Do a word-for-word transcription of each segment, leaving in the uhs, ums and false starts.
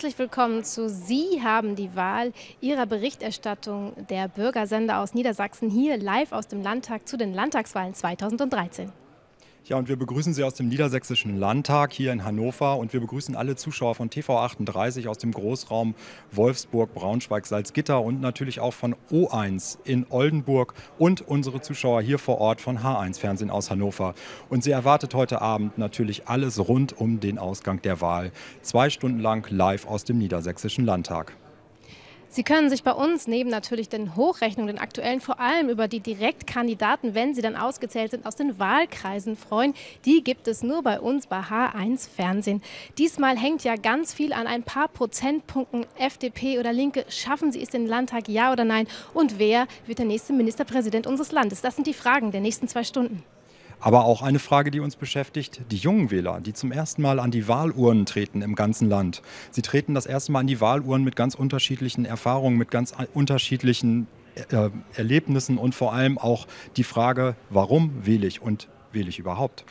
Herzlich willkommen zu Sie haben die Wahl, Ihrer Berichterstattung der Bürgersender aus Niedersachsen hier live aus dem Landtag zu den Landtagswahlen zweitausenddreizehn. Ja, und wir begrüßen Sie aus dem Niedersächsischen Landtag hier in Hannover und wir begrüßen alle Zuschauer von T V achtunddreißig aus dem Großraum Wolfsburg, Braunschweig, Salzgitter und natürlich auch von O eins in Oldenburg und unsere Zuschauer hier vor Ort von H eins Fernsehen aus Hannover. Und Sie erwartet heute Abend natürlich alles rund um den Ausgang der Wahl. Zwei Stunden lang live aus dem Niedersächsischen Landtag. Sie können sich bei uns neben natürlich den Hochrechnungen, den aktuellen, vor allem über die Direktkandidaten, wenn sie dann ausgezählt sind, aus den Wahlkreisen freuen. Die gibt es nur bei uns bei H eins Fernsehen. Diesmal hängt ja ganz viel an ein paar Prozentpunkten. F D P oder Linke, schaffen sie es den Landtag, ja oder nein? Und wer wird der nächste Ministerpräsident unseres Landes? Das sind die Fragen der nächsten zwei Stunden. Aber auch eine Frage, die uns beschäftigt, die jungen Wähler, die zum ersten Mal an die Wahlurnen treten im ganzen Land. Sie treten das erste Mal an die Wahlurnen mit ganz unterschiedlichen Erfahrungen, mit ganz unterschiedlichen äh, Erlebnissen und vor allem auch die Frage, warum wähle ich und wähle ich überhaupt?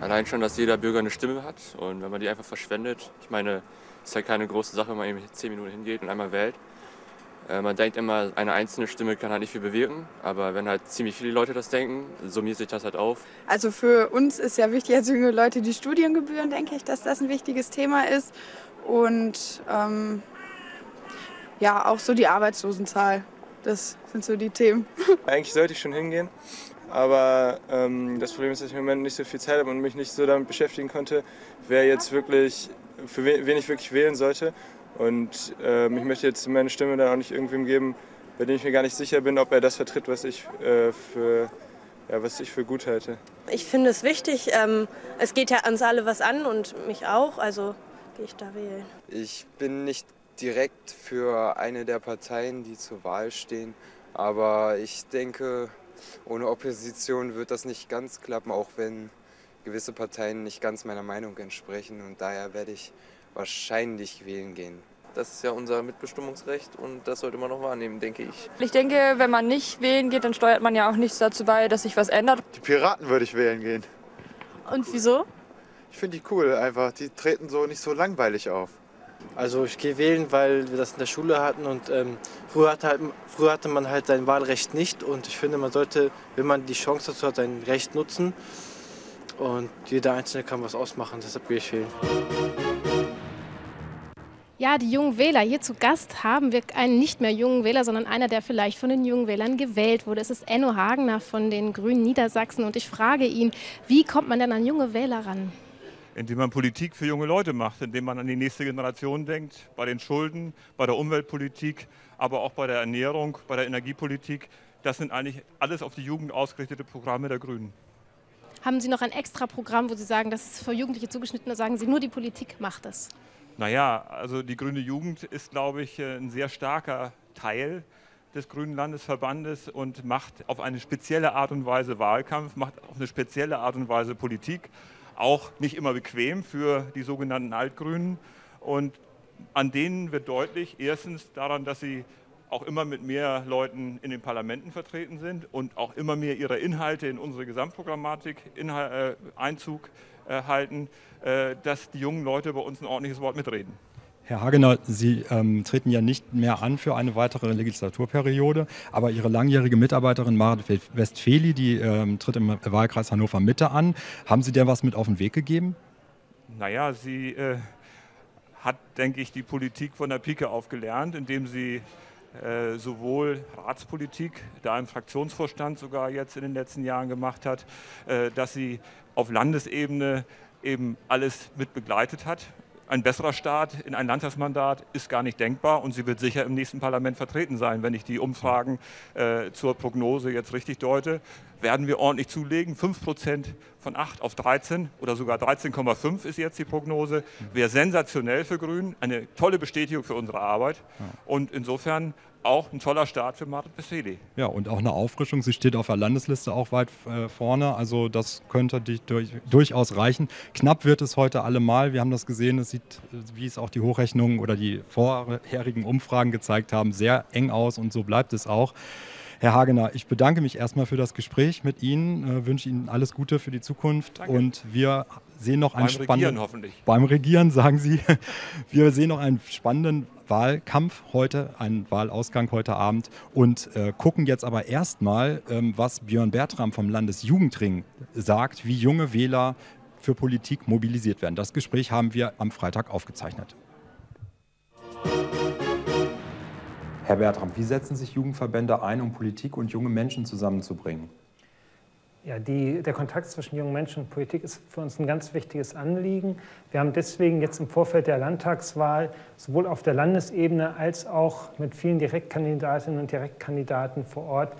Allein schon, dass jeder Bürger eine Stimme hat und wenn man die einfach verschwendet, ich meine, es ist ja keine große Sache, wenn man eben zehn Minuten hingeht und einmal wählt. Man denkt immer, eine einzelne Stimme kann halt nicht viel bewirken, aber wenn halt ziemlich viele Leute das denken, summiert sich das halt auf. Also für uns ist ja wichtig, als junge Leute die Studiengebühren, denke ich, dass das ein wichtiges Thema ist und ähm, ja, auch so die Arbeitslosenzahl, das sind so die Themen. Eigentlich sollte ich schon hingehen, aber ähm, das Problem ist, dass ich im Moment nicht so viel Zeit habe und mich nicht so damit beschäftigen konnte, wer jetzt wirklich, für wen ich wirklich wählen sollte. Und äh, ich möchte jetzt meine Stimme dann auch nicht irgendwem geben, bei dem ich mir gar nicht sicher bin, ob er das vertritt, was ich, äh, für, ja, was ich für gut halte. Ich finde es wichtig, ähm, es geht ja uns alle was an und mich auch, also gehe ich da wählen. Ich bin nicht direkt für eine der Parteien, die zur Wahl stehen, aber ich denke, ohne Opposition wird das nicht ganz klappen, auch wenn gewisse Parteien nicht ganz meiner Meinung entsprechen und daher werde ich wahrscheinlich wählen gehen. Das ist ja unser Mitbestimmungsrecht und das sollte man noch wahrnehmen, denke ich. Ich denke, wenn man nicht wählen geht, dann steuert man ja auch nichts dazu bei, dass sich was ändert. Die Piraten würde ich wählen gehen. Und wieso? Ich finde die cool einfach, die treten so nicht so langweilig auf. Also ich gehe wählen, weil wir das in der Schule hatten und ähm, früher, hatte halt, früher hatte man halt sein Wahlrecht nicht und ich finde, man sollte, wenn man die Chance dazu hat, sein Recht nutzen und jeder Einzelne kann was ausmachen, deshalb gehe ich wählen. Ja, die jungen Wähler. Hier zu Gast haben wir einen nicht mehr jungen Wähler, sondern einer, der vielleicht von den jungen Wählern gewählt wurde. Es ist Enno Hagener von den Grünen Niedersachsen und ich frage ihn, wie kommt man denn an junge Wähler ran? Indem man Politik für junge Leute macht, indem man an die nächste Generation denkt, bei den Schulden, bei der Umweltpolitik, aber auch bei der Ernährung, bei der Energiepolitik. Das sind eigentlich alles auf die Jugend ausgerichtete Programme der Grünen. Haben Sie noch ein extra Programm, wo Sie sagen, das ist für Jugendliche zugeschnitten, da sagen Sie, nur die Politik macht das? Naja, also die Grüne Jugend ist, glaube ich, ein sehr starker Teil des Grünen Landesverbandes und macht auf eine spezielle Art und Weise Wahlkampf, macht auf eine spezielle Art und Weise Politik, auch nicht immer bequem für die sogenannten Altgrünen. Und an denen wird deutlich, erstens daran, dass sie auch immer mit mehr Leuten in den Parlamenten vertreten sind und auch immer mehr ihre Inhalte in unsere Gesamtprogrammatik Inhal- äh, Einzug halten, dass die jungen Leute bei uns ein ordentliches Wort mitreden. Herr Hagener, Sie ähm, treten ja nicht mehr an für eine weitere Legislaturperiode, aber Ihre langjährige Mitarbeiterin Marit Westfeli, die ähm, tritt im Wahlkreis Hannover Mitte an. Haben Sie der was mit auf den Weg gegeben? Naja, sie äh, hat, denke ich, die Politik von der Pike auf gelernt, indem sie Äh, sowohl Ratspolitik, da im Fraktionsvorstand sogar jetzt in den letzten Jahren gemacht hat, äh, dass sie auf Landesebene eben alles mit begleitet hat. Ein besserer Start in ein Landtagsmandat ist gar nicht denkbar und sie wird sicher im nächsten Parlament vertreten sein. Wenn ich die Umfragen äh, zur Prognose jetzt richtig deute, werden wir ordentlich zulegen. fünf Prozent von acht auf dreizehn oder sogar dreizehn Komma fünf ist jetzt die Prognose. Wäre sensationell für Grün, eine tolle Bestätigung für unsere Arbeit und insofern auch ein toller Start für Marit Westfeli. Ja, und auch eine Auffrischung. Sie steht auf der Landesliste auch weit äh, vorne. Also das könnte die durch, durchaus reichen. Knapp wird es heute allemal. Wir haben das gesehen. Es sieht, wie es auch die Hochrechnungen oder die vorherigen Umfragen gezeigt haben, sehr eng aus. Und so bleibt es auch. Herr Hagener, ich bedanke mich erstmal für das Gespräch mit Ihnen, äh, wünsche Ihnen alles Gute für die Zukunft. Danke. Und wir sehen noch einen beim spannenden, Regieren hoffentlich. Beim Regieren, sagen Sie. Wir sehen noch einen spannenden Wahlkampf heute, einen Wahlausgang heute Abend und äh, gucken jetzt aber erstmal, ähm, was Björn Bertram vom Landesjugendring sagt, wie junge Wähler für Politik mobilisiert werden. Das Gespräch haben wir am Freitag aufgezeichnet. Herr Bertram, wie setzen sich Jugendverbände ein, um Politik und junge Menschen zusammenzubringen? Ja, die, der Kontakt zwischen jungen Menschen und Politik ist für uns ein ganz wichtiges Anliegen. Wir haben deswegen jetzt im Vorfeld der Landtagswahl sowohl auf der Landesebene als auch mit vielen Direktkandidatinnen und Direktkandidaten vor Ort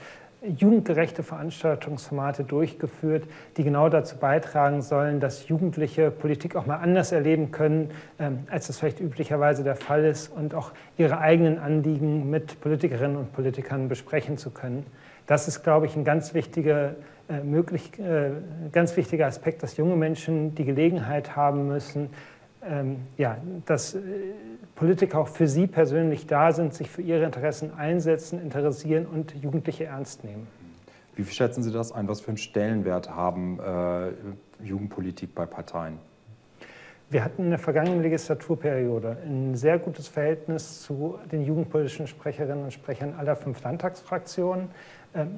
jugendgerechte Veranstaltungsformate durchgeführt, die genau dazu beitragen sollen, dass Jugendliche Politik auch mal anders erleben können, ähm, als das vielleicht üblicherweise der Fall ist, und auch ihre eigenen Anliegen mit Politikerinnen und Politikern besprechen zu können. Das ist, glaube ich, ein ganz wichtiger, äh, möglich, äh, ganz wichtiger Aspekt, dass junge Menschen die Gelegenheit haben müssen, Ähm, ja, dass äh, Politiker auch für sie persönlich da sind, sich für ihre Interessen einsetzen, interessieren und Jugendliche ernst nehmen. Wie schätzen Sie das ein? Was für einen Stellenwert haben äh, Jugendpolitik bei Parteien? Wir hatten in der vergangenen Legislaturperiode ein sehr gutes Verhältnis zu den jugendpolitischen Sprecherinnen und Sprechern aller fünf Landtagsfraktionen. Ähm,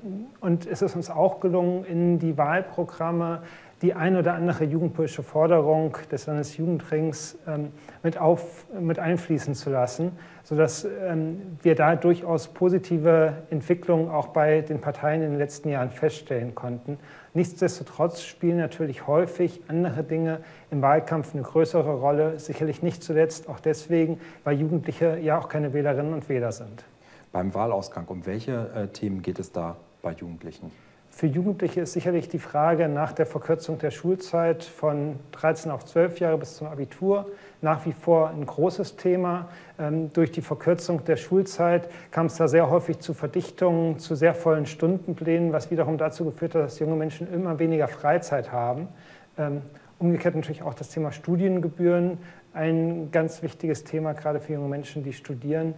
und es ist uns auch gelungen, in die Wahlprogramme die ein oder andere jugendpolitische Forderung des Landesjugendrings ähm, mit, auf, mit einfließen zu lassen, sodass ähm, wir da durchaus positive Entwicklungen auch bei den Parteien in den letzten Jahren feststellen konnten. Nichtsdestotrotz spielen natürlich häufig andere Dinge im Wahlkampf eine größere Rolle, sicherlich nicht zuletzt auch deswegen, weil Jugendliche ja auch keine Wählerinnen und Wähler sind. Beim Wahlausgang, um welche äh, Themen geht es da bei Jugendlichen? Für Jugendliche ist sicherlich die Frage nach der Verkürzung der Schulzeit von dreizehn auf zwölf Jahre bis zum Abitur nach wie vor ein großes Thema. Ähm, durch die Verkürzung der Schulzeit kam es da sehr häufig zu Verdichtungen, zu sehr vollen Stundenplänen, was wiederum dazu geführt hat, dass junge Menschen immer weniger Freizeit haben. Ähm, umgekehrt natürlich auch das Thema Studiengebühren, ein ganz wichtiges Thema, gerade für junge Menschen, die studieren,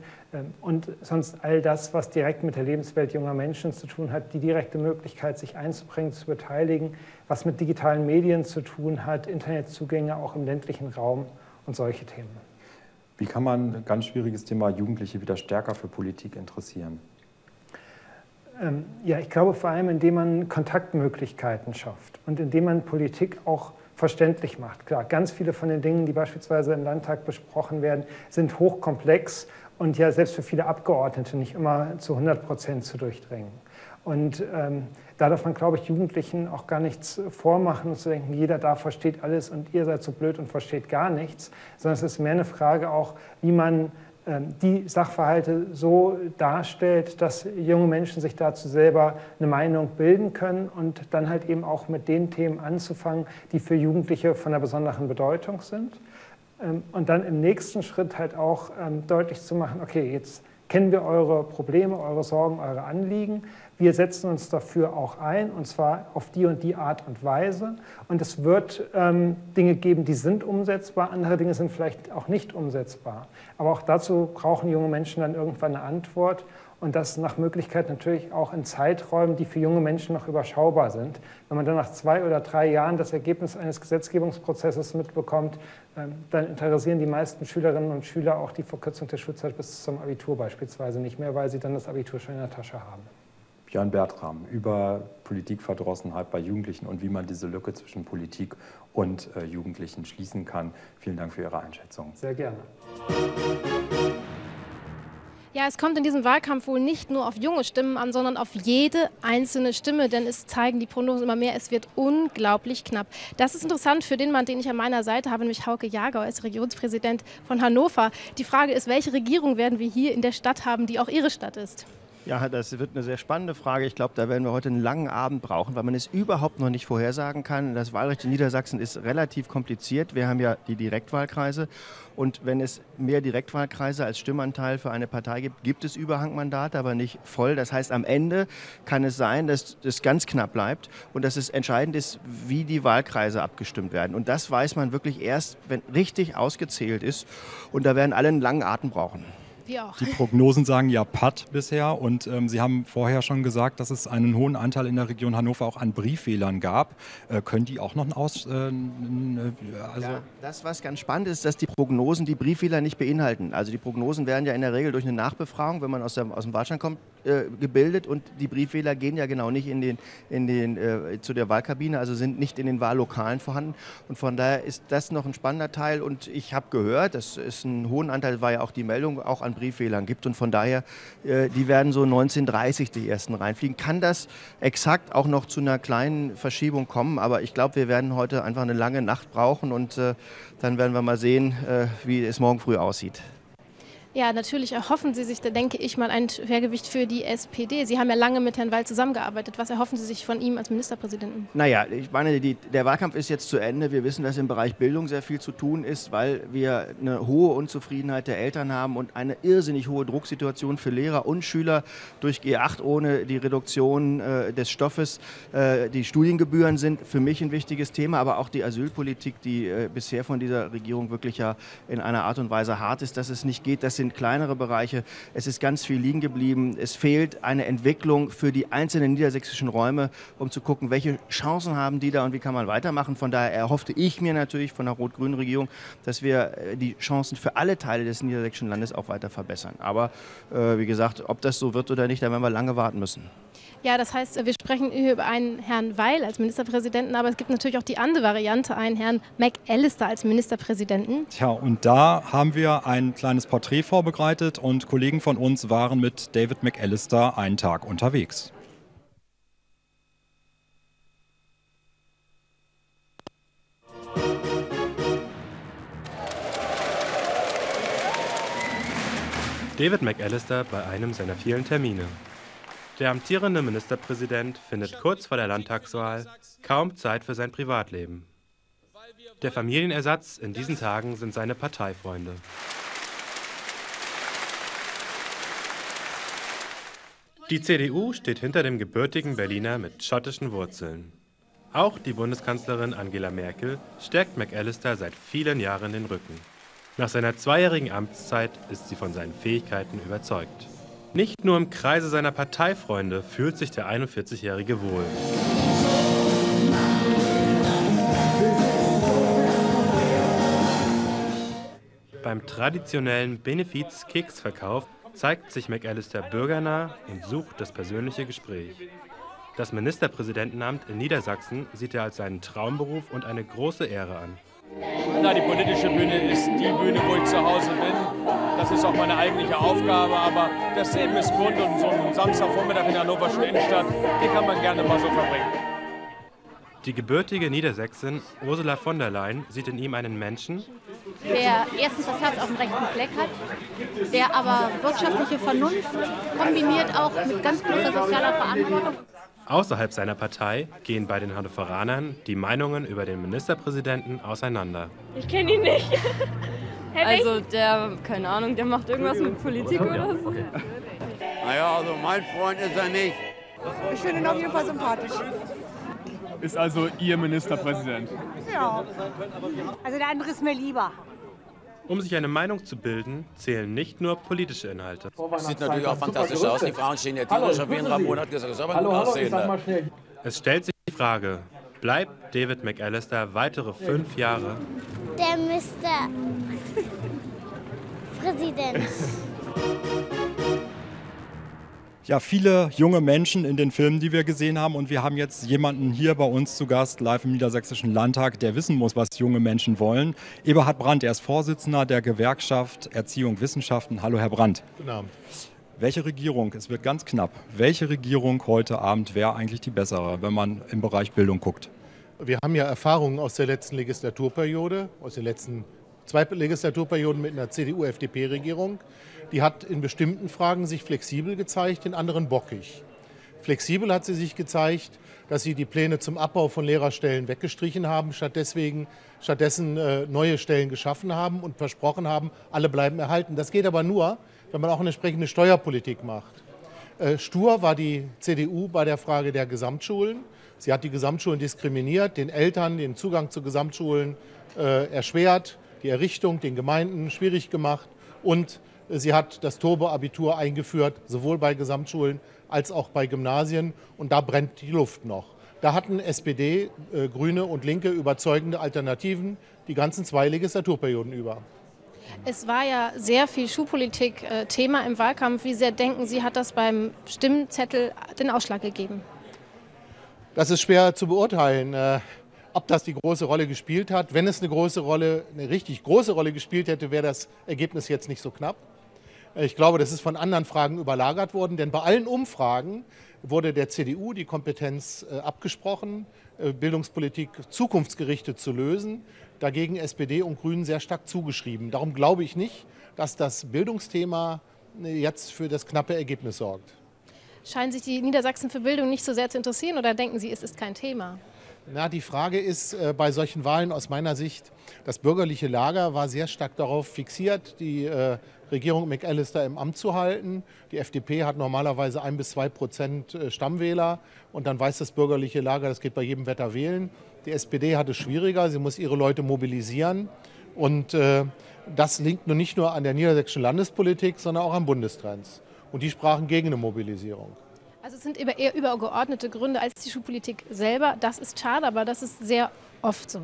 und sonst all das, was direkt mit der Lebenswelt junger Menschen zu tun hat, die direkte Möglichkeit, sich einzubringen, zu beteiligen, was mit digitalen Medien zu tun hat, Internetzugänge auch im ländlichen Raum und solche Themen. Wie kann man ein ganz schwieriges Thema Jugendliche wieder stärker für Politik interessieren? Ähm, ja, ich glaube vor allem, indem man Kontaktmöglichkeiten schafft und indem man Politik auch verständlich macht. Klar, ganz viele von den Dingen, die beispielsweise im Landtag besprochen werden, sind hochkomplex und ja selbst für viele Abgeordnete nicht immer zu hundert Prozent zu durchdringen. Und ähm, da darf man, glaube ich, Jugendlichen auch gar nichts vormachen und zu denken, jeder da versteht alles und ihr seid so blöd und versteht gar nichts, sondern es ist mehr eine Frage auch, wie man ähm, die Sachverhalte so darstellt, dass junge Menschen sich dazu selber eine Meinung bilden können und dann halt eben auch mit den Themen anzufangen, die für Jugendliche von einer besonderen Bedeutung sind. Und dann im nächsten Schritt halt auch ähm, deutlich zu machen, okay, jetzt kennen wir eure Probleme, eure Sorgen, eure Anliegen. Wir setzen uns dafür auch ein, und zwar auf die und die Art und Weise. Und es wird ähm, Dinge geben, die sind umsetzbar, andere Dinge sind vielleicht auch nicht umsetzbar. Aber auch dazu brauchen junge Menschen dann irgendwann eine Antwort. Und das nach Möglichkeit natürlich auch in Zeiträumen, die für junge Menschen noch überschaubar sind. Wenn man dann nach zwei oder drei Jahren das Ergebnis eines Gesetzgebungsprozesses mitbekommt, dann interessieren die meisten Schülerinnen und Schüler auch die Verkürzung der Schulzeit bis zum Abitur beispielsweise nicht mehr, weil sie dann das Abitur schon in der Tasche haben. Björn Bertram über Politikverdrossenheit bei Jugendlichen und wie man diese Lücke zwischen Politik und Jugendlichen schließen kann. Vielen Dank für Ihre Einschätzung. Sehr gerne. Ja, es kommt in diesem Wahlkampf wohl nicht nur auf junge Stimmen an, sondern auf jede einzelne Stimme, denn es zeigen die Prognosen immer mehr, es wird unglaublich knapp. Das ist interessant für den Mann, den ich an meiner Seite habe, nämlich Hauke Jager, als Regionspräsident von Hannover. Die Frage ist, welche Regierung werden wir hier in der Stadt haben, die auch Ihre Stadt ist? Ja, das wird eine sehr spannende Frage. Ich glaube, da werden wir heute einen langen Abend brauchen, weil man es überhaupt noch nicht vorhersagen kann. Das Wahlrecht in Niedersachsen ist relativ kompliziert. Wir haben ja die Direktwahlkreise. Und wenn es mehr Direktwahlkreise als Stimmanteil für eine Partei gibt, gibt es Überhangmandate, aber nicht voll. Das heißt, am Ende kann es sein, dass es ganz knapp bleibt und dass es entscheidend ist, wie die Wahlkreise abgestimmt werden. Und das weiß man wirklich erst, wenn richtig ausgezählt ist. Und da werden alle einen langen Atem brauchen. Wir auch. Die Prognosen sagen ja Patt bisher und ähm, Sie haben vorher schon gesagt, dass es einen hohen Anteil in der Region Hannover auch an Brieffehlern gab. Äh, können die auch noch einen Aus... Äh, also ja, das, was ganz spannend ist, dass die Prognosen die Brieffehler nicht beinhalten. Also die Prognosen werden ja in der Regel durch eine Nachbefragung, wenn man aus, der, aus dem Wahlstand kommt, äh, gebildet und die Brieffehler gehen ja genau nicht in den, in den, äh, zu der Wahlkabine, also sind nicht in den Wahllokalen vorhanden und von daher ist das noch ein spannender Teil und ich habe gehört, das ist ein hohen Anteil, war ja auch die Meldung, auch an Brieffehlern gibt und von daher, äh, die werden so neunzehn Uhr dreißig die ersten reinfliegen. Kann das exakt auch noch zu einer kleinen Verschiebung kommen, aber ich glaube, wir werden heute einfach eine lange Nacht brauchen und äh, dann werden wir mal sehen, äh, wie es morgen früh aussieht. Ja, natürlich erhoffen Sie sich, da denke ich mal, ein Schwergewicht für die S P D. Sie haben ja lange mit Herrn Weil zusammengearbeitet. Was erhoffen Sie sich von ihm als Ministerpräsidenten? Naja, ich meine, die, der Wahlkampf ist jetzt zu Ende. Wir wissen, dass im Bereich Bildung sehr viel zu tun ist, weil wir eine hohe Unzufriedenheit der Eltern haben und eine irrsinnig hohe Drucksituation für Lehrer und Schüler durch G acht ohne die Reduktion äh, des Stoffes. Äh, die Studiengebühren sind für mich ein wichtiges Thema, aber auch die Asylpolitik, die äh, bisher von dieser Regierung wirklich ja in einer Art und Weise hart ist, dass es nicht geht, dass sie kleinere Bereiche. Es ist ganz viel liegen geblieben. Es fehlt eine Entwicklung für die einzelnen niedersächsischen Räume, um zu gucken, welche Chancen haben die da und wie kann man weitermachen. Von daher erhoffte ich mir natürlich von der rot-grünen Regierung, dass wir die Chancen für alle Teile des niedersächsischen Landes auch weiter verbessern. Aber äh, wie gesagt, ob das so wird oder nicht, da werden wir lange warten müssen. Ja, das heißt, wir sprechen hier über einen Herrn Weil als Ministerpräsidenten, aber es gibt natürlich auch die andere Variante, einen Herrn McAllister als Ministerpräsidenten. Tja, und da haben wir ein kleines Porträt vorbereitet und Kollegen von uns waren mit David McAllister einen Tag unterwegs. David McAllister bei einem seiner vielen Termine. Der amtierende Ministerpräsident findet kurz vor der Landtagswahl kaum Zeit für sein Privatleben. Der Familienersatz in diesen Tagen sind seine Parteifreunde. Die C D U steht hinter dem gebürtigen Berliner mit schottischen Wurzeln. Auch die Bundeskanzlerin Angela Merkel stärkt McAllister seit vielen Jahren den Rücken. Nach seiner zweijährigen Amtszeit ist sie von seinen Fähigkeiten überzeugt. Nicht nur im Kreise seiner Parteifreunde fühlt sich der einundvierzigjährige wohl. Beim traditionellen Benefiz-Keksverkauf zeigt sich McAllister bürgernah und sucht das persönliche Gespräch. Das Ministerpräsidentenamt in Niedersachsen sieht er als seinen Traumberuf und eine große Ehre an. Na, die politische Bühne ist die Bühne, wo ich zu Hause bin. Das ist auch meine eigentliche Aufgabe, aber das Leben ist bunt und so ein Samstagvormittag in der Hannoverschen Innenstadt, den kann man gerne mal so verbringen. Die gebürtige Niedersächsin Ursula von der Leyen sieht in ihm einen Menschen, der erstens das Herz auf dem rechten Fleck hat, der aber wirtschaftliche Vernunft kombiniert auch mit ganz großer sozialer Verantwortung. Außerhalb seiner Partei gehen bei den Hannoveranern die Meinungen über den Ministerpräsidenten auseinander. Ich kenne ihn nicht. Also der, keine Ahnung, der macht irgendwas mit Politik oder so. Naja, also mein Freund ist er nicht. Ich finde ihn auf jeden Fall sympathisch. Ist also Ihr Ministerpräsident? Ja. Also der andere ist mir lieber. Um sich eine Meinung zu bilden, zählen nicht nur politische Inhalte. Das sieht natürlich auch fantastisch aus. Die Frauen stehen ja tierisch auf jeden Ramon, hat gesagt, das ist aber gut aussehen. Es stellt sich die Frage, bleibt David McAllister weitere fünf Jahre? Der Mister Präsident. Ja, viele junge Menschen in den Filmen, die wir gesehen haben. Und wir haben jetzt jemanden hier bei uns zu Gast, live im Niedersächsischen Landtag, der wissen muss, was junge Menschen wollen. Eberhard Brandt, er ist Vorsitzender der Gewerkschaft Erziehung Wissenschaften. Hallo, Herr Brandt. Guten Abend. Welche Regierung, es wird ganz knapp, welche Regierung heute Abend wäre eigentlich die bessere, wenn man im Bereich Bildung guckt? Wir haben ja Erfahrungen aus der letzten Legislaturperiode, aus den letzten zwei Legislaturperioden mit einer C D U F D P Regierung. Die hat in bestimmten Fragen sich flexibel gezeigt, in anderen bockig. Flexibel hat sie sich gezeigt, dass sie die Pläne zum Abbau von Lehrerstellen weggestrichen haben, statt deswegen, stattdessen äh, neue Stellen geschaffen haben und versprochen haben, alle bleiben erhalten. Das geht aber nur, wenn man auch eine entsprechende Steuerpolitik macht. Äh, stur war die C D U bei der Frage der Gesamtschulen. Sie hat die Gesamtschulen diskriminiert, den Eltern den Zugang zu Gesamtschulen äh, erschwert, die Errichtung den Gemeinden schwierig gemacht und Sie hat das Turbo-Abitur eingeführt, sowohl bei Gesamtschulen als auch bei Gymnasien. Und da brennt die Luft noch. Da hatten S P D, äh, Grüne und Linke überzeugende Alternativen die ganzen zwei Legislaturperioden über. Es war ja sehr viel Schulpolitik äh, Thema im Wahlkampf. Wie sehr denken Sie, hat das beim Stimmzettel den Ausschlag gegeben? Das ist schwer zu beurteilen, äh, ob das die große Rolle gespielt hat. Wenn es eine große Rolle, eine richtig große Rolle gespielt hätte, wäre das Ergebnis jetzt nicht so knapp. Ich glaube, das ist von anderen Fragen überlagert worden, denn bei allen Umfragen wurde der C D U die Kompetenz äh, abgesprochen, äh, Bildungspolitik zukunftsgerichtet zu lösen, dagegen S P D und Grünen sehr stark zugeschrieben. Darum glaube ich nicht, dass das Bildungsthema jetzt für das knappe Ergebnis sorgt. Scheinen sich die Niedersachsen für Bildung nicht so sehr zu interessieren oder denken Sie, es ist kein Thema? Na, die Frage ist äh, bei solchen Wahlen aus meiner Sicht, das bürgerliche Lager war sehr stark darauf fixiert, die äh, Regierung McAllister im Amt zu halten. Die F D P hat normalerweise ein bis zwei Prozent Stammwähler und dann weiß das bürgerliche Lager, das geht bei jedem Wetter wählen. Die S P D hat es schwieriger, sie muss ihre Leute mobilisieren und äh, das liegt nun nicht nur an der niedersächsischen Landespolitik, sondern auch an Bundestrends. Und die sprachen gegen eine Mobilisierung. Also es sind eher übergeordnete Gründe als die Schulpolitik selber. Das ist schade, aber das ist sehr oft so.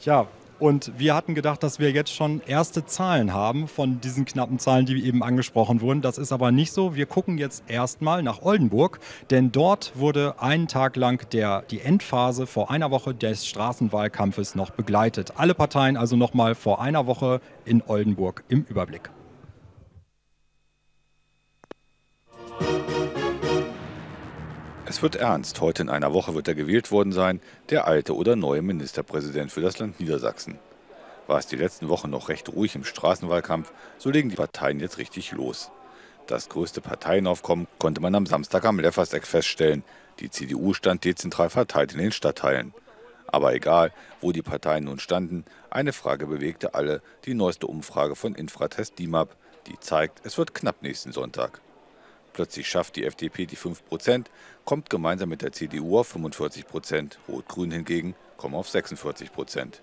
Ja, und wir hatten gedacht, dass wir jetzt schon erste Zahlen haben von diesen knappen Zahlen, die eben angesprochen wurden. Das ist aber nicht so. Wir gucken jetzt erstmal nach Oldenburg, denn dort wurde einen Tag lang der, die Endphase vor einer Woche des Straßenwahlkampfes noch begleitet. Alle Parteien also nochmal vor einer Woche in Oldenburg im Überblick. Es wird ernst. Heute in einer Woche wird er gewählt worden sein, der alte oder neue Ministerpräsident für das Land Niedersachsen. War es die letzten Wochen noch recht ruhig im Straßenwahlkampf, so legen die Parteien jetzt richtig los. Das größte Parteienaufkommen konnte man am Samstag am Leffersdeck feststellen. Die C D U stand dezentral verteilt in den Stadtteilen. Aber egal, wo die Parteien nun standen, eine Frage bewegte alle, die neueste Umfrage von Infratest DIMAP, die zeigt, es wird knapp nächsten Sonntag. Plötzlich schafft die F D P die fünf Prozent, kommt gemeinsam mit der C D U auf fünfundvierzig Prozent. Rot-Grün hingegen kommen auf sechsundvierzig Prozent.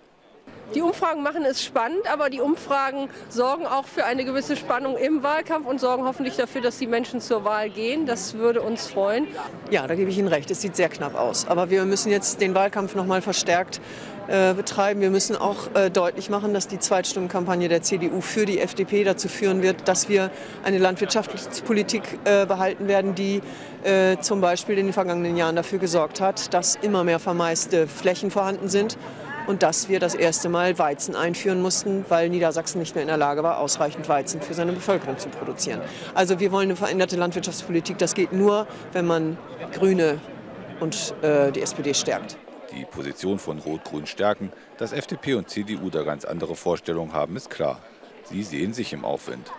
Die Umfragen machen es spannend, aber die Umfragen sorgen auch für eine gewisse Spannung im Wahlkampf und sorgen hoffentlich dafür, dass die Menschen zur Wahl gehen. Das würde uns freuen. Ja, da gebe ich Ihnen recht. Es sieht sehr knapp aus. Aber wir müssen jetzt den Wahlkampf noch mal verstärkt äh, betreiben. Wir müssen auch äh, deutlich machen, dass die Zweitstundenkampagne der C D U für die F D P dazu führen wird, dass wir eine Landwirtschaftspolitik äh, behalten werden, die äh, zum Beispiel in den vergangenen Jahren dafür gesorgt hat, dass immer mehr vermeiste Flächen vorhanden sind. Und dass wir das erste Mal Weizen einführen mussten, weil Niedersachsen nicht mehr in der Lage war, ausreichend Weizen für seine Bevölkerung zu produzieren. Also wir wollen eine veränderte Landwirtschaftspolitik. Das geht nur, wenn man Grüne und äh, die S P D stärkt. Die Position von Rot-Grün stärken, dass F D P und C D U da ganz andere Vorstellungen haben, ist klar. Sie sehen sich im Aufwind.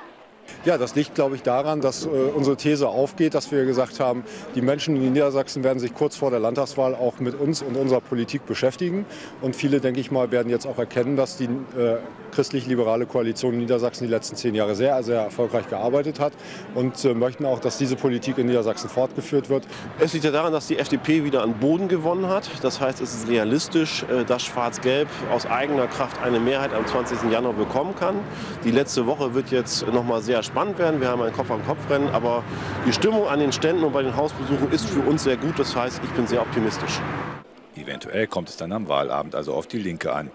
Ja, das liegt, glaube ich, daran, dass äh, unsere These aufgeht, dass wir gesagt haben, die Menschen in Niedersachsen werden sich kurz vor der Landtagswahl auch mit uns und unserer Politik beschäftigen. Und viele, denke ich mal, werden jetzt auch erkennen, dass die äh, christlich-liberale Koalition in Niedersachsen die letzten zehn Jahre sehr, sehr erfolgreich gearbeitet hat und äh, möchten auch, dass diese Politik in Niedersachsen fortgeführt wird. Es liegt ja daran, dass die F D P wieder an Boden gewonnen hat. Das heißt, es ist realistisch, äh, dass Schwarz-Gelb aus eigener Kraft eine Mehrheit am zwanzigsten Januar bekommen kann. Die letzte Woche wird jetzt noch mal sehr spannend werden. Wir haben ein Kopf-an-Kopf-Rennen, aber die Stimmung an den Ständen und bei den Hausbesuchen ist für uns sehr gut. Das heißt, ich bin sehr optimistisch. Eventuell kommt es dann am Wahlabend also auf die Linke an.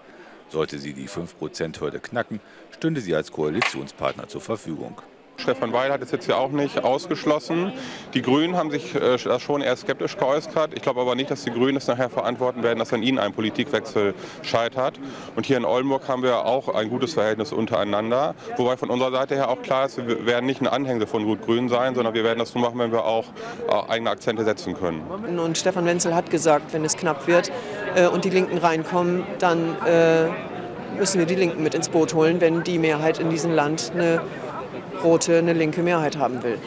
Sollte sie die fünf Prozent-Hürde knacken, stünde sie als Koalitionspartner zur Verfügung. Stephan Weil hat es jetzt ja auch nicht ausgeschlossen. Die Grünen haben sich äh, schon eher skeptisch geäußert. Ich glaube aber nicht, dass die Grünen es nachher verantworten werden, dass an ihnen ein Politikwechsel scheitert. Und hier in Oldenburg haben wir auch ein gutes Verhältnis untereinander. Wobei von unserer Seite her auch klar ist, wir werden nicht ein Anhängsel von Rot-Grün sein, sondern wir werden das nur machen, wenn wir auch äh, eigene Akzente setzen können. Und Stefan Wenzel hat gesagt, wenn es knapp wird äh, und die Linken reinkommen, dann äh, müssen wir die Linken mit ins Boot holen, wenn die Mehrheit in diesem Land eine Rote eine linke Mehrheit haben will.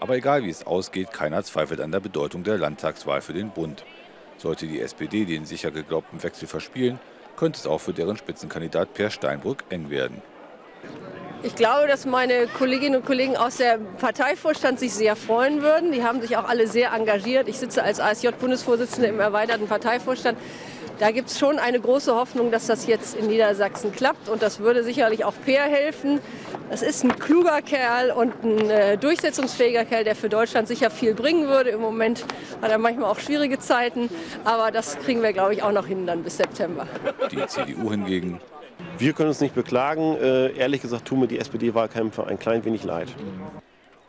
Aber egal wie es ausgeht, keiner zweifelt an der Bedeutung der Landtagswahl für den Bund. Sollte die S P D den sicher geglaubten Wechsel verspielen, könnte es auch für deren Spitzenkandidat Peer Steinbrück eng werden. Ich glaube, dass meine Kolleginnen und Kollegen aus der Parteivorstand sich sehr freuen würden. Die haben sich auch alle sehr engagiert. Ich sitze als A S J-Bundesvorsitzende im erweiterten Parteivorstand. Da gibt es schon eine große Hoffnung, dass das jetzt in Niedersachsen klappt. Und das würde sicherlich auch Peer helfen. Das ist ein kluger Kerl und ein äh, durchsetzungsfähiger Kerl, der für Deutschland sicher viel bringen würde. Im Moment hat er manchmal auch schwierige Zeiten, aber das kriegen wir, glaube ich, auch noch hin dann bis September. Die C D U hingegen? Wir können uns nicht beklagen. Äh, ehrlich gesagt tun mir die S P D-Wahlkämpfe ein klein wenig leid.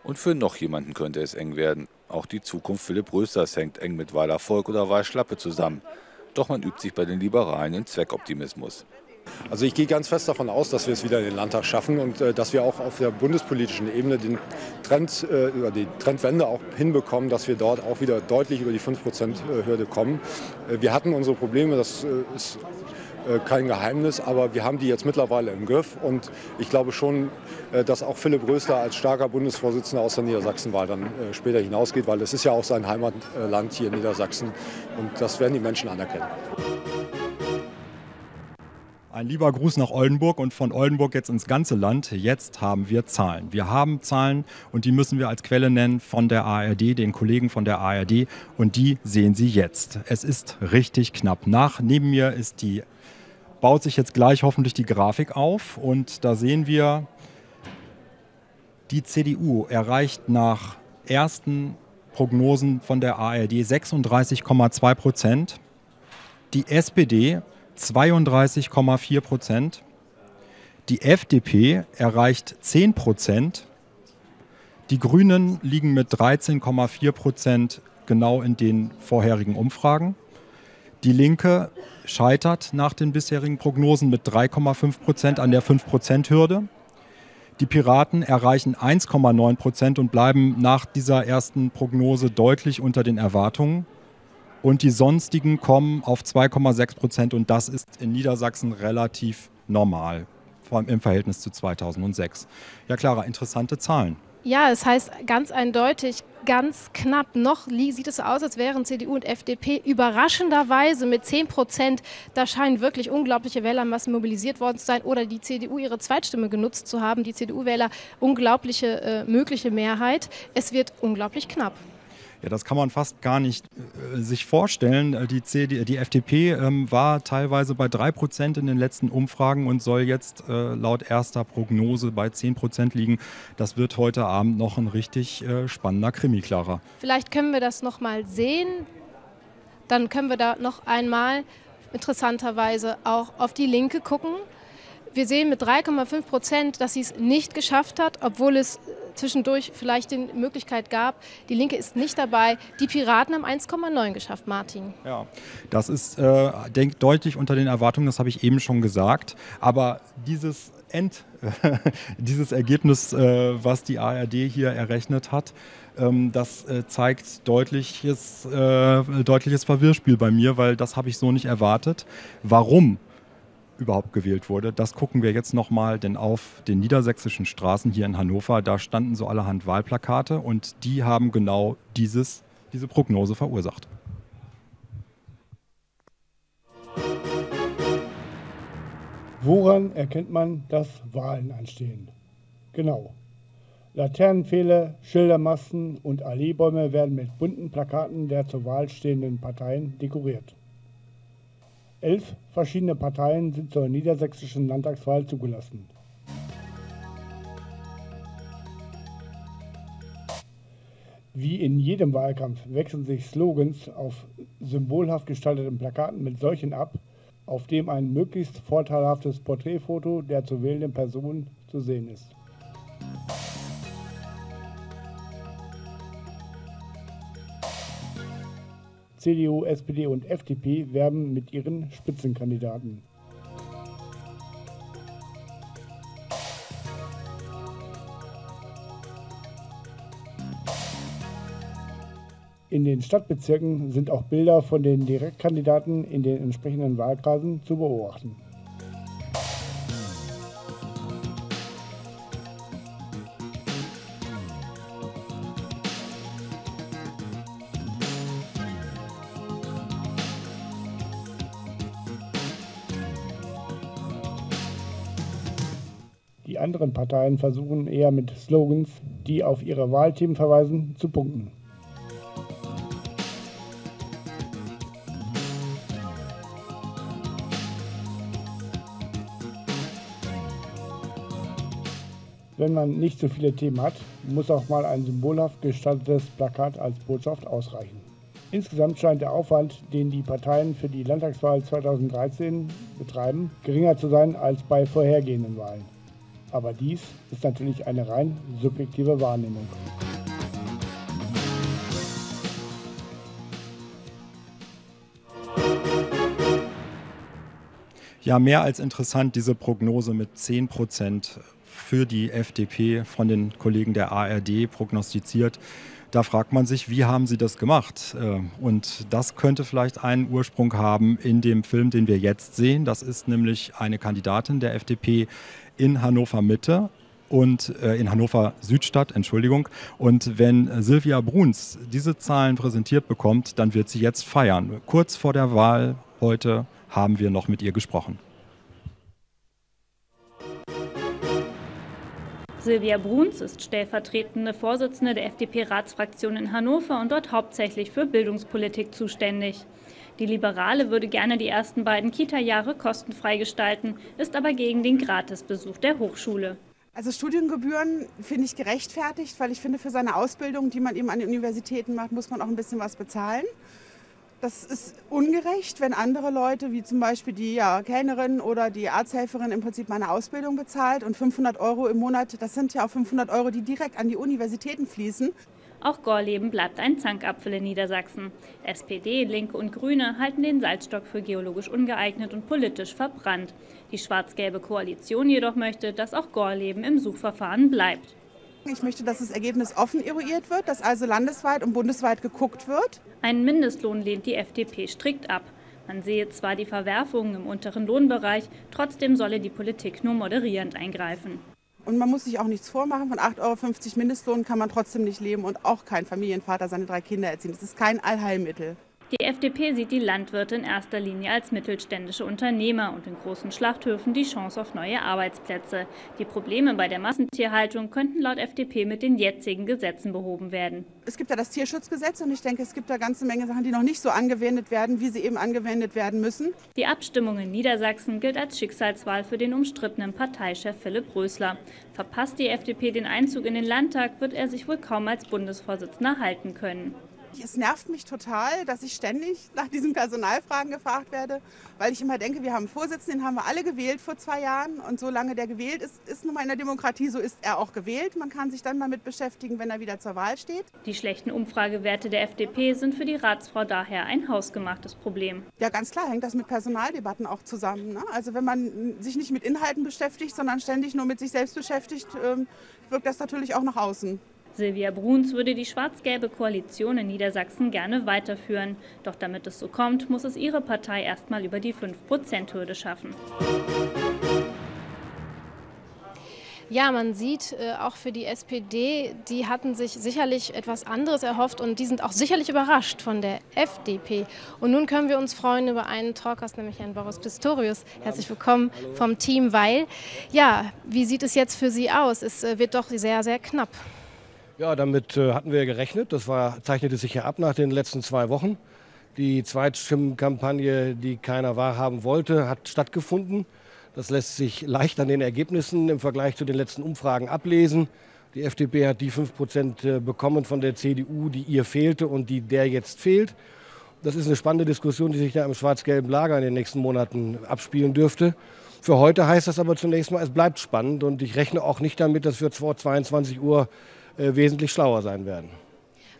Und für noch jemanden könnte es eng werden. Auch die Zukunft Philipp Röslers hängt eng mit Wahlerfolg oder Wahlschlappe zusammen. Doch man übt sich bei den Liberalen in Zweckoptimismus. Also ich gehe ganz fest davon aus, dass wir es wieder in den Landtag schaffen und äh, dass wir auch auf der bundespolitischen Ebene den Trend, äh, oder die Trendwende auch hinbekommen, dass wir dort auch wieder deutlich über die fünf Prozent-Hürde kommen. Äh, wir hatten unsere Probleme, das äh, ist äh, kein Geheimnis, aber wir haben die jetzt mittlerweile im Griff. Und ich glaube schon, äh, dass auch Philipp Rösler als starker Bundesvorsitzender aus der Niedersachsenwahl dann äh, später hinausgeht, weil das ist ja auch sein Heimatland hier in Niedersachsen und das werden die Menschen anerkennen. Ein lieber Gruß nach Oldenburg und von Oldenburg jetzt ins ganze Land. Jetzt haben wir Zahlen. Wir haben Zahlen und die müssen wir als Quelle nennen von der A R D, den Kollegen von der A R D. Und die sehen Sie jetzt. Es ist richtig knapp. Nach neben mir ist die, baut sich jetzt gleich hoffentlich die Grafik auf. Und da sehen wir, die C D U erreicht nach ersten Prognosen von der A R D sechsunddreißig Komma zwei Prozent. Die S P D zweiunddreißig Komma vier Prozent. Die F D P erreicht zehn Prozent. Die Grünen liegen mit dreizehn Komma vier Prozent genau in den vorherigen Umfragen. Die Linke scheitert nach den bisherigen Prognosen mit drei Komma fünf Prozent an der fünf Prozent-Hürde. Die Piraten erreichen eins Komma neun Prozent und bleiben nach dieser ersten Prognose deutlich unter den Erwartungen. Und die Sonstigen kommen auf zwei Komma sechs Prozent und das ist in Niedersachsen relativ normal, vor allem im Verhältnis zu zweitausendsechs. Ja, Clara, interessante Zahlen. Ja, es heißt ganz eindeutig, ganz knapp noch sieht es so aus, als wären C D U und F D P überraschenderweise mit zehn Prozent, da scheinen wirklich unglaubliche Wählermassen mobilisiert worden zu sein oder die C D U ihre Zweitstimme genutzt zu haben, die C D U-Wähler unglaubliche äh, mögliche Mehrheit. Es wird unglaublich knapp. Ja, das kann man fast gar nicht äh, sich vorstellen. Die, C D U, die F D P ähm, war teilweise bei drei Prozent in den letzten Umfragen und soll jetzt äh, laut erster Prognose bei zehn Prozent liegen. Das wird heute Abend noch ein richtig äh, spannender Krimi, Clara. Vielleicht können wir das noch mal sehen. Dann können wir da noch einmal interessanterweise auch auf die Linke gucken. Wir sehen mit drei Komma fünf Prozent, dass sie es nicht geschafft hat, obwohl es zwischendurch vielleicht die Möglichkeit gab. Die Linke ist nicht dabei. Die Piraten haben eins Komma neun geschafft, Martin. Ja, das ist, äh, denke ich, deutlich unter den Erwartungen, das habe ich eben schon gesagt. Aber dieses, End, dieses Ergebnis, äh, was die A R D hier errechnet hat, ähm, das äh, zeigt deutliches, äh, deutliches Verwirrspiel bei mir, weil das habe ich so nicht erwartet. Warum überhaupt gewählt wurde. Das gucken wir jetzt nochmal, denn auf den niedersächsischen Straßen hier in Hannover, da standen so allerhand Wahlplakate und die haben genau dieses, diese Prognose verursacht. Woran erkennt man, dass Wahlen anstehen? Genau. Laternenpfähle, Schildermasten und Alleebäume werden mit bunten Plakaten der zur Wahl stehenden Parteien dekoriert. Elf verschiedene Parteien sind zur niedersächsischen Landtagswahl zugelassen. Wie in jedem Wahlkampf wechseln sich Slogans auf symbolhaft gestalteten Plakaten mit solchen ab, auf dem ein möglichst vorteilhaftes Porträtfoto der zu wählenden Person zu sehen ist. C D U, S P D und F D P werben mit ihren Spitzenkandidaten. In den Stadtbezirken sind auch Bilder von den Direktkandidaten in den entsprechenden Wahlkreisen zu beobachten. Anderen Parteien versuchen eher mit Slogans, die auf ihre Wahlthemen verweisen, zu punkten. Wenn man nicht so viele Themen hat, muss auch mal ein symbolhaft gestaltetes Plakat als Botschaft ausreichen. Insgesamt scheint der Aufwand, den die Parteien für die Landtagswahl zweitausenddreizehn betreiben, geringer zu sein als bei vorhergehenden Wahlen. Aber dies ist natürlich eine rein subjektive Wahrnehmung. Ja, mehr als interessant diese Prognose mit zehn Prozent für die F D P von den Kollegen der A R D prognostiziert. Da fragt man sich, wie haben sie das gemacht? Und das könnte vielleicht einen Ursprung haben in dem Film, den wir jetzt sehen. Das ist nämlich eine Kandidatin der F D P in Hannover Mitte und in Hannover Südstadt, Entschuldigung. Und wenn Silvia Bruns diese Zahlen präsentiert bekommt, dann wird sie jetzt feiern. Kurz vor der Wahl heute haben wir noch mit ihr gesprochen. Silvia Bruns ist stellvertretende Vorsitzende der F D P-Ratsfraktion in Hannover und dort hauptsächlich für Bildungspolitik zuständig. Die Liberale würde gerne die ersten beiden Kita-Jahre kostenfrei gestalten, ist aber gegen den Gratisbesuch der Hochschule. Also Studiengebühren finde ich gerechtfertigt, weil ich finde, für seine Ausbildung, die man eben an den Universitäten macht, muss man auch ein bisschen was bezahlen. Das ist ungerecht, wenn andere Leute, wie zum Beispiel die ja, Kellnerin oder die Arzthelferin, im Prinzip meine Ausbildung bezahlt. Und fünfhundert Euro im Monat, das sind ja auch fünfhundert Euro, die direkt an die Universitäten fließen. Auch Gorleben bleibt ein Zankapfel in Niedersachsen. S P D, Linke und Grüne halten den Salzstock für geologisch ungeeignet und politisch verbrannt. Die schwarz-gelbe Koalition jedoch möchte, dass auch Gorleben im Suchverfahren bleibt. Ich möchte, dass das Ergebnis offen eruiert wird, dass also landesweit und bundesweit geguckt wird. Einen Mindestlohn lehnt die F D P strikt ab. Man sehe zwar die Verwerfungen im unteren Lohnbereich, trotzdem solle die Politik nur moderierend eingreifen. Und man muss sich auch nichts vormachen, von acht Euro fünfzig Mindestlohn kann man trotzdem nicht leben und auch kein Familienvater seine drei Kinder erziehen. Das ist kein Allheilmittel. Die F D P sieht die Landwirte in erster Linie als mittelständische Unternehmer und in großen Schlachthöfen die Chance auf neue Arbeitsplätze. Die Probleme bei der Massentierhaltung könnten laut F D P mit den jetzigen Gesetzen behoben werden. Es gibt ja das Tierschutzgesetz und ich denke, es gibt da ganze Menge Sachen, die noch nicht so angewendet werden, wie sie eben angewendet werden müssen. Die Abstimmung in Niedersachsen gilt als Schicksalswahl für den umstrittenen Parteichef Philipp Rösler. Verpasst die F D P den Einzug in den Landtag, wird er sich wohl kaum als Bundesvorsitzender halten können. Es nervt mich total, dass ich ständig nach diesen Personalfragen gefragt werde, weil ich immer denke, wir haben einen Vorsitzenden, den haben wir alle gewählt vor zwei Jahren. Und solange der gewählt ist, ist nun mal in der Demokratie, so ist er auch gewählt. Man kann sich dann damit beschäftigen, wenn er wieder zur Wahl steht. Die schlechten Umfragewerte der F D P sind für die Ratsfrau daher ein hausgemachtes Problem. Ja, ganz klar hängt das mit Personaldebatten auch zusammen, ne? Also wenn man sich nicht mit Inhalten beschäftigt, sondern ständig nur mit sich selbst beschäftigt, wirkt das natürlich auch nach außen. Silvia Bruns würde die schwarz-gelbe Koalition in Niedersachsen gerne weiterführen. Doch damit es so kommt, muss es ihre Partei erstmal über die fünf Prozent Hürde schaffen. Ja, man sieht äh, auch für die S P D, die hatten sich sicherlich etwas anderes erhofft und die sind auch sicherlich überrascht von der F D P. Und nun können wir uns freuen über einen Talkgast, nämlich Herrn Boris Pistorius. Herzlich willkommen vom Team Weil. Ja, wie sieht es jetzt für Sie aus? Es äh, wird doch sehr, sehr knapp. Ja, damit äh, hatten wir ja gerechnet. Das war, zeichnete sich ja ab nach den letzten zwei Wochen. Die Zweitstimmenkampagne, die keiner wahrhaben wollte, hat stattgefunden. Das lässt sich leicht an den Ergebnissen im Vergleich zu den letzten Umfragen ablesen. Die F D P hat die fünf Prozent bekommen von der C D U, die ihr fehlte und die der jetzt fehlt. Das ist eine spannende Diskussion, die sich da im schwarz-gelben Lager in den nächsten Monaten abspielen dürfte. Für heute heißt das aber zunächst mal, es bleibt spannend. Und ich rechne auch nicht damit, dass wir vor zweiundzwanzig Uhr wesentlich schlauer sein werden.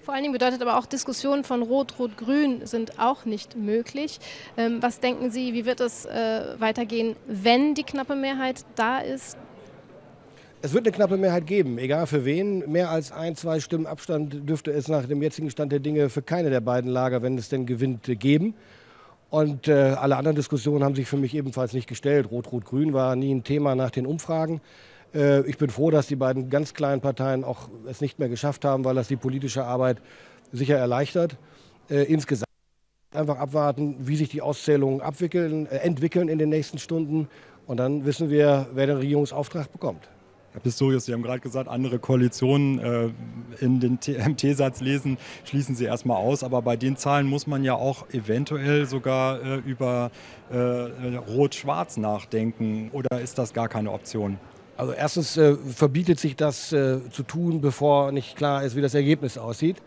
Vor allen Dingen bedeutet aber auch, Diskussionen von Rot, Rot, Grün sind auch nicht möglich. Ähm, was denken Sie, wie wird es äh, weitergehen, wenn die knappe Mehrheit da ist? Es wird eine knappe Mehrheit geben, egal für wen. Mehr als ein, zwei Stimmen Abstand dürfte es nach dem jetzigen Stand der Dinge für keine der beiden Lager, wenn es denn gewinnt, geben. Und äh, alle anderen Diskussionen haben sich für mich ebenfalls nicht gestellt. Rot, Rot, Grün war nie ein Thema nach den Umfragen. Ich bin froh, dass die beiden ganz kleinen Parteien auch es nicht mehr geschafft haben, weil das die politische Arbeit sicher erleichtert. Insgesamt einfach abwarten, wie sich die Auszählungen abwickeln, entwickeln in den nächsten Stunden. Und dann wissen wir, wer den Regierungsauftrag bekommt. Herr Pistorius, Sie haben gerade gesagt, andere Koalitionen äh, in den T M T-Satz lesen, schließen Sie erstmal aus. Aber bei den Zahlen muss man ja auch eventuell sogar äh, über äh, Rot-Schwarz nachdenken. Oder ist das gar keine Option? Also erstens äh, verbietet sich das äh, zu tun, bevor nicht klar ist, wie das Ergebnis aussieht.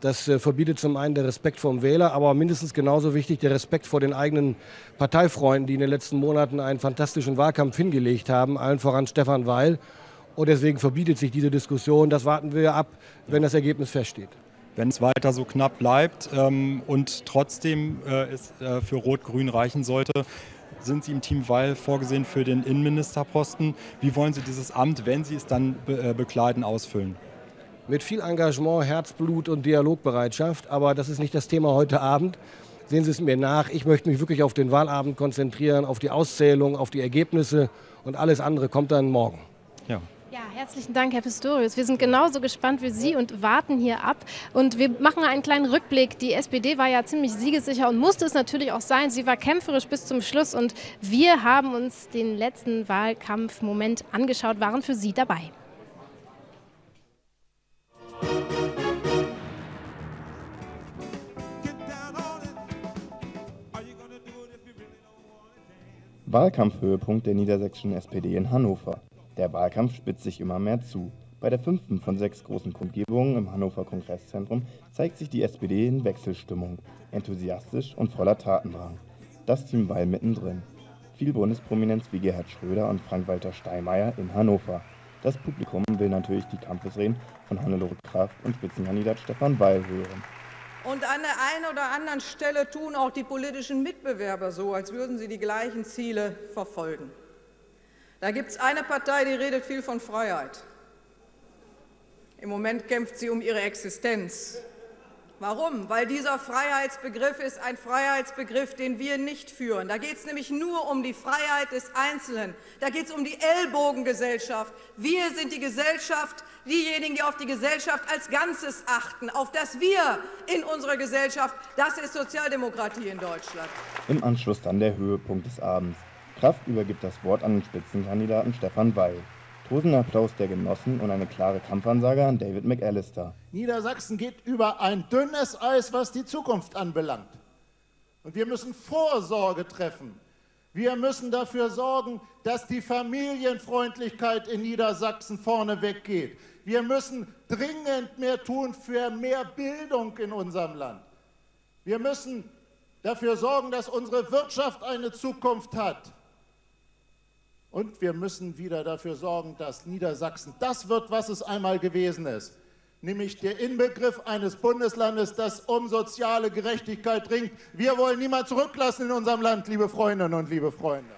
Das äh, verbietet zum einen der Respekt vor dem Wähler, aber mindestens genauso wichtig der Respekt vor den eigenen Parteifreunden, die in den letzten Monaten einen fantastischen Wahlkampf hingelegt haben, allen voran Stephan Weil. Und deswegen verbietet sich diese Diskussion. Das warten wir ab, wenn das Ergebnis feststeht. Wenn es weiter so knapp bleibt ähm, und trotzdem äh, es äh, für Rot-Grün reichen sollte, sind Sie im Team Weil vorgesehen für den Innenministerposten. Wie wollen Sie dieses Amt, wenn Sie es dann be äh, bekleiden, ausfüllen? Mit viel Engagement, Herzblut und Dialogbereitschaft. Aber das ist nicht das Thema heute Abend. Sehen Sie es mir nach. Ich möchte mich wirklich auf den Wahlabend konzentrieren, auf die Auszählung, auf die Ergebnisse. Und alles andere kommt dann morgen. Ja. Ja, herzlichen Dank, Herr Pistorius. Wir sind genauso gespannt wie Sie und warten hier ab. Und wir machen einen kleinen Rückblick. Die S P D war ja ziemlich siegessicher und musste es natürlich auch sein. Sie war kämpferisch bis zum Schluss und wir haben uns den letzten Wahlkampfmoment angeschaut, waren für Sie dabei. Wahlkampfhöhepunkt der niedersächsischen S P D in Hannover. Der Wahlkampf spitzt sich immer mehr zu. Bei der fünften von sechs großen Kundgebungen im Hannover Kongresszentrum zeigt sich die S P D in Wechselstimmung, enthusiastisch und voller Tatendrang. Das Team Weil mittendrin. Viel Bundesprominenz wie Gerhard Schröder und Frank-Walter Steinmeier in Hannover. Das Publikum will natürlich die Kampfesreden von Hannelore Kraft und Spitzenkandidat Stephan Weil hören. Und an der einen oder anderen Stelle tun auch die politischen Mitbewerber so, als würden sie die gleichen Ziele verfolgen. Da gibt es eine Partei, die redet viel von Freiheit. Im Moment kämpft sie um ihre Existenz. Warum? Weil dieser Freiheitsbegriff ist ein Freiheitsbegriff, den wir nicht führen. Da geht es nämlich nur um die Freiheit des Einzelnen. Da geht es um die Ellbogengesellschaft. Wir sind die Gesellschaft, diejenigen, die auf die Gesellschaft als Ganzes achten, auf das Wir in unserer Gesellschaft. Das ist Sozialdemokratie in Deutschland. Im Anschluss dann der Höhepunkt des Abends. Kraft übergibt das Wort an den Spitzenkandidaten Stephan Weil. Tosender Applaus der Genossen und eine klare Kampfansage an David McAllister. Niedersachsen geht über ein dünnes Eis, was die Zukunft anbelangt. Und wir müssen Vorsorge treffen. Wir müssen dafür sorgen, dass die Familienfreundlichkeit in Niedersachsen vorne weggeht. Wir müssen dringend mehr tun für mehr Bildung in unserem Land. Wir müssen dafür sorgen, dass unsere Wirtschaft eine Zukunft hat. Und wir müssen wieder dafür sorgen, dass Niedersachsen das wird, was es einmal gewesen ist. Nämlich der Inbegriff eines Bundeslandes, das um soziale Gerechtigkeit ringt. Wir wollen niemand zurücklassen in unserem Land, liebe Freundinnen und liebe Freunde.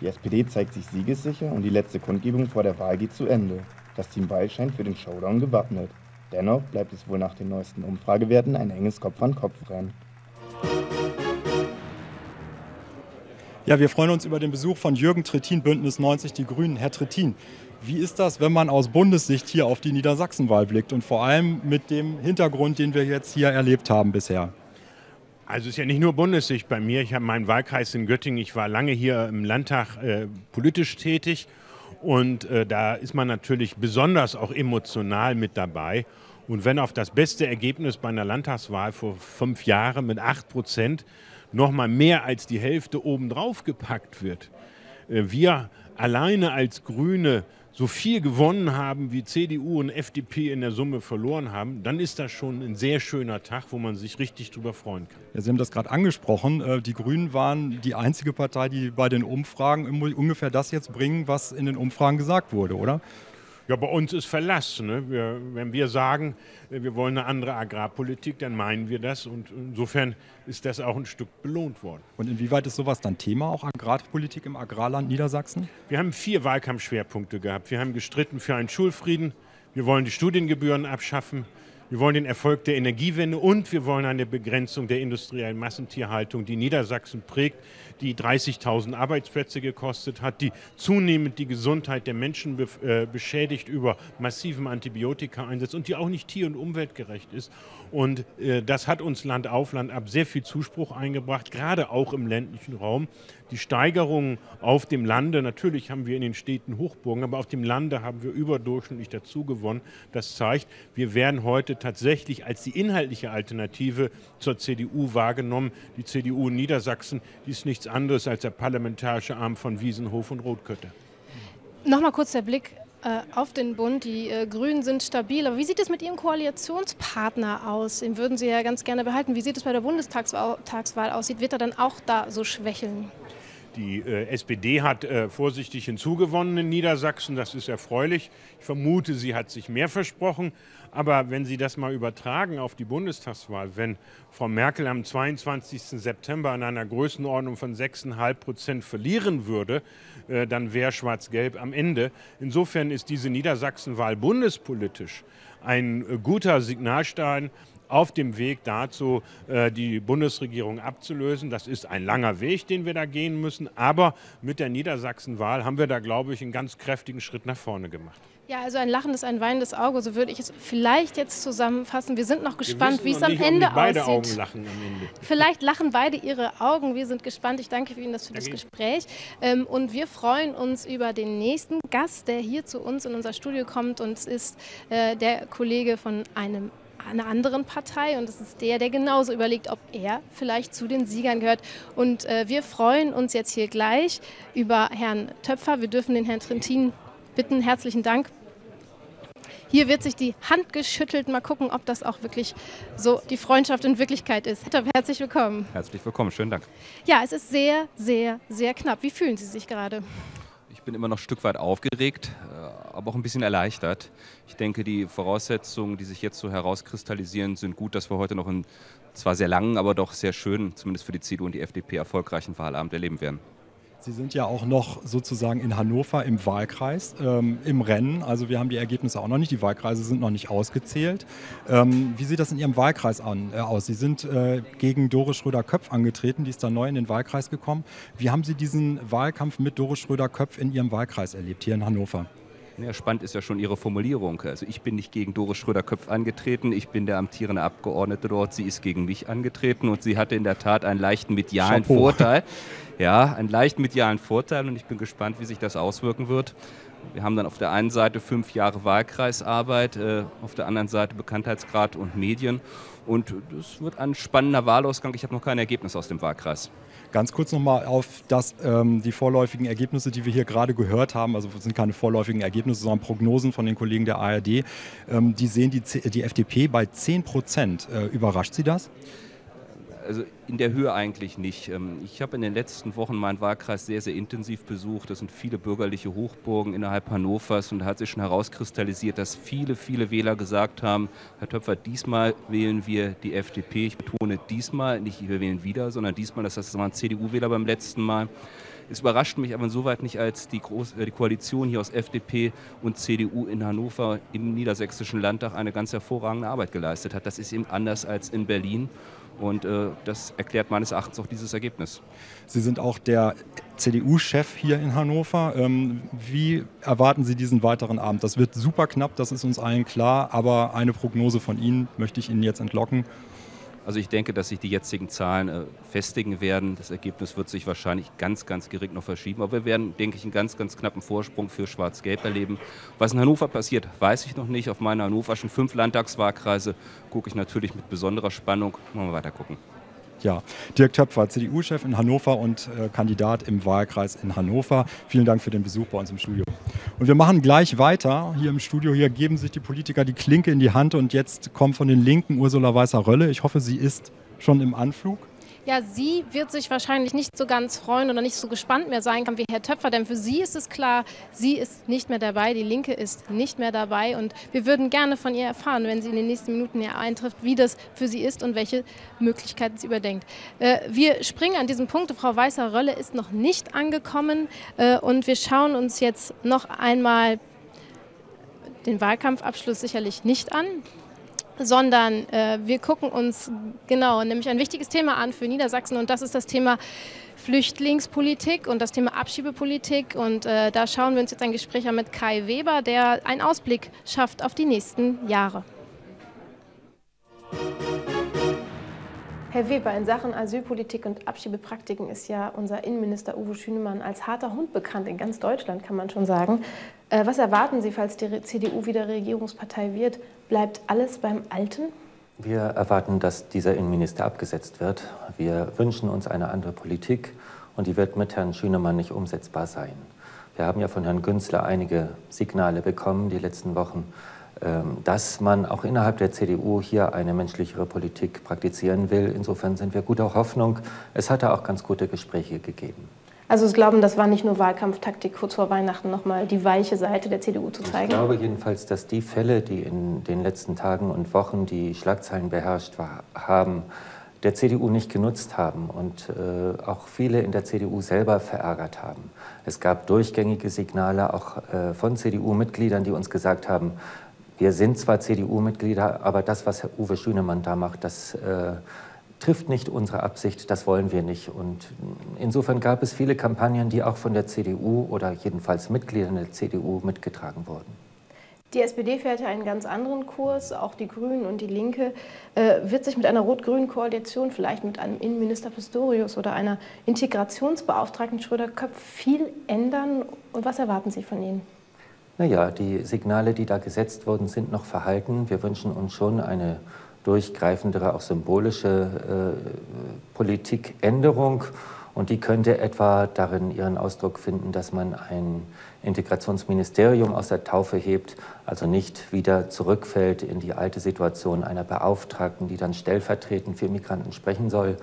Die S P D zeigt sich siegessicher und die letzte Kundgebung vor der Wahl geht zu Ende. Das Team Weil scheint für den Showdown gewappnet. Dennoch bleibt es wohl nach den neuesten Umfragewerten ein enges Kopf-an-Kopf-Rennen. Ja, wir freuen uns über den Besuch von Jürgen Trittin, Bündnis neunzig Die Grünen. Herr Trittin, wie ist das, wenn man aus Bundessicht hier auf die Niedersachsenwahl blickt und vor allem mit dem Hintergrund, den wir jetzt hier erlebt haben bisher? Also es ist ja nicht nur Bundessicht bei mir. Ich habe meinen Wahlkreis in Göttingen. Ich war lange hier im Landtag äh, politisch tätig und äh, da ist man natürlich besonders auch emotional mit dabei. Und wenn auf das beste Ergebnis bei einer Landtagswahl vor fünf Jahren mit acht Prozent noch mal mehr als die Hälfte obendrauf gepackt wird, wir alleine als Grüne so viel gewonnen haben, wie C D U und F D P in der Summe verloren haben, dann ist das schon ein sehr schöner Tag, wo man sich richtig drüber freuen kann. Ja, Sie haben das gerade angesprochen. Die Grünen waren die einzige Partei, die bei den Umfragen ungefähr das jetzt bringen, was in den Umfragen gesagt wurde, oder? Ja, bei uns ist Verlass. Ne? Wir, wenn wir sagen, wir wollen eine andere Agrarpolitik, dann meinen wir das. Und insofern ist das auch ein Stück belohnt worden. Und inwieweit ist sowas dann Thema, auch Agrarpolitik im Agrarland Niedersachsen? Wir haben vier Wahlkampfschwerpunkte gehabt. Wir haben gestritten für einen Schulfrieden. Wir wollen die Studiengebühren abschaffen. Wir wollen den Erfolg der Energiewende und wir wollen eine Begrenzung der industriellen Massentierhaltung, die Niedersachsen prägt, die dreißigtausend Arbeitsplätze gekostet hat, die zunehmend die Gesundheit der Menschen be äh, beschädigt über massiven Antibiotikaeinsatz und die auch nicht tier- und umweltgerecht ist. Und äh, das hat uns Land auf Land ab sehr viel Zuspruch eingebracht, gerade auch im ländlichen Raum. Die Steigerungen auf dem Lande, natürlich haben wir in den Städten Hochburgen, aber auf dem Lande haben wir überdurchschnittlich dazu gewonnen. Das zeigt, wir werden heute tatsächlich als die inhaltliche Alternative zur C D U wahrgenommen. Die C D U in Niedersachsen, die ist nichts anderes als der parlamentarische Arm von Wiesenhof und Rothkötter. Nochmal kurz der Blick äh, auf den Bund. Die äh, Grünen sind stabil. Aber wie sieht es mit Ihrem Koalitionspartner aus? Den würden Sie ja ganz gerne behalten. Wie sieht es bei der Bundestagswahl aussieht? Wird er dann auch da so schwächeln? Die äh, S P D hat äh, vorsichtig hinzugewonnen in Niedersachsen. Das ist erfreulich. Ich vermute, sie hat sich mehr versprochen. Aber wenn Sie das mal übertragen auf die Bundestagswahl, wenn Frau Merkel am zweiundzwanzigsten September an einer Größenordnung von sechs Komma fünf Prozent verlieren würde, äh, dann wäre Schwarz-Gelb am Ende. Insofern ist diese Niedersachsenwahl bundespolitisch ein äh, guter Signalstein auf dem Weg dazu, die Bundesregierung abzulösen. Das ist ein langer Weg, den wir da gehen müssen. Aber mit der Niedersachsenwahl haben wir da, glaube ich, einen ganz kräftigen Schritt nach vorne gemacht. Ja, also ein lachendes, ein weinendes Auge, so würde ich es vielleicht jetzt zusammenfassen. Wir sind noch gespannt, wie es am Ende aussieht. Beide Augen lachen am Ende. Vielleicht lachen beide ihre Augen. Wir sind gespannt. Ich danke Ihnen für das Gespräch. Und wir freuen uns über den nächsten Gast, der hier zu uns in unser Studio kommt. Und es ist der Kollege von einem einer anderen Partei und es ist der, der genauso überlegt, ob er vielleicht zu den Siegern gehört. Und äh, wir freuen uns jetzt hier gleich über Herrn Töpfer. Wir dürfen den Herrn Trittin bitten. Herzlichen Dank. Hier wird sich die Hand geschüttelt. Mal gucken, ob das auch wirklich so die Freundschaft in Wirklichkeit ist. Herr Töpfer, herzlich willkommen. Herzlich willkommen. Schönen Dank. Ja, es ist sehr, sehr, sehr knapp. Wie fühlen Sie sich gerade? Ich bin immer noch ein Stück weit aufgeregt, aber auch ein bisschen erleichtert. Ich denke, die Voraussetzungen, die sich jetzt so herauskristallisieren, sind gut, dass wir heute noch einen zwar sehr langen, aber doch sehr schönen, zumindest für die C D U und die F D P, erfolgreichen Wahlabend erleben werden. Sie sind ja auch noch sozusagen in Hannover im Wahlkreis, ähm, im Rennen. Also wir haben die Ergebnisse auch noch nicht. Die Wahlkreise sind noch nicht ausgezählt. Ähm, wie sieht das in Ihrem Wahlkreis an, äh, aus? Sie sind äh, gegen Doris Schröder-Köpf angetreten. Die ist dann neu in den Wahlkreis gekommen. Wie haben Sie diesen Wahlkampf mit Doris Schröder-Köpf in Ihrem Wahlkreis erlebt, hier in Hannover? Ja, spannend ist ja schon Ihre Formulierung. Also ich bin nicht gegen Doris Schröder-Köpf angetreten, ich bin der amtierende Abgeordnete dort, sie ist gegen mich angetreten und sie hatte in der Tat einen leichten medialen Chapeau. Vorteil. Ja, einen leichten medialen Vorteil und ich bin gespannt, wie sich das auswirken wird. Wir haben dann auf der einen Seite fünf Jahre Wahlkreisarbeit, äh, auf der anderen Seite Bekanntheitsgrad und Medien. Und das wird ein spannender Wahlausgang. Ich habe noch kein Ergebnis aus dem Wahlkreis. Ganz kurz nochmal auf das, ähm, die vorläufigen Ergebnisse, die wir hier gerade gehört haben. Also das sind keine vorläufigen Ergebnisse, sondern Prognosen von den Kollegen der A R D. Ähm, die sehen die, die F D P bei zehn Prozent. Äh, überrascht Sie das? Also in der Höhe eigentlich nicht. Ich habe in den letzten Wochen meinen Wahlkreis sehr, sehr intensiv besucht. Das sind viele bürgerliche Hochburgen innerhalb Hannovers und da hat sich schon herauskristallisiert, dass viele, viele Wähler gesagt haben, Herr Töpfer, diesmal wählen wir die F D P. Ich betone diesmal, nicht wir wählen wieder, sondern diesmal, das heißt, es waren C D U-Wähler beim letzten Mal. Es überrascht mich aber insoweit nicht, als die, Groß die Koalition hier aus F D P und C D U in Hannover im Niedersächsischen Landtag eine ganz hervorragende Arbeit geleistet hat. Das ist eben anders als in Berlin. Und äh, das erklärt meines Erachtens auch dieses Ergebnis. Sie sind auch der C D U-Chef hier in Hannover. Ähm, wie erwarten Sie diesen weiteren Abend? Das wird super knapp, das ist uns allen klar. Aber eine Prognose von Ihnen möchte ich Ihnen jetzt entlocken. Also ich denke, dass sich die jetzigen Zahlen äh, festigen werden. Das Ergebnis wird sich wahrscheinlich ganz, ganz gering noch verschieben. Aber wir werden, denke ich, einen ganz, ganz knappen Vorsprung für Schwarz-Gelb erleben. Was in Hannover passiert, weiß ich noch nicht. Auf meine hannoverschen fünf Landtagswahlkreise gucke ich natürlich mit besonderer Spannung. Mal weiter gucken. Ja, Dirk Töpfer, C D U-Chef in Hannover und äh, Kandidat im Wahlkreis in Hannover. Vielen Dank für den Besuch bei uns im Studio. Und wir machen gleich weiter hier im Studio. Hier geben sich die Politiker die Klinke in die Hand und jetzt kommt von den Linken Ursula Weißer-Rölle. Ich hoffe, sie ist schon im Anflug. Ja, sie wird sich wahrscheinlich nicht so ganz freuen oder nicht so gespannt mehr sein kann wie Herr Töpfer, denn für sie ist es klar, sie ist nicht mehr dabei, die Linke ist nicht mehr dabei und wir würden gerne von ihr erfahren, wenn sie in den nächsten Minuten hier eintrifft, wie das für sie ist und welche Möglichkeiten sie überdenkt. Äh, wir springen an diesem Punkt, Frau Weißer-Rölle ist noch nicht angekommen äh, und wir schauen uns jetzt noch einmal den Wahlkampfabschluss sicherlich nicht an, sondern äh, wir gucken uns genau nämlich ein wichtiges Thema an für Niedersachsen und das ist das Thema Flüchtlingspolitik und das Thema Abschiebepolitik und äh, da schauen wir uns jetzt ein Gespräch an mit Kai Weber, der einen Ausblick schafft auf die nächsten Jahre. Herr Weber, in Sachen Asylpolitik und Abschiebepraktiken ist ja unser Innenminister Uwe Schünemann als harter Hund bekannt, in ganz Deutschland kann man schon sagen. Äh, was erwarten Sie, falls die C D U wieder Regierungspartei wird? Bleibt alles beim Alten? Wir erwarten, dass dieser Innenminister abgesetzt wird. Wir wünschen uns eine andere Politik und die wird mit Herrn Schünemann nicht umsetzbar sein. Wir haben ja von Herrn Günzler einige Signale bekommen die letzten Wochen, dass man auch innerhalb der C D U hier eine menschlichere Politik praktizieren will. Insofern sind wir guter Hoffnung. Es hat da auch ganz gute Gespräche gegeben. Also Sie glauben, das war nicht nur Wahlkampftaktik, kurz vor Weihnachten nochmal die weiche Seite der C D U zu zeigen? Ich glaube jedenfalls, dass die Fälle, die in den letzten Tagen und Wochen die Schlagzeilen beherrscht haben, der C D U nicht genutzt haben und äh, auch viele in der C D U selber verärgert haben. Es gab durchgängige Signale auch äh, von C D U-Mitgliedern, die uns gesagt haben, wir sind zwar C D U-Mitglieder, aber das, was Herr Uwe Schünemann da macht, das äh, trifft nicht unsere Absicht, das wollen wir nicht. Und insofern gab es viele Kampagnen, die auch von der C D U oder jedenfalls Mitgliedern der C D U mitgetragen wurden. Die S P D fährt einen ganz anderen Kurs, auch die Grünen und die Linke. Äh, wird sich mit einer rot-grünen Koalition, vielleicht mit einem Innenminister Pistorius oder einer Integrationsbeauftragten Schröder-Köpp viel ändern? Und was erwarten Sie von ihnen? Naja, die Signale, die da gesetzt wurden, sind noch verhalten. Wir wünschen uns schon eine durchgreifendere, auch symbolische äh, Politikänderung. Und die könnte etwa darin ihren Ausdruck finden, dass man ein Integrationsministerium aus der Taufe hebt, also nicht wieder zurückfällt in die alte Situation einer Beauftragten, die dann stellvertretend für Migranten sprechen soll.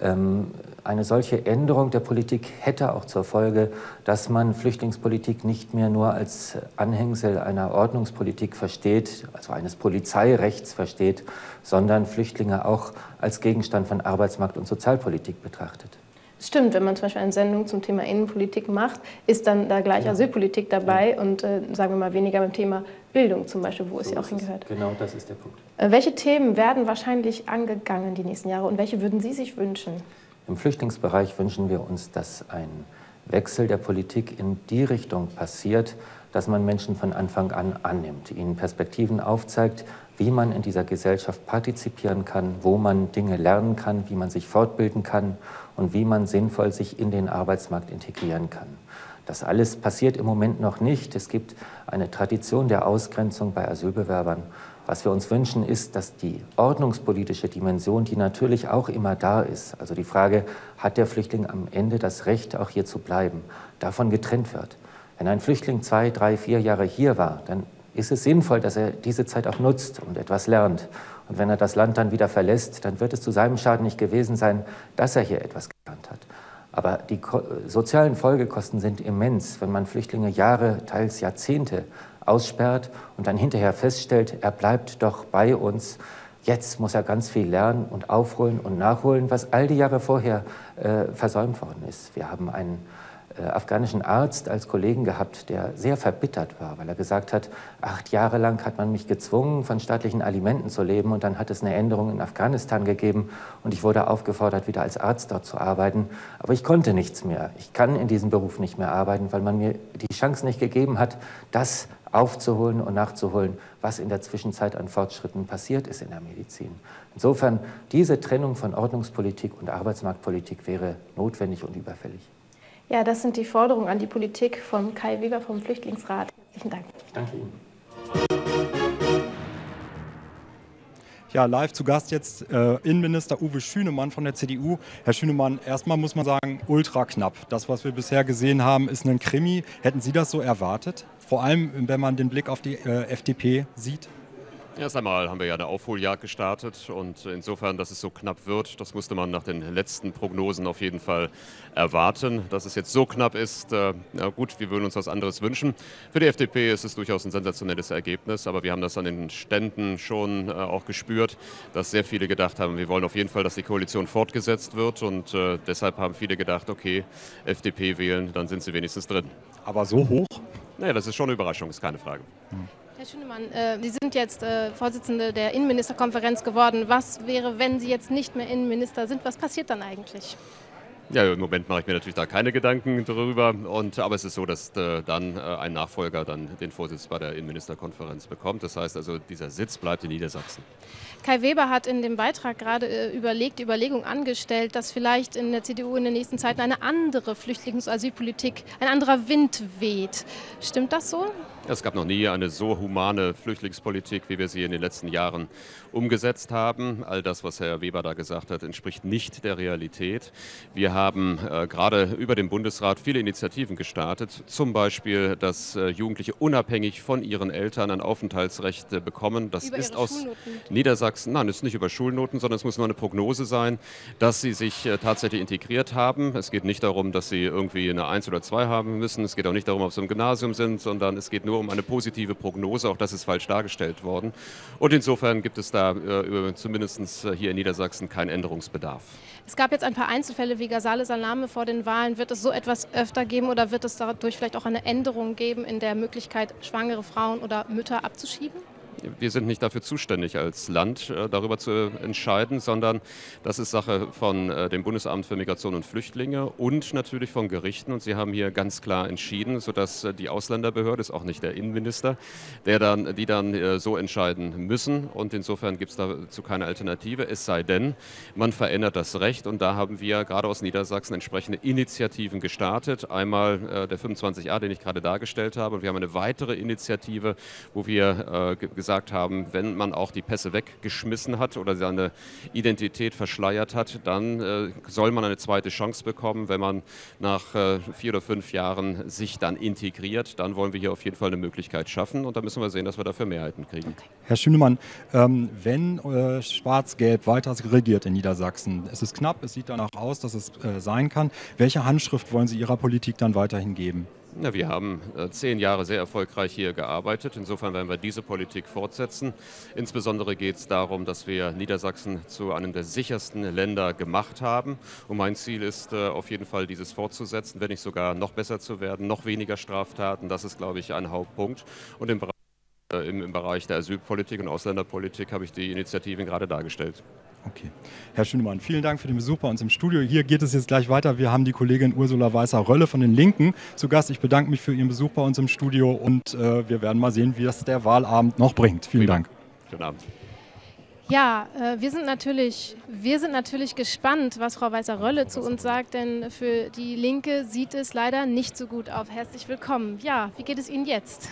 Ähm, eine solche Änderung der Politik hätte auch zur Folge, dass man Flüchtlingspolitik nicht mehr nur als Anhängsel einer Ordnungspolitik versteht, also eines Polizeirechts versteht, sondern Flüchtlinge auch als Gegenstand von Arbeitsmarkt- und Sozialpolitik betrachtet. Stimmt, wenn man zum Beispiel eine Sendung zum Thema Innenpolitik macht, ist dann da gleich ja. Asylpolitik dabei ja. und äh, sagen wir mal weniger beim Thema Bildung zum Beispiel, wo so es ja auch hingehört. Genau, das ist der Punkt. Äh, welche Themen werden wahrscheinlich angegangen die nächsten Jahre und welche würden Sie sich wünschen? Im Flüchtlingsbereich wünschen wir uns, dass ein Wechsel der Politik in die Richtung passiert, dass man Menschen von Anfang an annimmt, ihnen Perspektiven aufzeigt, wie man in dieser Gesellschaft partizipieren kann, wo man Dinge lernen kann, wie man sich fortbilden kann und wie man sinnvoll sich in den Arbeitsmarkt integrieren kann. Das alles passiert im Moment noch nicht. Es gibt eine Tradition der Ausgrenzung bei Asylbewerbern. Was wir uns wünschen, ist, dass die ordnungspolitische Dimension, die natürlich auch immer da ist, also die Frage, hat der Flüchtling am Ende das Recht, auch hier zu bleiben, davon getrennt wird. Wenn ein Flüchtling zwei, drei, vier Jahre hier war, dann ist es sinnvoll, dass er diese Zeit auch nutzt und etwas lernt. Und wenn er das Land dann wieder verlässt, dann wird es zu seinem Schaden nicht gewesen sein, dass er hier etwas gelernt hat. Aber die sozialen Folgekosten sind immens, wenn man Flüchtlinge Jahre, teils Jahrzehnte aussperrt und dann hinterher feststellt, er bleibt doch bei uns. Jetzt muss er ganz viel lernen und aufholen und nachholen, was all die Jahre vorher äh, versäumt worden ist. Wir haben einen afghanischen Arzt als Kollegen gehabt, der sehr verbittert war, weil er gesagt hat, acht Jahre lang hat man mich gezwungen, von staatlichen Alimenten zu leben und dann hat es eine Änderung in Afghanistan gegeben und ich wurde aufgefordert, wieder als Arzt dort zu arbeiten, aber ich konnte nichts mehr. Ich kann in diesem Beruf nicht mehr arbeiten, weil man mir die Chance nicht gegeben hat, das aufzuholen und nachzuholen, was in der Zwischenzeit an Fortschritten passiert ist in der Medizin. Insofern, diese Trennung von Ordnungspolitik und Arbeitsmarktpolitik wäre notwendig und überfällig. Ja, das sind die Forderungen an die Politik von Kai Weber vom Flüchtlingsrat. Herzlichen Dank. Ich danke Ihnen. Ja, live zu Gast jetzt äh, Innenminister Uwe Schünemann von der C D U. Herr Schünemann, erstmal muss man sagen, ultra knapp. Das, was wir bisher gesehen haben, ist ein Krimi. Hätten Sie das so erwartet? Vor allem, wenn man den Blick auf die äh, F D P sieht? Erst einmal haben wir ja eine Aufholjagd gestartet und insofern, dass es so knapp wird, das musste man nach den letzten Prognosen auf jeden Fall erwarten. Dass es jetzt so knapp ist, äh, na gut, wir würden uns was anderes wünschen. Für die F D P ist es durchaus ein sensationelles Ergebnis, aber wir haben das an den Ständen schon äh, auch gespürt, dass sehr viele gedacht haben, wir wollen auf jeden Fall, dass die Koalition fortgesetzt wird und äh, deshalb haben viele gedacht, okay, F D P wählen, dann sind sie wenigstens drin. Aber so hoch? Naja, das ist schon eine Überraschung, ist keine Frage. Hm. Herr Schünemann, äh, Sie sind jetzt äh, Vorsitzende der Innenministerkonferenz geworden. Was wäre, wenn Sie jetzt nicht mehr Innenminister sind? Was passiert dann eigentlich? Ja, im Moment mache ich mir natürlich da keine Gedanken drüber. Und, aber es ist so, dass äh, dann äh, ein Nachfolger dann den Vorsitz bei der Innenministerkonferenz bekommt. Das heißt also, dieser Sitz bleibt in Niedersachsen. Kai Weber hat in dem Beitrag gerade äh, überlegt, die Überlegung angestellt, dass vielleicht in der C D U in den nächsten Zeiten eine andere Flüchtlings- und Asylpolitik, ein anderer Wind weht. Stimmt das so? Es gab noch nie eine so humane Flüchtlingspolitik, wie wir sie in den letzten Jahren umgesetzt haben. All das, was Herr Weber da gesagt hat, entspricht nicht der Realität. Wir haben äh, gerade über den Bundesrat viele Initiativen gestartet, zum Beispiel, dass äh, Jugendliche unabhängig von ihren Eltern ein Aufenthaltsrecht äh, bekommen. Das ist aus Niedersachsen, nein, es ist nicht über Schulnoten, sondern es muss nur eine Prognose sein, dass sie sich äh, tatsächlich integriert haben. Es geht nicht darum, dass sie irgendwie eine eins oder zwei haben müssen. Es geht auch nicht darum, ob sie im Gymnasium sind, sondern es geht nur um eine positive Prognose. Auch das ist falsch dargestellt worden. Und insofern gibt es da äh, zumindest hier in Niedersachsen keinen Änderungsbedarf. Es gab jetzt ein paar Einzelfälle wie Gazale Salame vor den Wahlen. Wird es so etwas öfter geben oder wird es dadurch vielleicht auch eine Änderung geben in der Möglichkeit, schwangere Frauen oder Mütter abzuschieben? Wir sind nicht dafür zuständig als Land, darüber zu entscheiden, sondern das ist Sache von dem Bundesamt für Migration und Flüchtlinge und natürlich von Gerichten. Und sie haben hier ganz klar entschieden, sodass die Ausländerbehörde, ist auch nicht der Innenminister, der dann, die dann so entscheiden müssen. Und insofern gibt es dazu keine Alternative, es sei denn, man verändert das Recht. Und da haben wir gerade aus Niedersachsen entsprechende Initiativen gestartet. Einmal der fünfundzwanzig a, den ich gerade dargestellt habe. Und wir haben eine weitere Initiative, wo wir gesagt gesagt haben, wenn man auch die Pässe weggeschmissen hat oder seine Identität verschleiert hat, dann äh, soll man eine zweite Chance bekommen, wenn man nach äh, vier oder fünf Jahren sich dann integriert. Dann wollen wir hier auf jeden Fall eine Möglichkeit schaffen und da müssen wir sehen, dass wir dafür Mehrheiten kriegen. Okay. Herr Schünemann, ähm, wenn äh, Schwarz-Gelb weiter regiert in Niedersachsen, es ist knapp, es sieht danach aus, dass es äh, sein kann. Welche Handschrift wollen Sie Ihrer Politik dann weiterhin geben? Ja, wir haben äh, zehn Jahre sehr erfolgreich hier gearbeitet. Insofern werden wir diese Politik fortsetzen. Insbesondere geht es darum, dass wir Niedersachsen zu einem der sichersten Länder gemacht haben. Und mein Ziel ist äh, auf jeden Fall, dieses fortzusetzen, wenn nicht sogar noch besser zu werden, noch weniger Straftaten. Das ist, glaube ich, ein Hauptpunkt. Und im Bereich, äh, im, im Bereich der Asylpolitik und Ausländerpolitik habe ich die Initiativen gerade dargestellt. Okay. Herr Schünemann, vielen Dank für den Besuch bei uns im Studio. Hier geht es jetzt gleich weiter. Wir haben die Kollegin Ursula Weißer-Rölle von den Linken zu Gast. Ich bedanke mich für Ihren Besuch bei uns im Studio und äh, wir werden mal sehen, wie das der Wahlabend noch bringt. Vielen, vielen Dank. Dank. Schönen Abend. Ja, äh, wir sind natürlich, wir sind natürlich gespannt, was Frau Weißer-Rölle zu uns sagt, denn für die Linke sieht es leider nicht so gut auf. Herzlich willkommen. Ja, wie geht es Ihnen jetzt?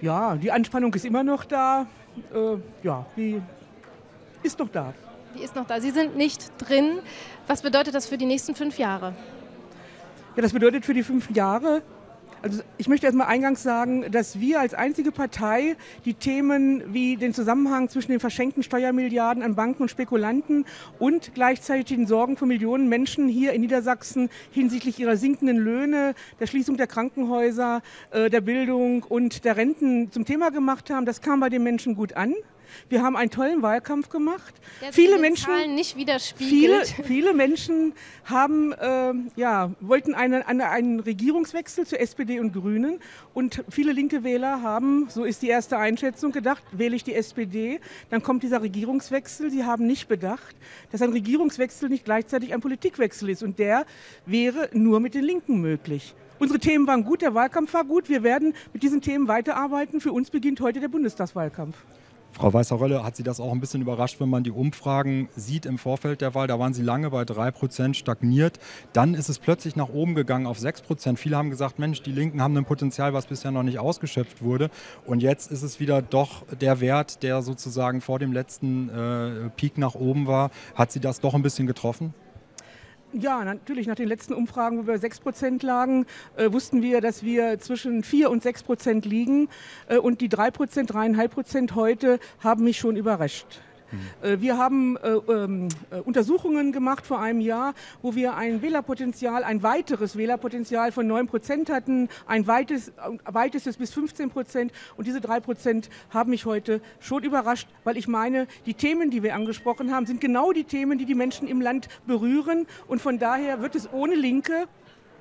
Ja, die Anspannung ist immer noch da. Äh, ja, die ist noch da. Die ist noch da. Sie sind nicht drin. Was bedeutet das für die nächsten fünf Jahre? Ja, das bedeutet für die fünf Jahre, also ich möchte erstmal eingangs sagen, dass wir als einzige Partei die Themen wie den Zusammenhang zwischen den verschenkten Steuermilliarden an Banken und Spekulanten und gleichzeitig den Sorgen von Millionen Menschen hier in Niedersachsen hinsichtlich ihrer sinkenden Löhne, der Schließung der Krankenhäuser, der Bildung und der Renten zum Thema gemacht haben. Das kam bei den Menschen gut an. Wir haben einen tollen Wahlkampf gemacht. Der viele Menschen Zahlen nicht widerspiegelt. Viele, viele Menschen haben, äh, ja, wollten eine, eine, einen Regierungswechsel zu S P D und Grünen. Und viele linke Wähler haben, so ist die erste Einschätzung, gedacht, wähle ich die S P D, dann kommt dieser Regierungswechsel. Sie haben nicht bedacht, dass ein Regierungswechsel nicht gleichzeitig ein Politikwechsel ist. Und der wäre nur mit den Linken möglich. Unsere Themen waren gut, der Wahlkampf war gut. Wir werden mit diesen Themen weiterarbeiten. Für uns beginnt heute der Bundestagswahlkampf. Frau Weißer-Rölle, hat Sie das auch ein bisschen überrascht, wenn man die Umfragen sieht im Vorfeld der Wahl? Da waren Sie lange bei drei Prozent stagniert. Dann ist es plötzlich nach oben gegangen auf sechs Prozent. Viele haben gesagt, Mensch, die Linken haben ein Potenzial, was bisher noch nicht ausgeschöpft wurde. Und jetzt ist es wieder doch der Wert, der sozusagen vor dem letzten äh, Peak nach oben war. Hat Sie das doch ein bisschen getroffen? Ja, natürlich. Nach den letzten Umfragen, wo wir sechs Prozent lagen, äh, wussten wir, dass wir zwischen vier und sechs Prozent liegen. Äh, und die drei Prozent, drei Komma fünf Prozent heute haben mich schon überrascht. Mhm. Wir haben äh, äh, Untersuchungen gemacht vor einem Jahr, wo wir ein Wählerpotenzial, ein weiteres Wählerpotenzial von neun Prozent hatten, ein weites, weitestes bis fünfzehn Prozent. Und diese drei Prozent haben mich heute schon überrascht, weil ich meine, die Themen, die wir angesprochen haben, sind genau die Themen, die die Menschen im Land berühren. Und von daher wird es ohne Linke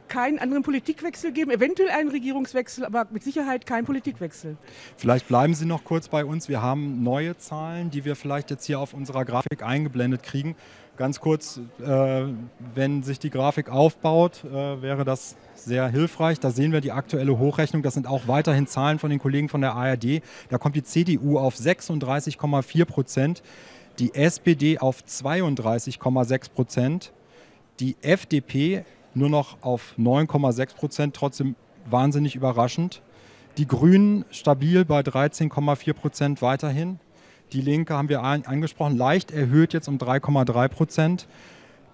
keinen anderen Politikwechsel geben, eventuell einen Regierungswechsel, aber mit Sicherheit keinen Politikwechsel. Vielleicht bleiben Sie noch kurz bei uns. Wir haben neue Zahlen, die wir vielleicht jetzt hier auf unserer Grafik eingeblendet kriegen. Ganz kurz, äh, wenn sich die Grafik aufbaut, äh, wäre das sehr hilfreich. Da sehen wir die aktuelle Hochrechnung. Das sind auch weiterhin Zahlen von den Kollegen von der A R D. Da kommt die C D U auf sechsunddreißig Komma vier Prozent, die S P D auf zweiunddreißig Komma sechs Prozent, die F D P nur noch auf neun Komma sechs Prozent, trotzdem wahnsinnig überraschend. Die Grünen stabil bei dreizehn Komma vier Prozent weiterhin. Die Linke haben wir angesprochen, leicht erhöht jetzt um drei Komma drei Prozent.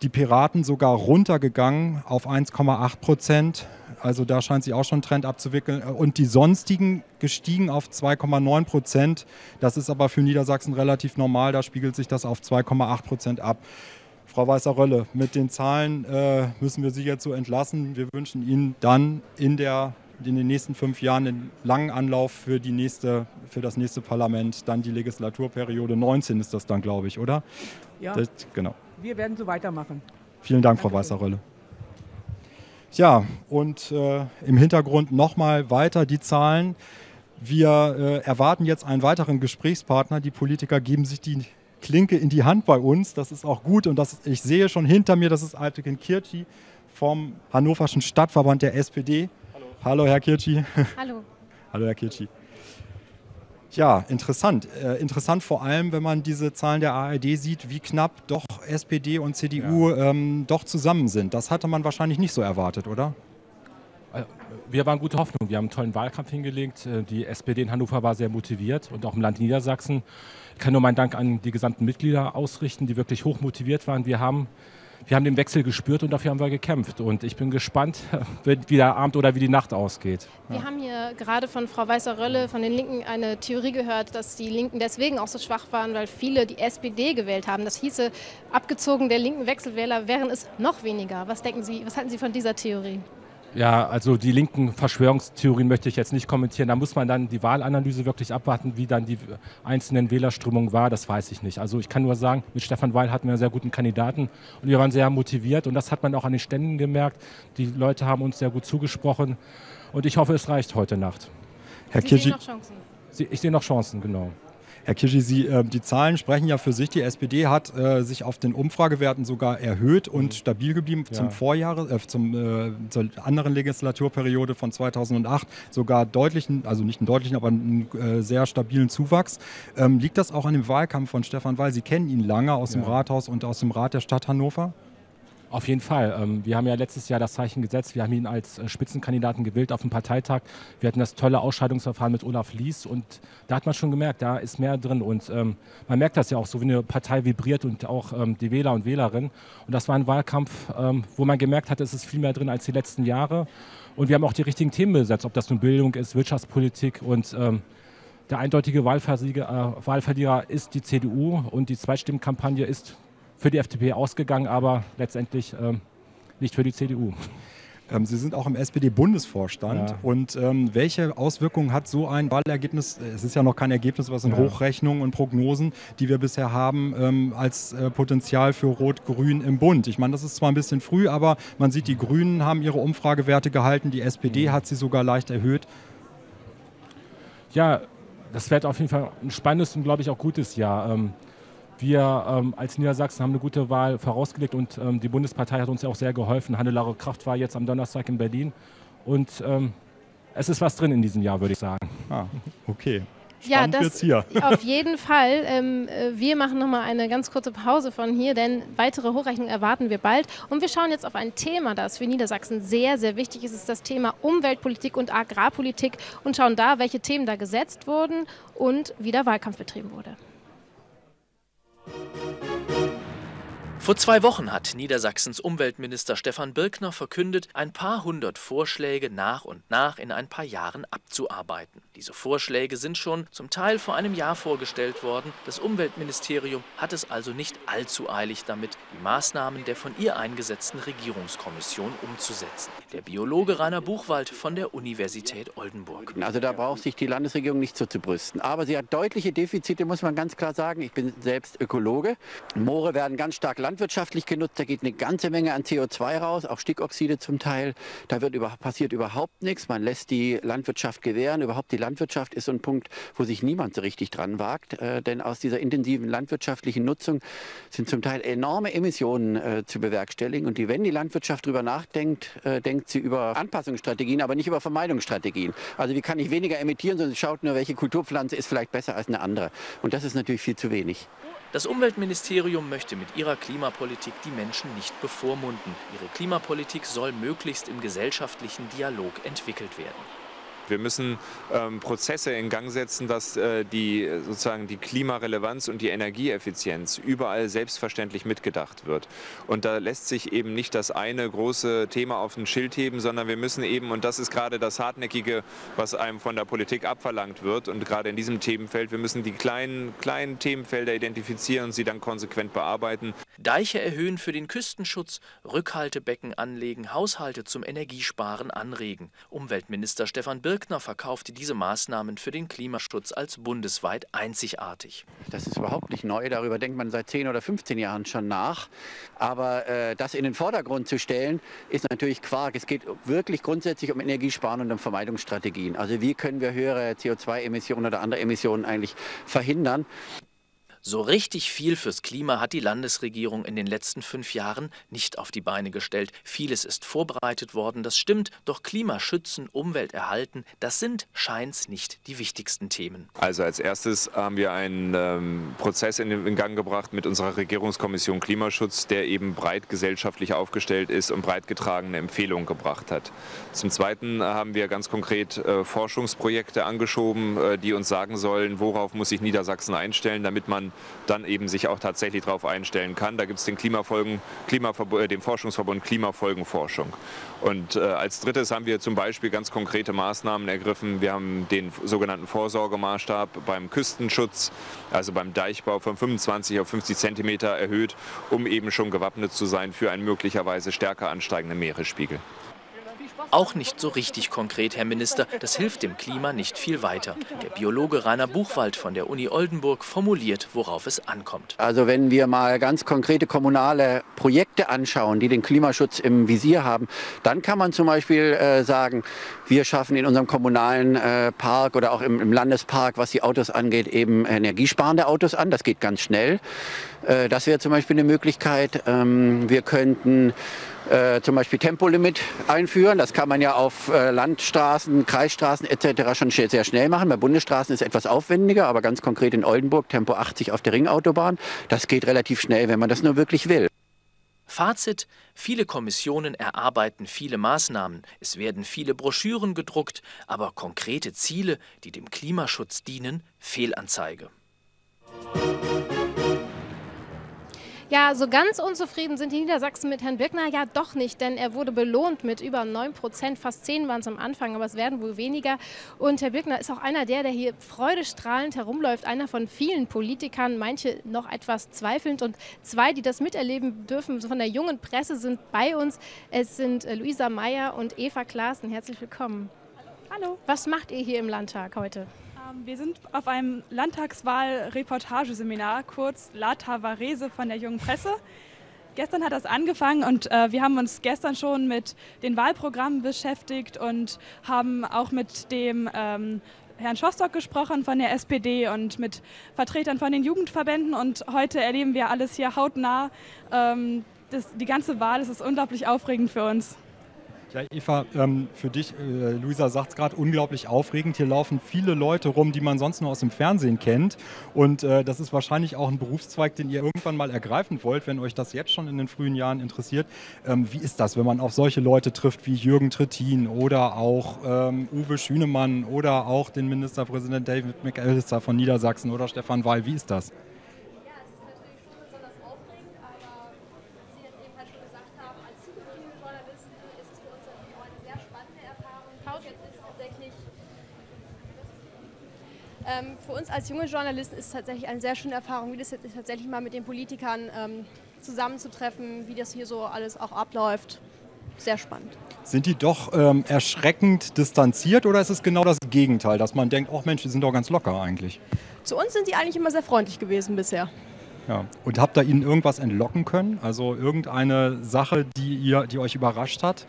Die Piraten sogar runtergegangen auf eins Komma acht Prozent. Also da scheint sich auch schon ein Trend abzuwickeln. Und die sonstigen gestiegen auf zwei Komma neun Prozent. Das ist aber für Niedersachsen relativ normal. Da spiegelt sich das auf zwei Komma acht Prozent ab. Frau Weißer-Rölle, mit den Zahlen äh, müssen wir Sie jetzt so entlassen. Wir wünschen Ihnen dann in, der, in den nächsten fünf Jahren einen langen Anlauf für, die nächste, für das nächste Parlament. Dann die Legislaturperiode neunzehn ist das dann, glaube ich, oder? Ja, das, genau. Wir werden so weitermachen. Vielen Dank, Frau Weißer-Rölle. Ja, und äh, im Hintergrund nochmal weiter die Zahlen. Wir äh, erwarten jetzt einen weiteren Gesprächspartner. Die Politiker geben sich die Klinke in die Hand bei uns. Das ist auch gut. Und das, ich sehe schon hinter mir, das ist Altekin Kirci vom Hannoverschen Stadtverband der S P D. Hallo, Hallo Herr Kirci. Hallo. Hallo, Herr Kirci. Ja, interessant. Äh, interessant vor allem, wenn man diese Zahlen der A R D sieht, wie knapp doch S P D und C D U ja. ähm, doch zusammen sind. Das hatte man wahrscheinlich nicht so erwartet, oder? Wir waren gute Hoffnung. Wir haben einen tollen Wahlkampf hingelegt. Die S P D in Hannover war sehr motiviert und auch im Land Niedersachsen. Ich kann nur meinen Dank an die gesamten Mitglieder ausrichten, die wirklich hoch motiviert waren. Wir haben, wir haben den Wechsel gespürt und dafür haben wir gekämpft. Und ich bin gespannt, wie der Abend oder wie die Nacht ausgeht. Wir ja. haben hier gerade von Frau Weißer-Rölle, von den Linken, eine Theorie gehört, dass die Linken deswegen auch so schwach waren, weil viele die S P D gewählt haben. Das hieße, abgezogen der linken Wechselwähler wären es noch weniger. Was denken Sie, was halten Sie von dieser Theorie? Ja, also die linken Verschwörungstheorien möchte ich jetzt nicht kommentieren. Da muss man dann die Wahlanalyse wirklich abwarten, wie dann die einzelnen Wählerströmungen war, das weiß ich nicht. Also ich kann nur sagen, mit Stephan Weil hatten wir einen sehr guten Kandidaten und wir waren sehr motiviert und das hat man auch an den Ständen gemerkt. Die Leute haben uns sehr gut zugesprochen und ich hoffe, es reicht heute Nacht. Herr Sie Kirci, sehen noch Chancen? Ich sehe noch Chancen, genau. Herr Kirci, Sie, äh, die Zahlen sprechen ja für sich. Die S P D hat äh, sich auf den Umfragewerten sogar erhöht und mhm. stabil geblieben ja. zum Vorjahre, äh, zum, äh, zur anderen Legislaturperiode von zweitausendacht. Sogar deutlichen, also nicht einen deutlichen, aber einen äh, sehr stabilen Zuwachs. Ähm, liegt das auch an dem Wahlkampf von Stephan Weil? Sie kennen ihn lange aus ja. dem Rathaus und aus dem Rat der Stadt Hannover? Auf jeden Fall. Wir haben ja letztes Jahr das Zeichen gesetzt. Wir haben ihn als Spitzenkandidaten gewählt auf dem Parteitag. Wir hatten das tolle Ausscheidungsverfahren mit Olaf Lies und da hat man schon gemerkt, da ist mehr drin. Und ähm, man merkt das ja auch so, wie eine Partei vibriert und auch ähm, die Wähler und Wählerinnen. Und das war ein Wahlkampf, ähm, wo man gemerkt hat, es ist viel mehr drin als die letzten Jahre. Und wir haben auch die richtigen Themen besetzt, ob das nun Bildung ist, Wirtschaftspolitik und ähm, der eindeutige Wahlversieger, äh, Wahlverlierer ist die C D U und die Zweitstimmenkampagne ist für die F D P ausgegangen, aber letztendlich ähm, nicht für die C D U. Ähm, Sie sind auch im S P D-Bundesvorstand. Ja. Und ähm, welche Auswirkungen hat so ein Wahlergebnis, es ist ja noch kein Ergebnis, aber es sind ja. Hochrechnungen und Prognosen, die wir bisher haben, ähm, als äh, Potenzial für Rot-Grün im Bund? Ich meine, das ist zwar ein bisschen früh, aber man sieht, die Grünen haben ihre Umfragewerte gehalten, die S P D mhm. hat sie sogar leicht erhöht. Ja, das wird auf jeden Fall ein spannendes und, glaube ich, auch gutes Jahr. Ähm, Wir ähm, als Niedersachsen haben eine gute Wahl vorausgelegt und ähm, die Bundespartei hat uns ja auch sehr geholfen. Hannelore Kraft war jetzt am Donnerstag in Berlin und ähm, es ist was drin in diesem Jahr, würde ich sagen. Ah, okay. Spannend ja, das hier. Auf jeden Fall. Ähm, wir machen nochmal eine ganz kurze Pause von hier, denn weitere Hochrechnungen erwarten wir bald. Und wir schauen jetzt auf ein Thema, das für Niedersachsen sehr, sehr wichtig ist. Es ist das Thema Umweltpolitik und Agrarpolitik und schauen da, welche Themen da gesetzt wurden und wie der Wahlkampf betrieben wurde. Vor zwei Wochen hat Niedersachsens Umweltminister Stefan Birkner verkündet, ein paar hundert Vorschläge nach und nach in ein paar Jahren abzuarbeiten. Diese Vorschläge sind schon zum Teil vor einem Jahr vorgestellt worden. Das Umweltministerium hat es also nicht allzu eilig damit, die Maßnahmen der von ihr eingesetzten Regierungskommission umzusetzen. Der Biologe Rainer Buchwald von der Universität Oldenburg. Also da braucht sich die Landesregierung nicht so zu brüsten. Aber sie hat deutliche Defizite, muss man ganz klar sagen. Ich bin selbst Ökologe. Moore werden ganz stark landwirtschaftlich. landwirtschaftlich genutzt, da geht eine ganze Menge an C O zwei raus, auch Stickoxide zum Teil. Da wird über, passiert überhaupt nichts, man lässt die Landwirtschaft gewähren. Überhaupt die Landwirtschaft ist so ein Punkt, wo sich niemand so richtig dran wagt, äh, denn aus dieser intensiven landwirtschaftlichen Nutzung sind zum Teil enorme Emissionen äh, zu bewerkstelligen. Und die, wenn die Landwirtschaft darüber nachdenkt, äh, denkt sie über Anpassungsstrategien, aber nicht über Vermeidungsstrategien. Also wie kann ich weniger emittieren, sondern schaut nur, welche Kulturpflanze ist vielleicht besser als eine andere. Und das ist natürlich viel zu wenig. Das Umweltministerium möchte mit ihrer Klimapolitik die Menschen nicht bevormunden. Ihre Klimapolitik soll möglichst im gesellschaftlichen Dialog entwickelt werden. Wir müssen ähm, Prozesse in Gang setzen, dass äh, die, sozusagen die Klimarelevanz und die Energieeffizienz überall selbstverständlich mitgedacht wird. Und da lässt sich eben nicht das eine große Thema auf ein Schild heben, sondern wir müssen eben, und das ist gerade das Hartnäckige, was einem von der Politik abverlangt wird, und gerade in diesem Themenfeld, wir müssen die kleinen, kleinen Themenfelder identifizieren und sie dann konsequent bearbeiten. Deiche erhöhen für den Küstenschutz, Rückhaltebecken anlegen, Haushalte zum Energiesparen anregen. Umweltminister Stefan Birkner verkaufte diese Maßnahmen für den Klimaschutz als bundesweit einzigartig. Das ist überhaupt nicht neu, darüber denkt man seit zehn oder fünfzehn Jahren schon nach. Aber äh, das in den Vordergrund zu stellen, ist natürlich Quark. Es geht wirklich grundsätzlich um Energiesparen und um Vermeidungsstrategien. Also wie können wir höhere C O zwei Emissionen oder andere Emissionen eigentlich verhindern? So richtig viel fürs Klima hat die Landesregierung in den letzten fünf Jahren nicht auf die Beine gestellt. Vieles ist vorbereitet worden, das stimmt, doch Klimaschützen, Umwelt erhalten, das sind scheint's nicht die wichtigsten Themen. Also als erstes haben wir einen ähm, Prozess in, in Gang gebracht mit unserer Regierungskommission Klimaschutz, der eben breit gesellschaftlich aufgestellt ist und breit getragene Empfehlungen gebracht hat. Zum Zweiten haben wir ganz konkret äh, Forschungsprojekte angeschoben, äh, die uns sagen sollen, worauf muss sich Niedersachsen einstellen, damit man dann eben sich auch tatsächlich darauf einstellen kann. Da gibt es den, Klimafolgen, Klimaverbund, den Forschungsverbund Klimafolgenforschung. Und äh, als drittes haben wir zum Beispiel ganz konkrete Maßnahmen ergriffen. Wir haben den sogenannten Vorsorgemaßstab beim Küstenschutz, also beim Deichbau, von fünfundzwanzig auf fünfzig Zentimeter erhöht, um eben schon gewappnet zu sein für einen möglicherweise stärker ansteigenden Meeresspiegel. Auch nicht so richtig konkret, Herr Minister, das hilft dem Klima nicht viel weiter. Der Biologe Rainer Buchwald von der Uni Oldenburg formuliert, worauf es ankommt. Also wenn wir mal ganz konkrete kommunale Projekte anschauen, die den Klimaschutz im Visier haben, dann kann man zum Beispiel äh, sagen, wir schaffen in unserem kommunalen äh, Park oder auch im, im Landespark, was die Autos angeht, eben energiesparende Autos an. Das geht ganz schnell. Äh, das wäre zum Beispiel eine Möglichkeit. Ähm, wir könnten Äh, zum Beispiel Tempolimit einführen. Das kann man ja auf äh, Landstraßen, Kreisstraßen et cetera schon sehr schnell machen. Bei Bundesstraßen ist es etwas aufwendiger, aber ganz konkret in Oldenburg Tempo achtzig auf der Ringautobahn. Das geht relativ schnell, wenn man das nur wirklich will. Fazit: Viele Kommissionen erarbeiten viele Maßnahmen. Es werden viele Broschüren gedruckt, aber konkrete Ziele, die dem Klimaschutz dienen, Fehlanzeige. Ja, so ganz unzufrieden sind die Niedersachsen mit Herrn Birkner ja doch nicht, denn er wurde belohnt mit über neun Prozent, fast zehn waren es am Anfang, aber es werden wohl weniger. Und Herr Birkner ist auch einer der, der hier freudestrahlend herumläuft, einer von vielen Politikern, manche noch etwas zweifelnd, und zwei, die das miterleben dürfen von der jungen Presse, sind bei uns. Es sind Luisa Meyer und Eva Klaassen. Herzlich willkommen. Hallo. Was macht ihr hier im Landtag heute? Wir sind auf einem Landtagswahl-Reportageseminar, kurz Latavarese von der Jungen Presse. Gestern hat das angefangen und äh, wir haben uns gestern schon mit den Wahlprogrammen beschäftigt und haben auch mit dem ähm, Herrn Schostok gesprochen von der S P D und mit Vertretern von den Jugendverbänden. Und heute erleben wir alles hier hautnah. Ähm, das, die ganze Wahl, das ist unglaublich aufregend für uns. Ja, Eva, für dich, Luisa sagt es gerade, unglaublich aufregend. Hier laufen viele Leute rum, die man sonst nur aus dem Fernsehen kennt. Und das ist wahrscheinlich auch ein Berufszweig, den ihr irgendwann mal ergreifen wollt, wenn euch das jetzt schon in den frühen Jahren interessiert. Wie ist das, wenn man auf solche Leute trifft wie Jürgen Trittin oder auch Uwe Schünemann oder auch den Ministerpräsident David McAllister von Niedersachsen oder Stephan Weil? Wie ist das? Ähm, für uns als junge Journalisten ist es tatsächlich eine sehr schöne Erfahrung, wie das jetzt ist, tatsächlich mal mit den Politikern ähm, zusammenzutreffen, wie das hier so alles auch abläuft. Sehr spannend. Sind die doch ähm, erschreckend distanziert oder ist es genau das Gegenteil, dass man denkt, oh Mensch, die sind doch ganz locker eigentlich? Zu uns sind die eigentlich immer sehr freundlich gewesen bisher. Ja. Und habt ihr ihnen irgendwas entlocken können? Also irgendeine Sache, die, ihr, die euch überrascht hat?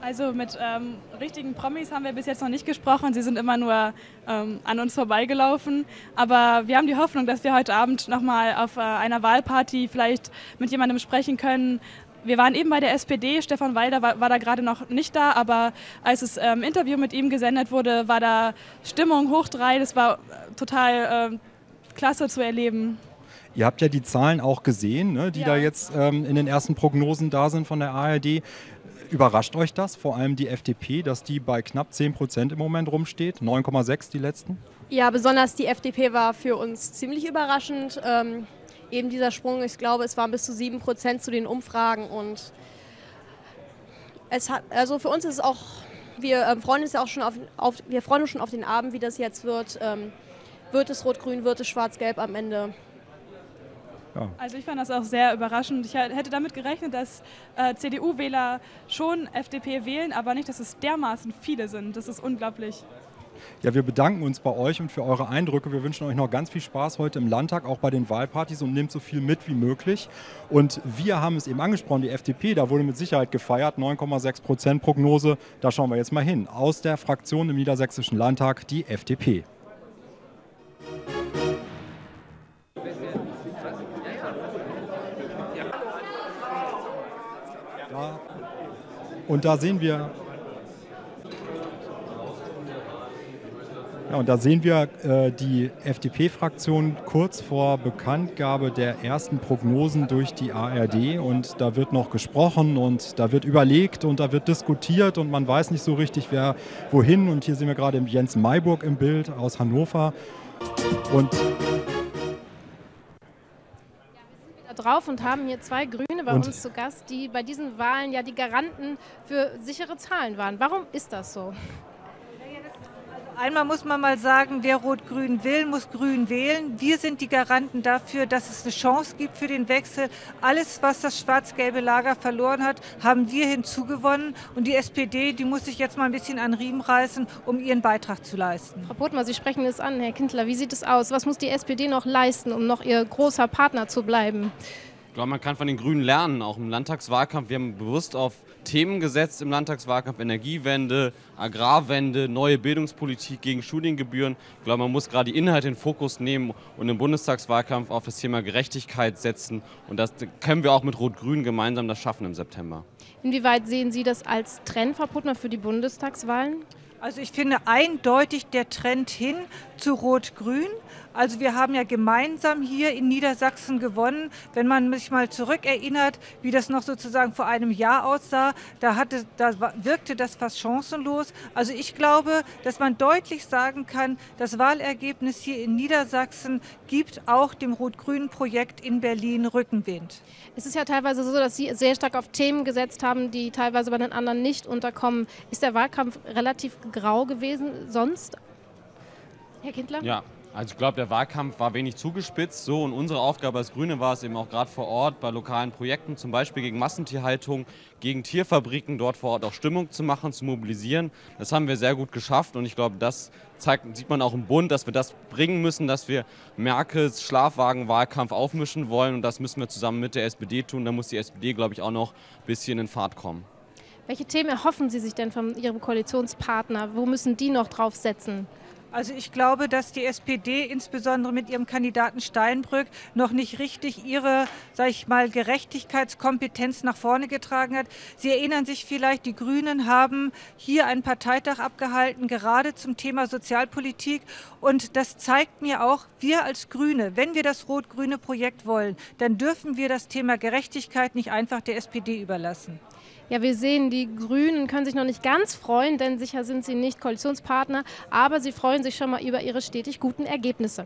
Also mit ähm, richtigen Promis haben wir bis jetzt noch nicht gesprochen. Sie sind immer nur ähm, an uns vorbeigelaufen. Aber wir haben die Hoffnung, dass wir heute Abend nochmal auf äh, einer Wahlparty vielleicht mit jemandem sprechen können. Wir waren eben bei der S P D. Stefan Weil war, war da gerade noch nicht da. Aber als das ähm, Interview mit ihm gesendet wurde, war da Stimmung hoch drei. Das war total äh, klasse zu erleben. Ihr habt ja die Zahlen auch gesehen, ne, die ja da jetzt ähm, in den ersten Prognosen da sind von der A R D. Überrascht euch das, vor allem die F D P, dass die bei knapp zehn Prozent im Moment rumsteht, neun Komma sechs die letzten? Ja, besonders die F D P war für uns ziemlich überraschend. Ähm, eben dieser Sprung, ich glaube, es waren bis zu sieben Prozent zu den Umfragen. Und es hat, also für uns ist es auch, wir ähm, freuen uns ja auch schon auf, auf, wir freuen uns schon auf den Abend, wie das jetzt wird. Ähm, wird es rot-grün, wird es schwarz-gelb am Ende? Ja. Also ich fand das auch sehr überraschend. Ich hätte damit gerechnet, dass äh, C D U-Wähler schon F D P wählen, aber nicht, dass es dermaßen viele sind. Das ist unglaublich. Ja, wir bedanken uns bei euch und für eure Eindrücke. Wir wünschen euch noch ganz viel Spaß heute im Landtag, auch bei den Wahlpartys, und nehmt so viel mit wie möglich. Und wir haben es eben angesprochen, die F D P, da wurde mit Sicherheit gefeiert, neun Komma sechs Prozent Prognose. Da schauen wir jetzt mal hin. Aus der Fraktion im Niedersächsischen Landtag, die F D P. Und da sehen wir, ja, und da sehen wir äh, die F D P-Fraktion kurz vor Bekanntgabe der ersten Prognosen durch die A R D. Und da wird noch gesprochen und da wird überlegt und da wird diskutiert und man weiß nicht so richtig, wer wohin. Und hier sehen wir gerade Jens Maiburg im Bild aus Hannover. Und drauf und haben hier zwei Grüne bei und uns zu Gast, die bei diesen Wahlen ja die Garanten für sichere Zahlen waren. Warum ist das so? Einmal muss man mal sagen, wer Rot-Grün will, muss Grün wählen. Wir sind die Garanten dafür, dass es eine Chance gibt für den Wechsel. Alles, was das schwarz-gelbe Lager verloren hat, haben wir hinzugewonnen. Und die S P D, die muss sich jetzt mal ein bisschen an Riemen reißen, um ihren Beitrag zu leisten. Frau Pothmer, Sie sprechen es an. Herr Kindler, wie sieht es aus? Was muss die S P D noch leisten, um noch ihr großer Partner zu bleiben? Ich glaube, man kann von den Grünen lernen, auch im Landtagswahlkampf. Wir haben bewusst auf Themen gesetzt im Landtagswahlkampf: Energiewende, Agrarwende, neue Bildungspolitik gegen Studiengebühren. Ich glaube, man muss gerade die Inhalte in den Fokus nehmen und im Bundestagswahlkampf auf das Thema Gerechtigkeit setzen. Und das können wir auch mit Rot-Grün gemeinsam das schaffen im September. Inwieweit sehen Sie das als Trend, Frau Pothmer, für die Bundestagswahlen? Also ich finde eindeutig der Trend hin zu Rot-Grün. Also wir haben ja gemeinsam hier in Niedersachsen gewonnen. Wenn man sich mal zurückerinnert, wie das noch sozusagen vor einem Jahr aussah, da, hatte, da wirkte das fast chancenlos. Also ich glaube, dass man deutlich sagen kann, das Wahlergebnis hier in Niedersachsen gibt auch dem rot-grünen Projekt in Berlin Rückenwind. Es ist ja teilweise so, dass Sie sehr stark auf Themen gesetzt haben, die teilweise bei den anderen nicht unterkommen. Ist der Wahlkampf relativ grau gewesen sonst? Herr Kindler? Ja, also ich glaube, der Wahlkampf war wenig zugespitzt. So, und unsere Aufgabe als Grüne war es eben auch gerade vor Ort bei lokalen Projekten, zum Beispiel gegen Massentierhaltung, gegen Tierfabriken, dort vor Ort auch Stimmung zu machen, zu mobilisieren. Das haben wir sehr gut geschafft und ich glaube, das zeigt, sieht man auch im Bund, dass wir das bringen müssen, dass wir Merkels Schlafwagen-Wahlkampf aufmischen wollen, und das müssen wir zusammen mit der S P D tun. Da muss die S P D, glaube ich, auch noch ein bisschen in Fahrt kommen. Welche Themen erhoffen Sie sich denn von Ihrem Koalitionspartner? Wo müssen die noch drauf setzen? Also ich glaube, dass die S P D insbesondere mit ihrem Kandidaten Steinbrück noch nicht richtig ihre, sag ich mal, Gerechtigkeitskompetenz nach vorne getragen hat. Sie erinnern sich vielleicht, die Grünen haben hier einen Parteitag abgehalten, gerade zum Thema Sozialpolitik. Und das zeigt mir auch, wir als Grüne, wenn wir das rot-grüne Projekt wollen, dann dürfen wir das Thema Gerechtigkeit nicht einfach der S P D überlassen. Ja, wir sehen, die Grünen können sich noch nicht ganz freuen, denn sicher sind sie nicht Koalitionspartner, aber sie freuen sich schon mal über ihre stetig guten Ergebnisse.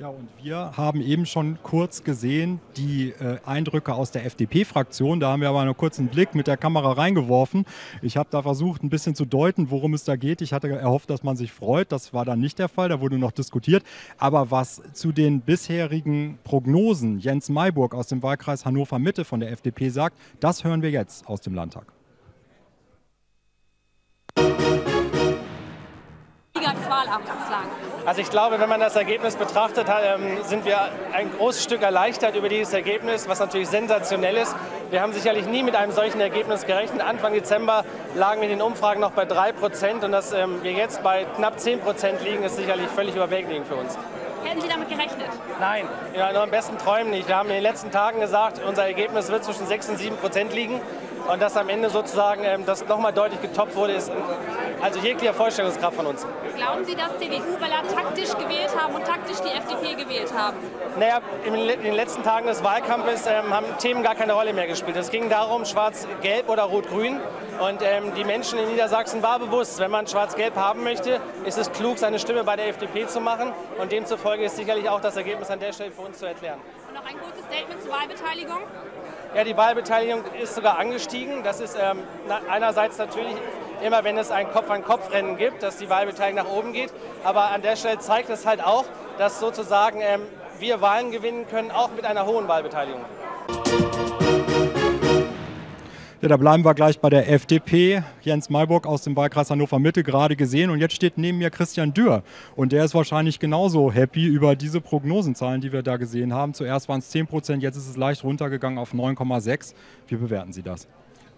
Ja, und wir haben eben schon kurz gesehen die äh, Eindrücke aus der F D P-Fraktion. Da haben wir aber einen kurzen Blick mit der Kamera reingeworfen. Ich habe da versucht, ein bisschen zu deuten, worum es da geht. Ich hatte erhofft, dass man sich freut. Das war dann nicht der Fall. Da wurde noch diskutiert. Aber was zu den bisherigen Prognosen Jens Maiburg aus dem Wahlkreis Hannover-Mitte von der F D P sagt, das hören wir jetzt aus dem Landtag. Also ich glaube, wenn man das Ergebnis betrachtet, sind wir ein großes Stück erleichtert über dieses Ergebnis, was natürlich sensationell ist. Wir haben sicherlich nie mit einem solchen Ergebnis gerechnet. Anfang Dezember lagen wir in den Umfragen noch bei drei Prozent und dass wir jetzt bei knapp zehn Prozent liegen, ist sicherlich völlig überwältigend für uns. Hätten Sie damit gerechnet? Nein, ja, nur am besten träumen nicht. Wir haben in den letzten Tagen gesagt, unser Ergebnis wird zwischen sechs und sieben Prozent liegen. Und dass am Ende sozusagen das nochmal deutlich getoppt wurde, ist also jeglicher Vorstellungskraft von uns. Glauben Sie, dass C D U-Wähler taktisch gewählt haben und taktisch die F D P gewählt haben? Naja, in den letzten Tagen des Wahlkampfes ähm, haben Themen gar keine Rolle mehr gespielt. Es ging darum, schwarz-gelb oder rot-grün. Und ähm, die Menschen in Niedersachsen war bewusst, wenn man schwarz-gelb haben möchte, ist es klug, seine Stimme bei der F D P zu machen. Und demzufolge ist sicherlich auch das Ergebnis an der Stelle für uns zu erklären. Und noch ein kurzes Statement zur Wahlbeteiligung? Ja, die Wahlbeteiligung ist sogar angestiegen. Das ist ähm, einerseits natürlich immer, wenn es ein Kopf-an-Kopf-Rennen gibt, dass die Wahlbeteiligung nach oben geht. Aber an der Stelle zeigt es halt auch, dass sozusagen ähm, wir Wahlen gewinnen können, auch mit einer hohen Wahlbeteiligung. Ja, da bleiben wir gleich bei der F D P. Jens Maiburg aus dem Wahlkreis Hannover-Mitte gerade gesehen. Und jetzt steht neben mir Christian Dürr. Und der ist wahrscheinlich genauso happy über diese Prognosenzahlen, die wir da gesehen haben. Zuerst waren es zehn Prozent, jetzt ist es leicht runtergegangen auf neun Komma sechs. Wie bewerten Sie das?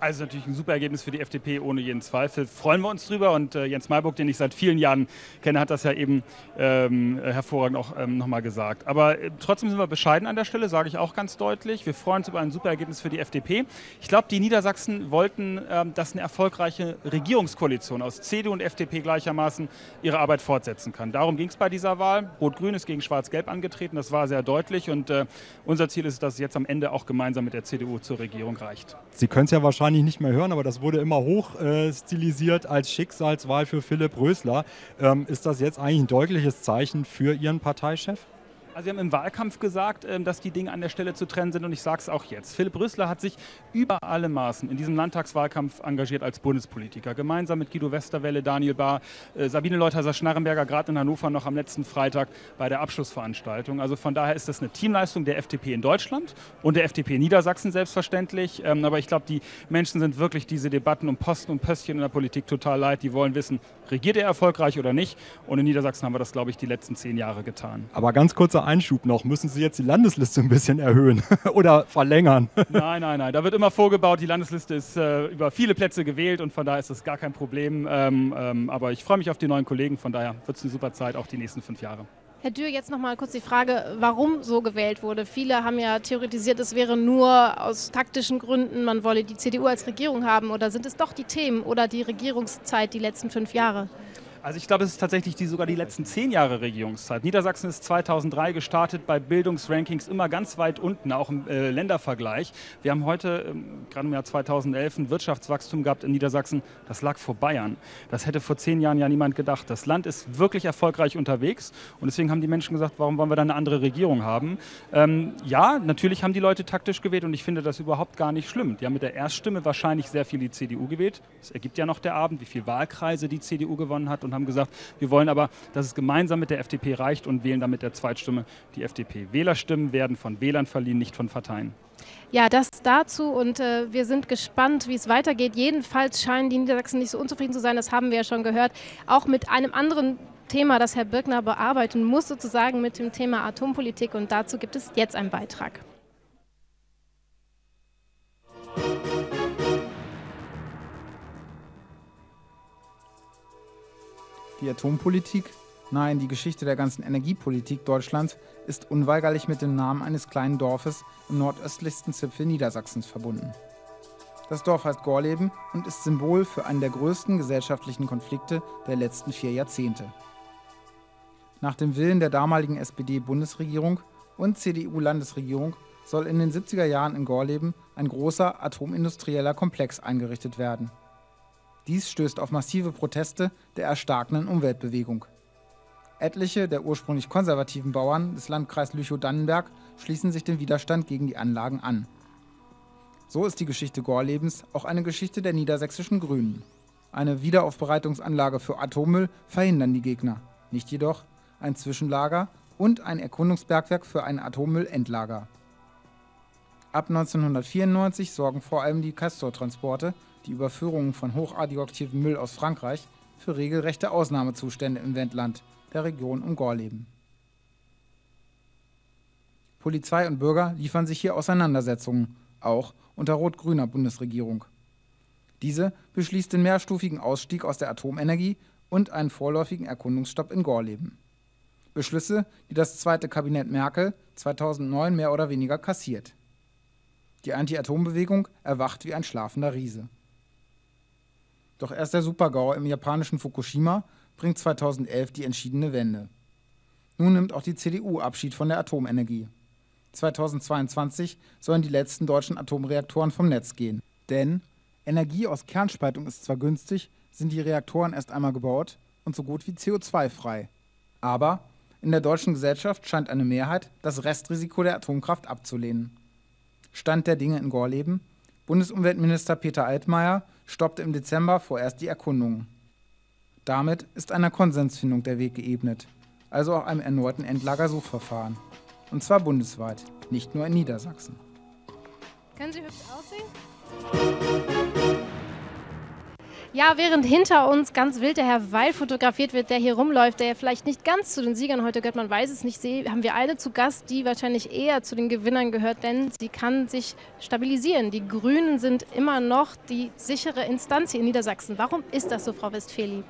Also natürlich ein super Ergebnis für die F D P, ohne jeden Zweifel. Freuen wir uns drüber. Und äh, Jens Maiburg, den ich seit vielen Jahren kenne, hat das ja eben ähm, hervorragend auch ähm, nochmal gesagt. Aber äh, trotzdem sind wir bescheiden an der Stelle, sage ich auch ganz deutlich. Wir freuen uns über ein super Ergebnis für die F D P. Ich glaube, die Niedersachsen wollten, ähm, dass eine erfolgreiche Regierungskoalition aus C D U und F D P gleichermaßen ihre Arbeit fortsetzen kann. Darum ging es bei dieser Wahl. Rot-Grün ist gegen Schwarz-Gelb angetreten. Das war sehr deutlich. Und äh, unser Ziel ist, dass es jetzt am Ende auch gemeinsam mit der C D U zur Regierung reicht. Sie können es ja wahrscheinlich nicht mehr hören, aber das wurde immer hoch äh, stilisiert als Schicksalswahl für Philipp Rösler. Ähm, ist das jetzt eigentlich ein deutliches Zeichen für Ihren Parteichef? Also Sie haben im Wahlkampf gesagt, dass die Dinge an der Stelle zu trennen sind und ich sage es auch jetzt. Philipp Rösler hat sich über alle Maßen in diesem Landtagswahlkampf engagiert als Bundespolitiker. Gemeinsam mit Guido Westerwelle, Daniel Bahr, Sabine Leutheiser-Schnarrenberger, gerade in Hannover noch am letzten Freitag bei der Abschlussveranstaltung. Also von daher ist das eine Teamleistung der F D P in Deutschland und der F D P in Niedersachsen selbstverständlich. Aber ich glaube, die Menschen sind wirklich diese Debatten um Posten und Pöstchen in der Politik total leid. Die wollen wissen, regiert er erfolgreich oder nicht? Und in Niedersachsen haben wir das, glaube ich, die letzten zehn Jahre getan. Aber ganz kurzer Einschub noch. Müssen Sie jetzt die Landesliste ein bisschen erhöhen oder verlängern? Nein, nein, nein. Da wird immer vorgebaut. Die Landesliste ist äh, über viele Plätze gewählt und von daher ist das gar kein Problem. Ähm, ähm, aber ich freue mich auf die neuen Kollegen. Von daher wird es eine super Zeit, auch die nächsten fünf Jahre. Herr Dürr, jetzt noch mal kurz die Frage, warum so gewählt wurde. Viele haben ja theoretisiert, es wäre nur aus taktischen Gründen, man wolle die C D U als Regierung haben. Oder sind es doch die Themen oder die Regierungszeit die letzten fünf Jahre? Also ich glaube, es ist tatsächlich die, sogar die letzten zehn Jahre Regierungszeit. Niedersachsen ist zweitausenddrei gestartet bei Bildungsrankings immer ganz weit unten, auch im äh, Ländervergleich. Wir haben heute, ähm, gerade im Jahr zweitausendelf, ein Wirtschaftswachstum gehabt in Niedersachsen. Das lag vor Bayern. Das hätte vor zehn Jahren ja niemand gedacht. Das Land ist wirklich erfolgreich unterwegs und deswegen haben die Menschen gesagt, warum wollen wir da eine andere Regierung haben? Ähm, ja, natürlich haben die Leute taktisch gewählt und ich finde das überhaupt gar nicht schlimm. Die haben mit der Erststimme wahrscheinlich sehr viel die C D U gewählt. Das ergibt ja noch der Abend, wie viele Wahlkreise die C D U gewonnen hat. Und Und haben gesagt, wir wollen aber, dass es gemeinsam mit der F D P reicht und wählen damit der Zweitstimme die F D P. Wählerstimmen werden von Wählern verliehen, nicht von Parteien. Ja, das dazu und äh, wir sind gespannt, wie es weitergeht. Jedenfalls scheinen die Niedersachsen nicht so unzufrieden zu sein, das haben wir ja schon gehört. Auch mit einem anderen Thema, das Herr Birkner bearbeiten muss, sozusagen mit dem Thema Atompolitik. Und dazu gibt es jetzt einen Beitrag. Die Atompolitik, nein, die Geschichte der ganzen Energiepolitik Deutschlands ist unweigerlich mit dem Namen eines kleinen Dorfes im nordöstlichsten Zipfel Niedersachsens verbunden. Das Dorf heißt Gorleben und ist Symbol für einen der größten gesellschaftlichen Konflikte der letzten vier Jahrzehnte. Nach dem Willen der damaligen S P D-Bundesregierung und C D U-Landesregierung soll in den siebziger Jahren in Gorleben ein großer atomindustrieller Komplex eingerichtet werden. Dies stößt auf massive Proteste der erstarkenden Umweltbewegung. Etliche der ursprünglich konservativen Bauern des Landkreises Lüchow-Dannenberg schließen sich dem Widerstand gegen die Anlagen an. So ist die Geschichte Gorlebens auch eine Geschichte der niedersächsischen Grünen. Eine Wiederaufbereitungsanlage für Atommüll verhindern die Gegner, nicht jedoch ein Zwischenlager und ein Erkundungsbergwerk für ein Atommüllendlager. Ab neunzehnhundertvierundneunzig sorgen vor allem die Castor-Transporte, die Überführungen von hochradioaktivem Müll aus Frankreich, für regelrechte Ausnahmezustände im Wendland, der Region um Gorleben. Polizei und Bürger liefern sich hier Auseinandersetzungen, auch unter rot-grüner Bundesregierung. Diese beschließt den mehrstufigen Ausstieg aus der Atomenergie und einen vorläufigen Erkundungsstopp in Gorleben. Beschlüsse, die das zweite Kabinett Merkel zweitausendneun mehr oder weniger kassiert. Die Anti-Atom-Bewegung erwacht wie ein schlafender Riese. Doch erst der Super-GAU im japanischen Fukushima bringt zweitausendelf die entschiedene Wende. Nun nimmt auch die C D U Abschied von der Atomenergie. zweitausendzweiundzwanzig sollen die letzten deutschen Atomreaktoren vom Netz gehen. Denn Energie aus Kernspaltung ist zwar günstig, sind die Reaktoren erst einmal gebaut und so gut wie C O zwei frei. Aber in der deutschen Gesellschaft scheint eine Mehrheit das Restrisiko der Atomkraft abzulehnen. Stand der Dinge in Gorleben: Bundesumweltminister Peter Altmaier stoppte im Dezember vorerst die Erkundungen. Damit ist einer Konsensfindung der Weg geebnet, also auch einem erneuten Endlagersuchverfahren. Und zwar bundesweit, nicht nur in Niedersachsen. Können Sie hübsch aussehen? Ja, während hinter uns ganz wild der Herr Weil fotografiert wird, der hier rumläuft, der ja vielleicht nicht ganz zu den Siegern heute gehört, man weiß es nicht, haben wir eine zu Gast, die wahrscheinlich eher zu den Gewinnern gehört, denn sie kann sich stabilisieren. Die Grünen sind immer noch die sichere Instanz hier in Niedersachsen. Warum ist das so, Frau Westfeli?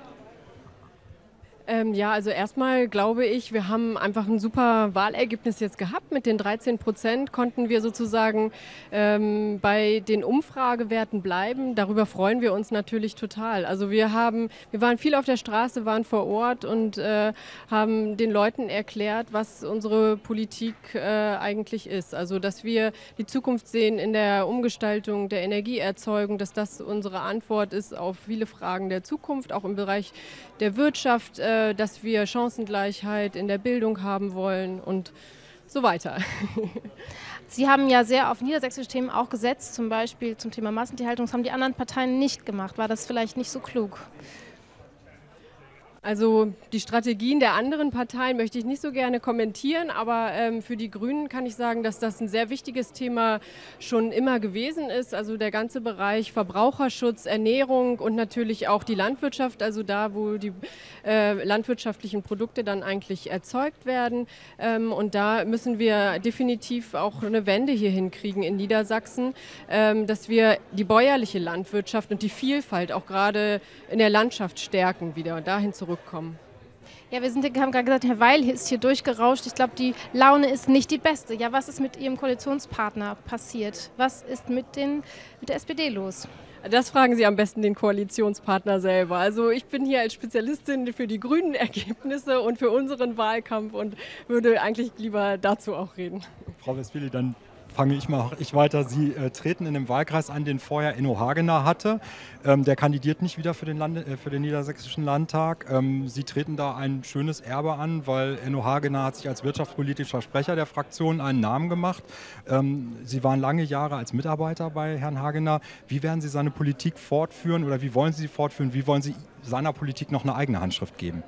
Ähm, ja, also erstmal glaube ich, wir haben einfach ein super Wahlergebnis jetzt gehabt. Mit den dreizehn Prozent konnten wir sozusagen ähm, bei den Umfragewerten bleiben. Darüber freuen wir uns natürlich total. Also wir haben, wir waren viel auf der Straße, waren vor Ort und äh, haben den Leuten erklärt, was unsere Politik äh, eigentlich ist. Also dass wir die Zukunft sehen in der Umgestaltung der Energieerzeugung, dass das unsere Antwort ist auf viele Fragen der Zukunft, auch im Bereich der Wirtschaft, äh, dass wir Chancengleichheit in der Bildung haben wollen und so weiter. Sie haben ja sehr auf niedersächsische Themen auch gesetzt, zum Beispiel zum Thema Massentierhaltung. Das haben die anderen Parteien nicht gemacht. War das vielleicht nicht so klug? Also die Strategien der anderen Parteien möchte ich nicht so gerne kommentieren, aber ähm, für die Grünen kann ich sagen, dass das ein sehr wichtiges Thema schon immer gewesen ist. Also der ganze Bereich Verbraucherschutz, Ernährung und natürlich auch die Landwirtschaft, also da, wo die äh, landwirtschaftlichen Produkte dann eigentlich erzeugt werden. Ähm, und da müssen wir definitiv auch eine Wende hier hinkriegen in Niedersachsen, ähm, dass wir die bäuerliche Landwirtschaft und die Vielfalt auch gerade in der Landschaft stärken wieder und dahin zurück. Ja, wir sind, haben gerade gesagt, Herr Weil ist hier durchgerauscht. Ich glaube, die Laune ist nicht die beste. Ja, was ist mit Ihrem Koalitionspartner passiert? Was ist mit, den, mit der S P D los? Das fragen Sie am besten den Koalitionspartner selber. Also ich bin hier als Spezialistin für die grünen Ergebnisse und für unseren Wahlkampf und würde eigentlich lieber dazu auch reden. Frau Westpheli, dann fange ich mal ich weiter. Sie äh, treten in dem Wahlkreis an, den vorher Enno Hagener hatte. Ähm, der kandidiert nicht wieder für den, Lande, äh, für den Niedersächsischen Landtag. Ähm, Sie treten da ein schönes Erbe an, weil Enno Hagener hat sich als wirtschaftspolitischer Sprecher der Fraktion einen Namen gemacht. Ähm, Sie waren lange Jahre als Mitarbeiter bei Herrn Hagener. Wie werden Sie seine Politik fortführen oder wie wollen Sie sie fortführen? Wie wollen Sie seiner Politik noch eine eigene Handschrift geben?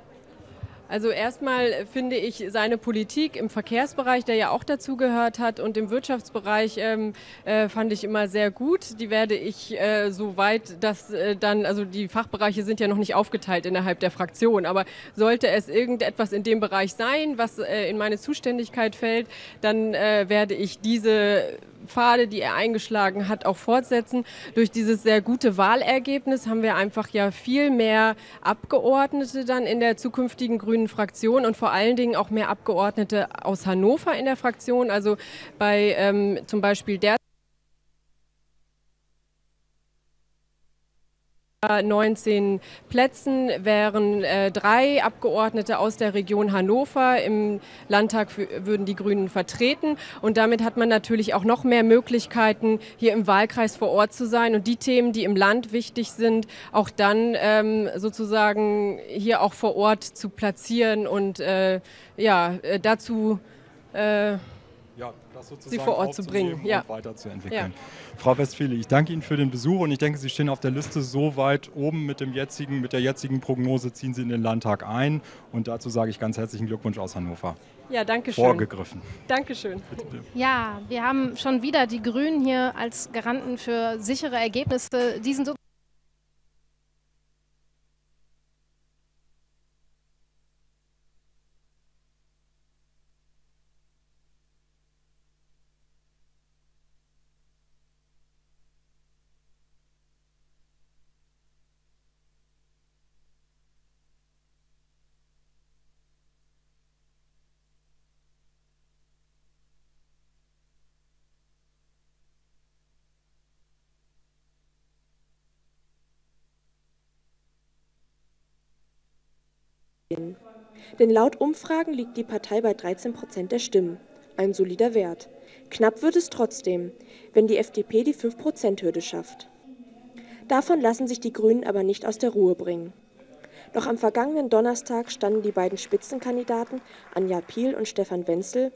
Also erstmal finde ich seine Politik im Verkehrsbereich, der ja auch dazugehört hat, und im Wirtschaftsbereich ähm, äh, fand ich immer sehr gut. Die werde ich äh, soweit, dass äh, dann, also die Fachbereiche sind ja noch nicht aufgeteilt innerhalb der Fraktion, aber sollte es irgendetwas in dem Bereich sein, was äh, in meine Zuständigkeit fällt, dann äh, werde ich diese Pfade, die er eingeschlagen hat, auch fortsetzen. Durch dieses sehr gute Wahlergebnis haben wir einfach ja viel mehr Abgeordnete dann in der zukünftigen grünen Fraktion und vor allen Dingen auch mehr Abgeordnete aus Hannover in der Fraktion. Also bei ähm, zum Beispiel der neunzehn Plätzen wären äh, drei Abgeordnete aus der Region Hannover. Im Landtag würden die Grünen vertreten. Und damit hat man natürlich auch noch mehr Möglichkeiten, hier im Wahlkreis vor Ort zu sein und die Themen, die im Land wichtig sind, auch dann ähm, sozusagen hier auch vor Ort zu platzieren und äh, ja, dazu äh, Ja, das sozusagen sie vor Ort zu bringen und ja. weiterzuentwickeln. Ja. Frau Westpheli, ich danke Ihnen für den Besuch und ich denke, Sie stehen auf der Liste so weit oben mit, dem jetzigen, mit der jetzigen Prognose, ziehen Sie in den Landtag ein und dazu sage ich ganz herzlichen Glückwunsch aus Hannover. Ja, danke schön. Vorgegriffen. Dankeschön. Ja, wir haben schon wieder die Grünen hier als Garanten für sichere Ergebnisse. Die sind so gehen. Denn laut Umfragen liegt die Partei bei dreizehn Prozent der Stimmen. Ein solider Wert. Knapp wird es trotzdem, wenn die F D P die fünf Prozent-Hürde schafft. Davon lassen sich die Grünen aber nicht aus der Ruhe bringen. Noch am vergangenen Donnerstag standen die beiden Spitzenkandidaten Anja Piel und Stefan Wenzel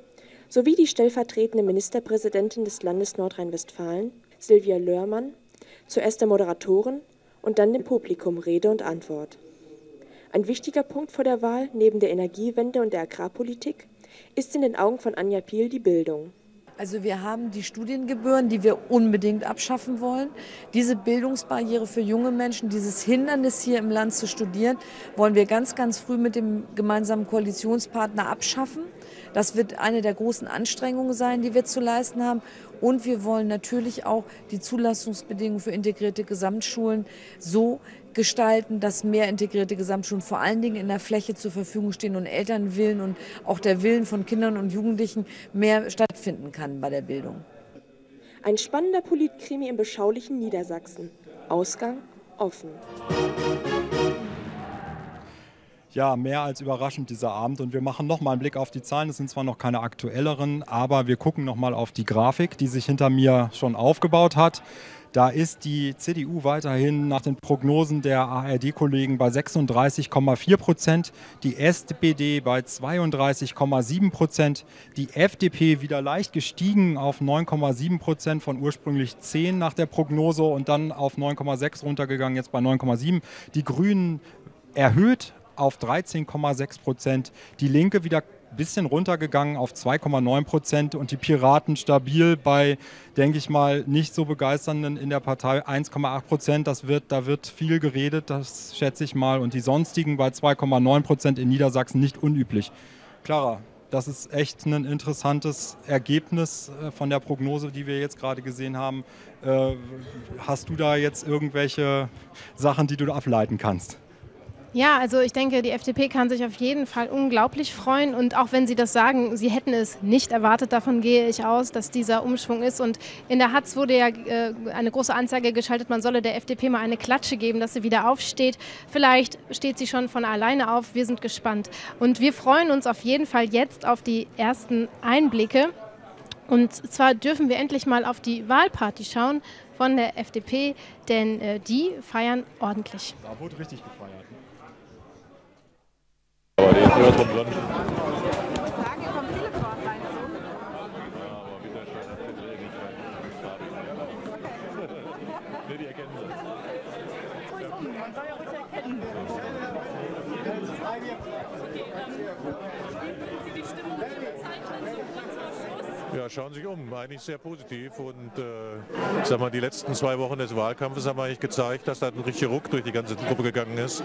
sowie die stellvertretende Ministerpräsidentin des Landes Nordrhein-Westfalen, Silvia Lörmann, zuerst der Moderatorin und dann dem Publikum Rede und Antwort. Ein wichtiger Punkt vor der Wahl, neben der Energiewende und der Agrarpolitik, ist in den Augen von Anja Piel die Bildung. Also wir haben die Studiengebühren, die wir unbedingt abschaffen wollen. Diese Bildungsbarriere für junge Menschen, dieses Hindernis hier im Land zu studieren, wollen wir ganz, ganz früh mit dem gemeinsamen Koalitionspartner abschaffen. Das wird eine der großen Anstrengungen sein, die wir zu leisten haben. Und wir wollen natürlich auch die Zulassungsbedingungen für integrierte Gesamtschulen so gestalten, dass mehr integrierte Gesamtschulen vor allen Dingen in der Fläche zur Verfügung stehen und Elternwillen und auch der Willen von Kindern und Jugendlichen mehr stattfinden kann bei der Bildung. Ein spannender Politkrimi im beschaulichen Niedersachsen. Ausgang offen. Ja, mehr als überraschend dieser Abend, und wir machen nochmal einen Blick auf die Zahlen. Das sind zwar noch keine aktuelleren, aber wir gucken nochmal auf die Grafik, die sich hinter mir schon aufgebaut hat. Da ist die C D U weiterhin nach den Prognosen der A R D-Kollegen bei sechsunddreißig Komma vier Prozent, die S P D bei zweiunddreißig Komma sieben Prozent, die F D P wieder leicht gestiegen auf neun Komma sieben Prozent von ursprünglich zehn nach der Prognose und dann auf neun Komma sechs runtergegangen, jetzt bei neun Komma sieben. Die Grünen erhöht auf dreizehn Komma sechs Prozent, die Linke wieder ein bisschen runtergegangen auf zwei Komma neun Prozent und die Piraten stabil bei, denke ich mal, nicht so begeisternden in der Partei eins Komma acht Prozent. Das wird, da wird viel geredet, das schätze ich mal, und die sonstigen bei zwei Komma neun Prozent in Niedersachsen nicht unüblich. Clara, das ist echt ein interessantes Ergebnis von der Prognose, die wir jetzt gerade gesehen haben. Hast du da jetzt irgendwelche Sachen, die du ableiten kannst? Ja, also ich denke, die F D P kann sich auf jeden Fall unglaublich freuen, und auch wenn sie das sagen, sie hätten es nicht erwartet, davon gehe ich aus, dass dieser Umschwung ist, und in der Hatz wurde ja äh, eine große Anzeige geschaltet, man solle der F D P mal eine Klatsche geben, dass sie wieder aufsteht. Vielleicht steht sie schon von alleine auf, wir sind gespannt und wir freuen uns auf jeden Fall jetzt auf die ersten Einblicke, und zwar dürfen wir endlich mal auf die Wahlparty schauen von der F D P, denn äh, die feiern ordentlich. Da wurde richtig gefeiert. Aber der ist ja drum dran. Ja, schauen Sie sich um. Eigentlich sehr positiv, und äh, ich sag mal, die letzten zwei Wochen des Wahlkampfes haben eigentlich gezeigt, dass da ein richtiger Ruck durch die ganze Gruppe gegangen ist,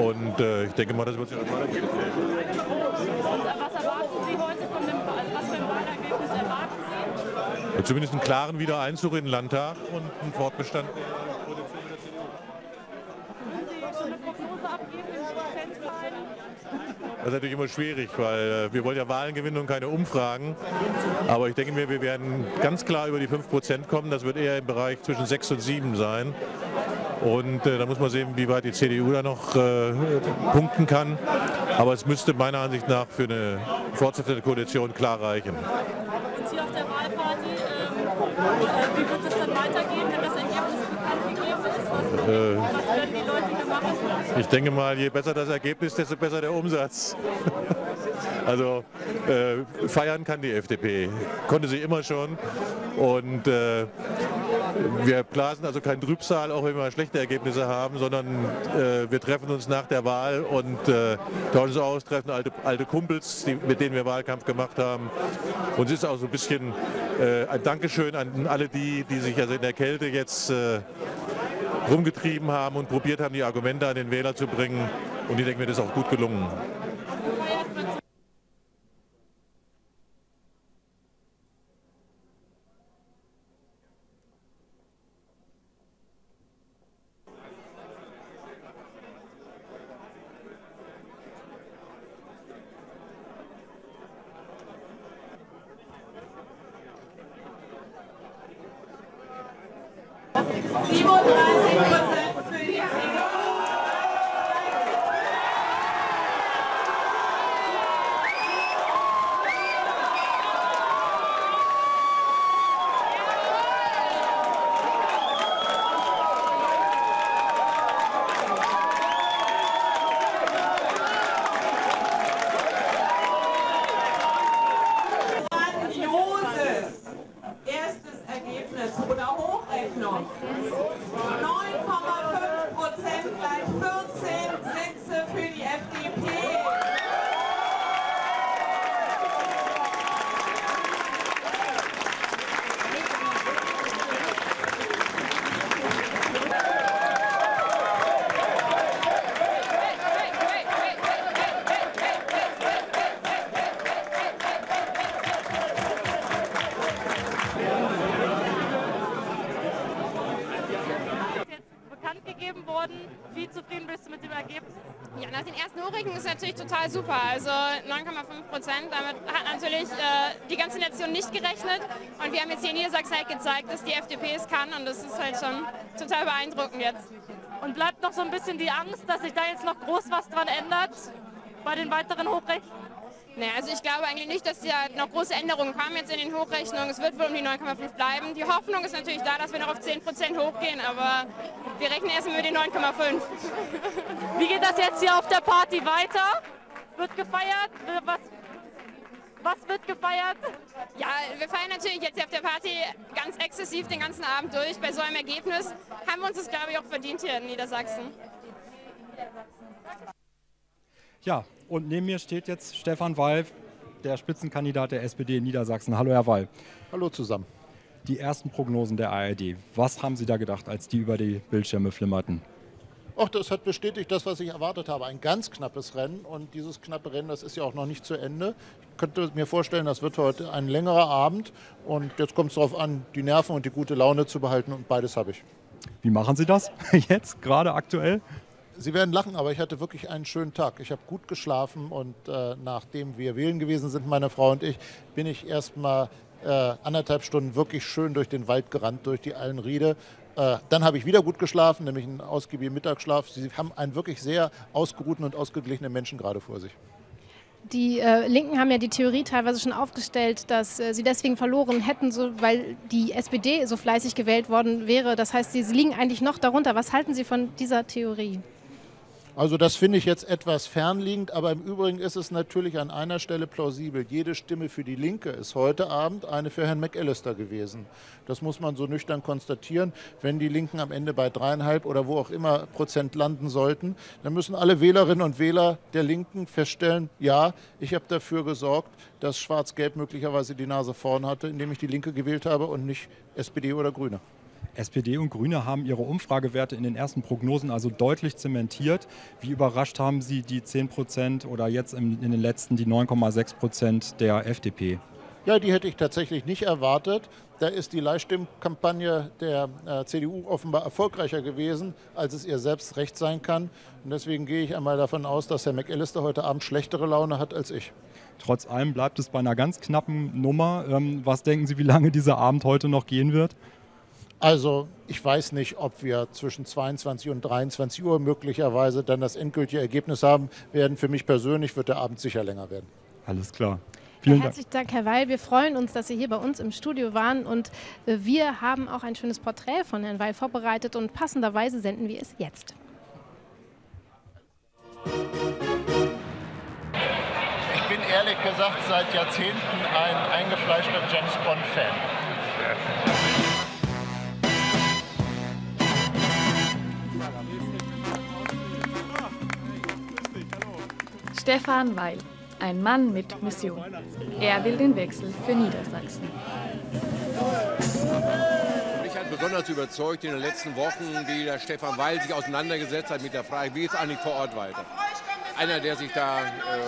und äh, ich denke mal, das wird sich auch weitergehen. Was erwarten Sie heute von dem, was für ein Wahlergebnis erwarten Sie? Zumindest einen klaren Wiedereinzug in den Landtag und einen Fortbestand. Das ist natürlich immer schwierig, weil wir wollen ja Wahlen gewinnen und keine Umfragen. Aber ich denke mir, wir werden ganz klar über die fünf Prozent kommen. Das wird eher im Bereich zwischen sechs und sieben sein. Und äh, da muss man sehen, wie weit die C D U da noch äh, punkten kann. Aber es müsste meiner Ansicht nach für eine fortsetzende Koalition klar reichen. Jetzt hier auf der Wahlparty, äh, wie wird es dann weitergehen, wenn das Ergebnis bekannt gegeben ist? Was werden die Leute gemacht? Ich denke mal, je besser das Ergebnis, desto besser der Umsatz. Also äh, feiern kann die F D P, konnte sie immer schon, und äh, wir blasen also kein Trübsal, auch wenn wir schlechte Ergebnisse haben, sondern äh, wir treffen uns nach der Wahl und äh, tauschen uns aus, treffen alte, alte Kumpels, die, mit denen wir Wahlkampf gemacht haben. Und es ist auch so ein bisschen äh, ein Dankeschön an alle die, die sich also in der Kälte jetzt äh, rumgetrieben haben und probiert haben, die Argumente an den Wähler zu bringen, und ich denke mir, das ist auch gut gelungen. siebenunddreißig Prozent für die Regierung. Ordnung. neun Komma fünf Prozent gleich vierzehn Sitze für die F D P. Wie zufrieden bist du mit dem Ergebnis? Ja, nach den ersten Hurriken ist natürlich total super. Also neun Komma fünf Prozent, damit hat natürlich äh, die ganze Nation nicht gerechnet. Und wir haben jetzt hier in Niedersachsen halt gezeigt, dass die F D P es kann. Und das ist halt schon total beeindruckend jetzt. Und bleibt noch so ein bisschen die Angst, dass sich da jetzt noch groß was dran ändert bei den weiteren Hochrechnungen? Naja, also ich glaube eigentlich nicht, dass da noch große Änderungen kommen jetzt in den Hochrechnungen. Es wird wohl um die neun Komma fünf bleiben. Die Hoffnung ist natürlich da, dass wir noch auf zehn Prozent hochgehen, aber wir rechnen erstmal mit den neun Komma fünf. Wie geht das jetzt hier auf der Party weiter? Wird gefeiert? Was, was wird gefeiert? Ja, wir feiern natürlich jetzt hier auf der Party ganz exzessiv den ganzen Abend durch. Bei so einem Ergebnis haben wir uns das, glaube ich, auch verdient hier in Niedersachsen. Ja, und neben mir steht jetzt Stephan Weil, der Spitzenkandidat der S P D in Niedersachsen. Hallo, Herr Weil. Hallo zusammen. Die ersten Prognosen der A R D, was haben Sie da gedacht, als die über die Bildschirme flimmerten? Ach, das hat bestätigt das, was ich erwartet habe. Ein ganz knappes Rennen, und dieses knappe Rennen, das ist ja auch noch nicht zu Ende. Ich könnte mir vorstellen, das wird heute ein längerer Abend, und jetzt kommt es darauf an, die Nerven und die gute Laune zu behalten, und beides habe ich. Wie machen Sie das jetzt, gerade aktuell? Sie werden lachen, aber ich hatte wirklich einen schönen Tag. Ich habe gut geschlafen, und äh, nachdem wir wählen gewesen sind, meine Frau und ich, bin ich erst mal äh, anderthalb Stunden wirklich schön durch den Wald gerannt, durch die Allenriede. Äh, dann habe ich wieder gut geschlafen, nämlich einen ausgiebigen Mittagsschlaf. Sie haben einen wirklich sehr ausgeruhten und ausgeglichenen Menschen gerade vor sich. Die äh, Linken haben ja die Theorie teilweise schon aufgestellt, dass äh, sie deswegen verloren hätten, so, weil die S P D so fleißig gewählt worden wäre. Das heißt, sie, sie liegen eigentlich noch darunter. Was halten Sie von dieser Theorie? Also das finde ich jetzt etwas fernliegend, aber im Übrigen ist es natürlich an einer Stelle plausibel. Jede Stimme für die Linke ist heute Abend eine für Herrn McAllister gewesen. Das muss man so nüchtern konstatieren. Wenn die Linken am Ende bei dreieinhalb oder wo auch immer Prozent landen sollten, dann müssen alle Wählerinnen und Wähler der Linken feststellen, ja, ich habe dafür gesorgt, dass Schwarz-Gelb möglicherweise die Nase vorn hatte, indem ich die Linke gewählt habe und nicht S P D oder Grüne. S P D und Grüne haben ihre Umfragewerte in den ersten Prognosen also deutlich zementiert. Wie überrascht haben Sie die zehn Prozent oder jetzt in den letzten die neun Komma sechs Prozent der F D P? Ja, die hätte ich tatsächlich nicht erwartet. Da ist die Leihstimmkampagne der äh, C D U offenbar erfolgreicher gewesen, als es ihr selbst recht sein kann. Und deswegen gehe ich einmal davon aus, dass Herr McAllister heute Abend schlechtere Laune hat als ich. Trotz allem bleibt es bei einer ganz knappen Nummer. Ähm, was denken Sie, wie lange dieser Abend heute noch gehen wird? Also ich weiß nicht, ob wir zwischen zweiundzwanzig und dreiundzwanzig Uhr möglicherweise dann das endgültige Ergebnis haben werden. Für mich persönlich wird der Abend sicher länger werden. Alles klar. Vielen Dank. Herzlichen Dank, Herr Weil. Wir freuen uns, dass Sie hier bei uns im Studio waren. Und wir haben auch ein schönes Porträt von Herrn Weil vorbereitet. Und passenderweise senden wir es jetzt. Ich bin ehrlich gesagt seit Jahrzehnten ein eingefleischter James-Bond-Fan. Stephan Weil, ein Mann mit Mission. Er will den Wechsel für Niedersachsen. Mich hat besonders überzeugt in den letzten Wochen, wie der Stephan Weil sich auseinandergesetzt hat mit der Frage, wie geht es eigentlich vor Ort weiter. Einer, der sich da äh,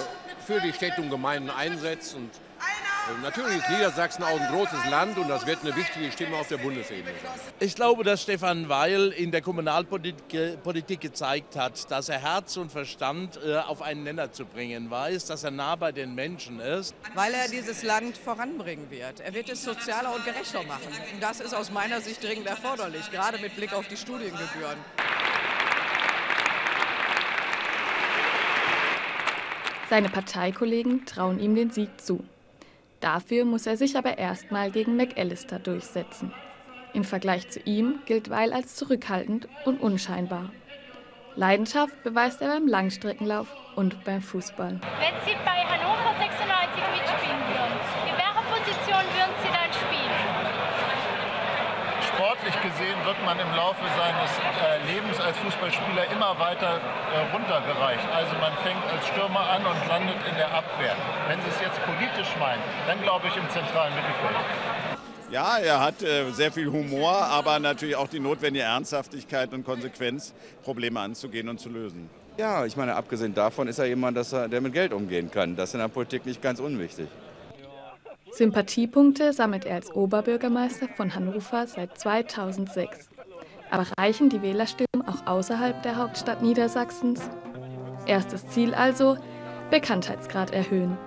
für die Städte und Gemeinden einsetzt. Und äh, natürlich ist Niedersachsen auch ein großes Land, und das wird eine wichtige Stimme auf der Bundesebene sein. Ich glaube, dass Stephan Weil in der Kommunalpolitik Politik gezeigt hat, dass er Herz und Verstand äh, auf einen Nenner zu bringen weiß, dass er nah bei den Menschen ist. Weil er dieses Land voranbringen wird. Er wird es sozialer und gerechter machen. Und das ist aus meiner Sicht dringend erforderlich, gerade mit Blick auf die Studiengebühren. Seine Parteikollegen trauen ihm den Sieg zu. Dafür muss er sich aber erstmal gegen McAllister durchsetzen. Im Vergleich zu ihm gilt Weil als zurückhaltend und unscheinbar. Leidenschaft beweist er beim Langstreckenlauf und beim Fußball. Wenn Sie bei Hannover sechsundneunzig mitspielen würden, in welcher Position würden Sie dann spielen? Sportlich gesehen wird man im Laufe seines äh, Lebens als Fußballspieler immer weiter äh, runtergereicht. Also man fängt als Stürmer an und landet in der Abwehr. Wenn Sie es jetzt politisch meinen, dann glaube ich im zentralen Mittelfeld. Ja, er hat äh, sehr viel Humor, aber natürlich auch die notwendige Ernsthaftigkeit und Konsequenz, Probleme anzugehen und zu lösen. Ja, ich meine, abgesehen davon ist er jemand, dass er, der mit Geld umgehen kann. Das ist in der Politik nicht ganz unwichtig. Sympathiepunkte sammelt er als Oberbürgermeister von Hannover seit zweitausendsechs. Aber reichen die Wählerstimmen auch außerhalb der Hauptstadt Niedersachsens? Erstes Ziel also, Bekanntheitsgrad erhöhen.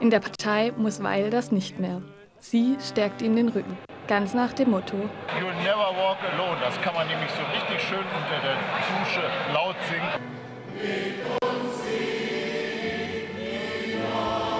In der Partei muss Weil das nicht mehr. Sie stärkt ihm den Rücken. Ganz nach dem Motto: You'll never walk alone. Das kann man nämlich so richtig schön unter der Dusche laut singen. Mit uns singt die neue Zeit.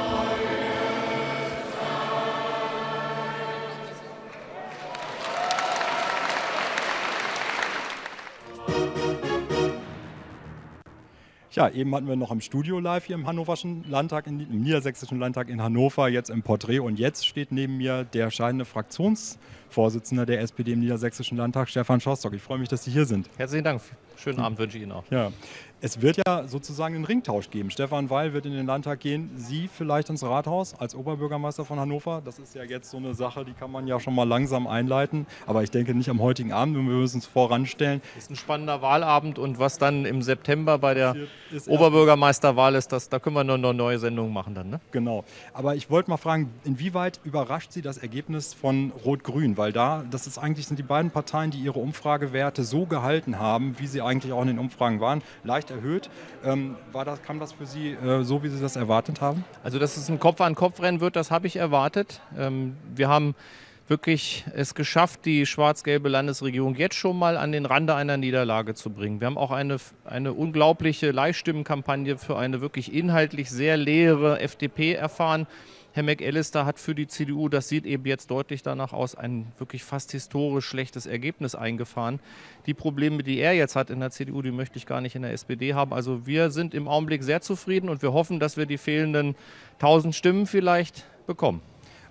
Ja, eben hatten wir noch im Studio live hier im Hannoverschen Landtag, im Niedersächsischen Landtag in Hannover, jetzt im Porträt. Und jetzt steht neben mir der scheidende Fraktionsvorsitzende der S P D im Niedersächsischen Landtag, Stefan Schostok. Ich freue mich, dass Sie hier sind. Herzlichen Dank. Schönen Abend wünsche ich Ihnen auch. Ja. Es wird ja sozusagen einen Ringtausch geben. Stephan Weil wird in den Landtag gehen, Sie vielleicht ins Rathaus als Oberbürgermeister von Hannover. Das ist ja jetzt so eine Sache, die kann man ja schon mal langsam einleiten. Aber ich denke nicht am heutigen Abend, wir müssen es voranstellen. Das ist ein spannender Wahlabend und was dann im September bei der Oberbürgermeisterwahl ist, das, da können wir noch eine neue Sendung machen dann, ne? Genau. Aber ich wollte mal fragen, inwieweit überrascht Sie das Ergebnis von Rot-Grün? Weil da, das ist eigentlich, sind die beiden Parteien, die ihre Umfragewerte so gehalten haben, wie sie eigentlich auch in den Umfragen waren, leicht erhöht. Ähm, war das, kam das für Sie äh, so, wie Sie das erwartet haben? Also, dass es ein Kopf-an-Kopf-Rennen wird, das habe ich erwartet. Ähm, wir haben wirklich es geschafft, die schwarz-gelbe Landesregierung jetzt schon mal an den Rande einer Niederlage zu bringen. Wir haben auch eine, eine unglaubliche Leihstimmenkampagne für eine wirklich inhaltlich sehr leere F D P erfahren. Herr McAllister hat für die C D U, das sieht eben jetzt deutlich danach aus, ein wirklich fast historisch schlechtes Ergebnis eingefahren. Die Probleme, die er jetzt hat in der C D U, die möchte ich gar nicht in der S P D haben. Also wir sind im Augenblick sehr zufrieden und wir hoffen, dass wir die fehlenden tausend Stimmen vielleicht bekommen.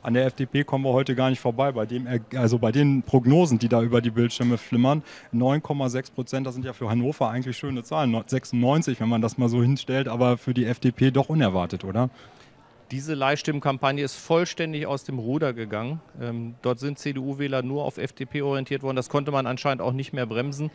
An der F D P kommen wir heute gar nicht vorbei, bei dem, also bei den Prognosen, die da über die Bildschirme flimmern. neun Komma sechs Prozent, das sind ja für Hannover eigentlich schöne Zahlen, sechsundneunzig, wenn man das mal so hinstellt, aber für die F D P doch unerwartet, oder? Diese Leihstimmenkampagne ist vollständig aus dem Ruder gegangen. Ähm, dort sind C D U-Wähler nur auf F D P orientiert worden. Das konnte man anscheinend auch nicht mehr bremsen.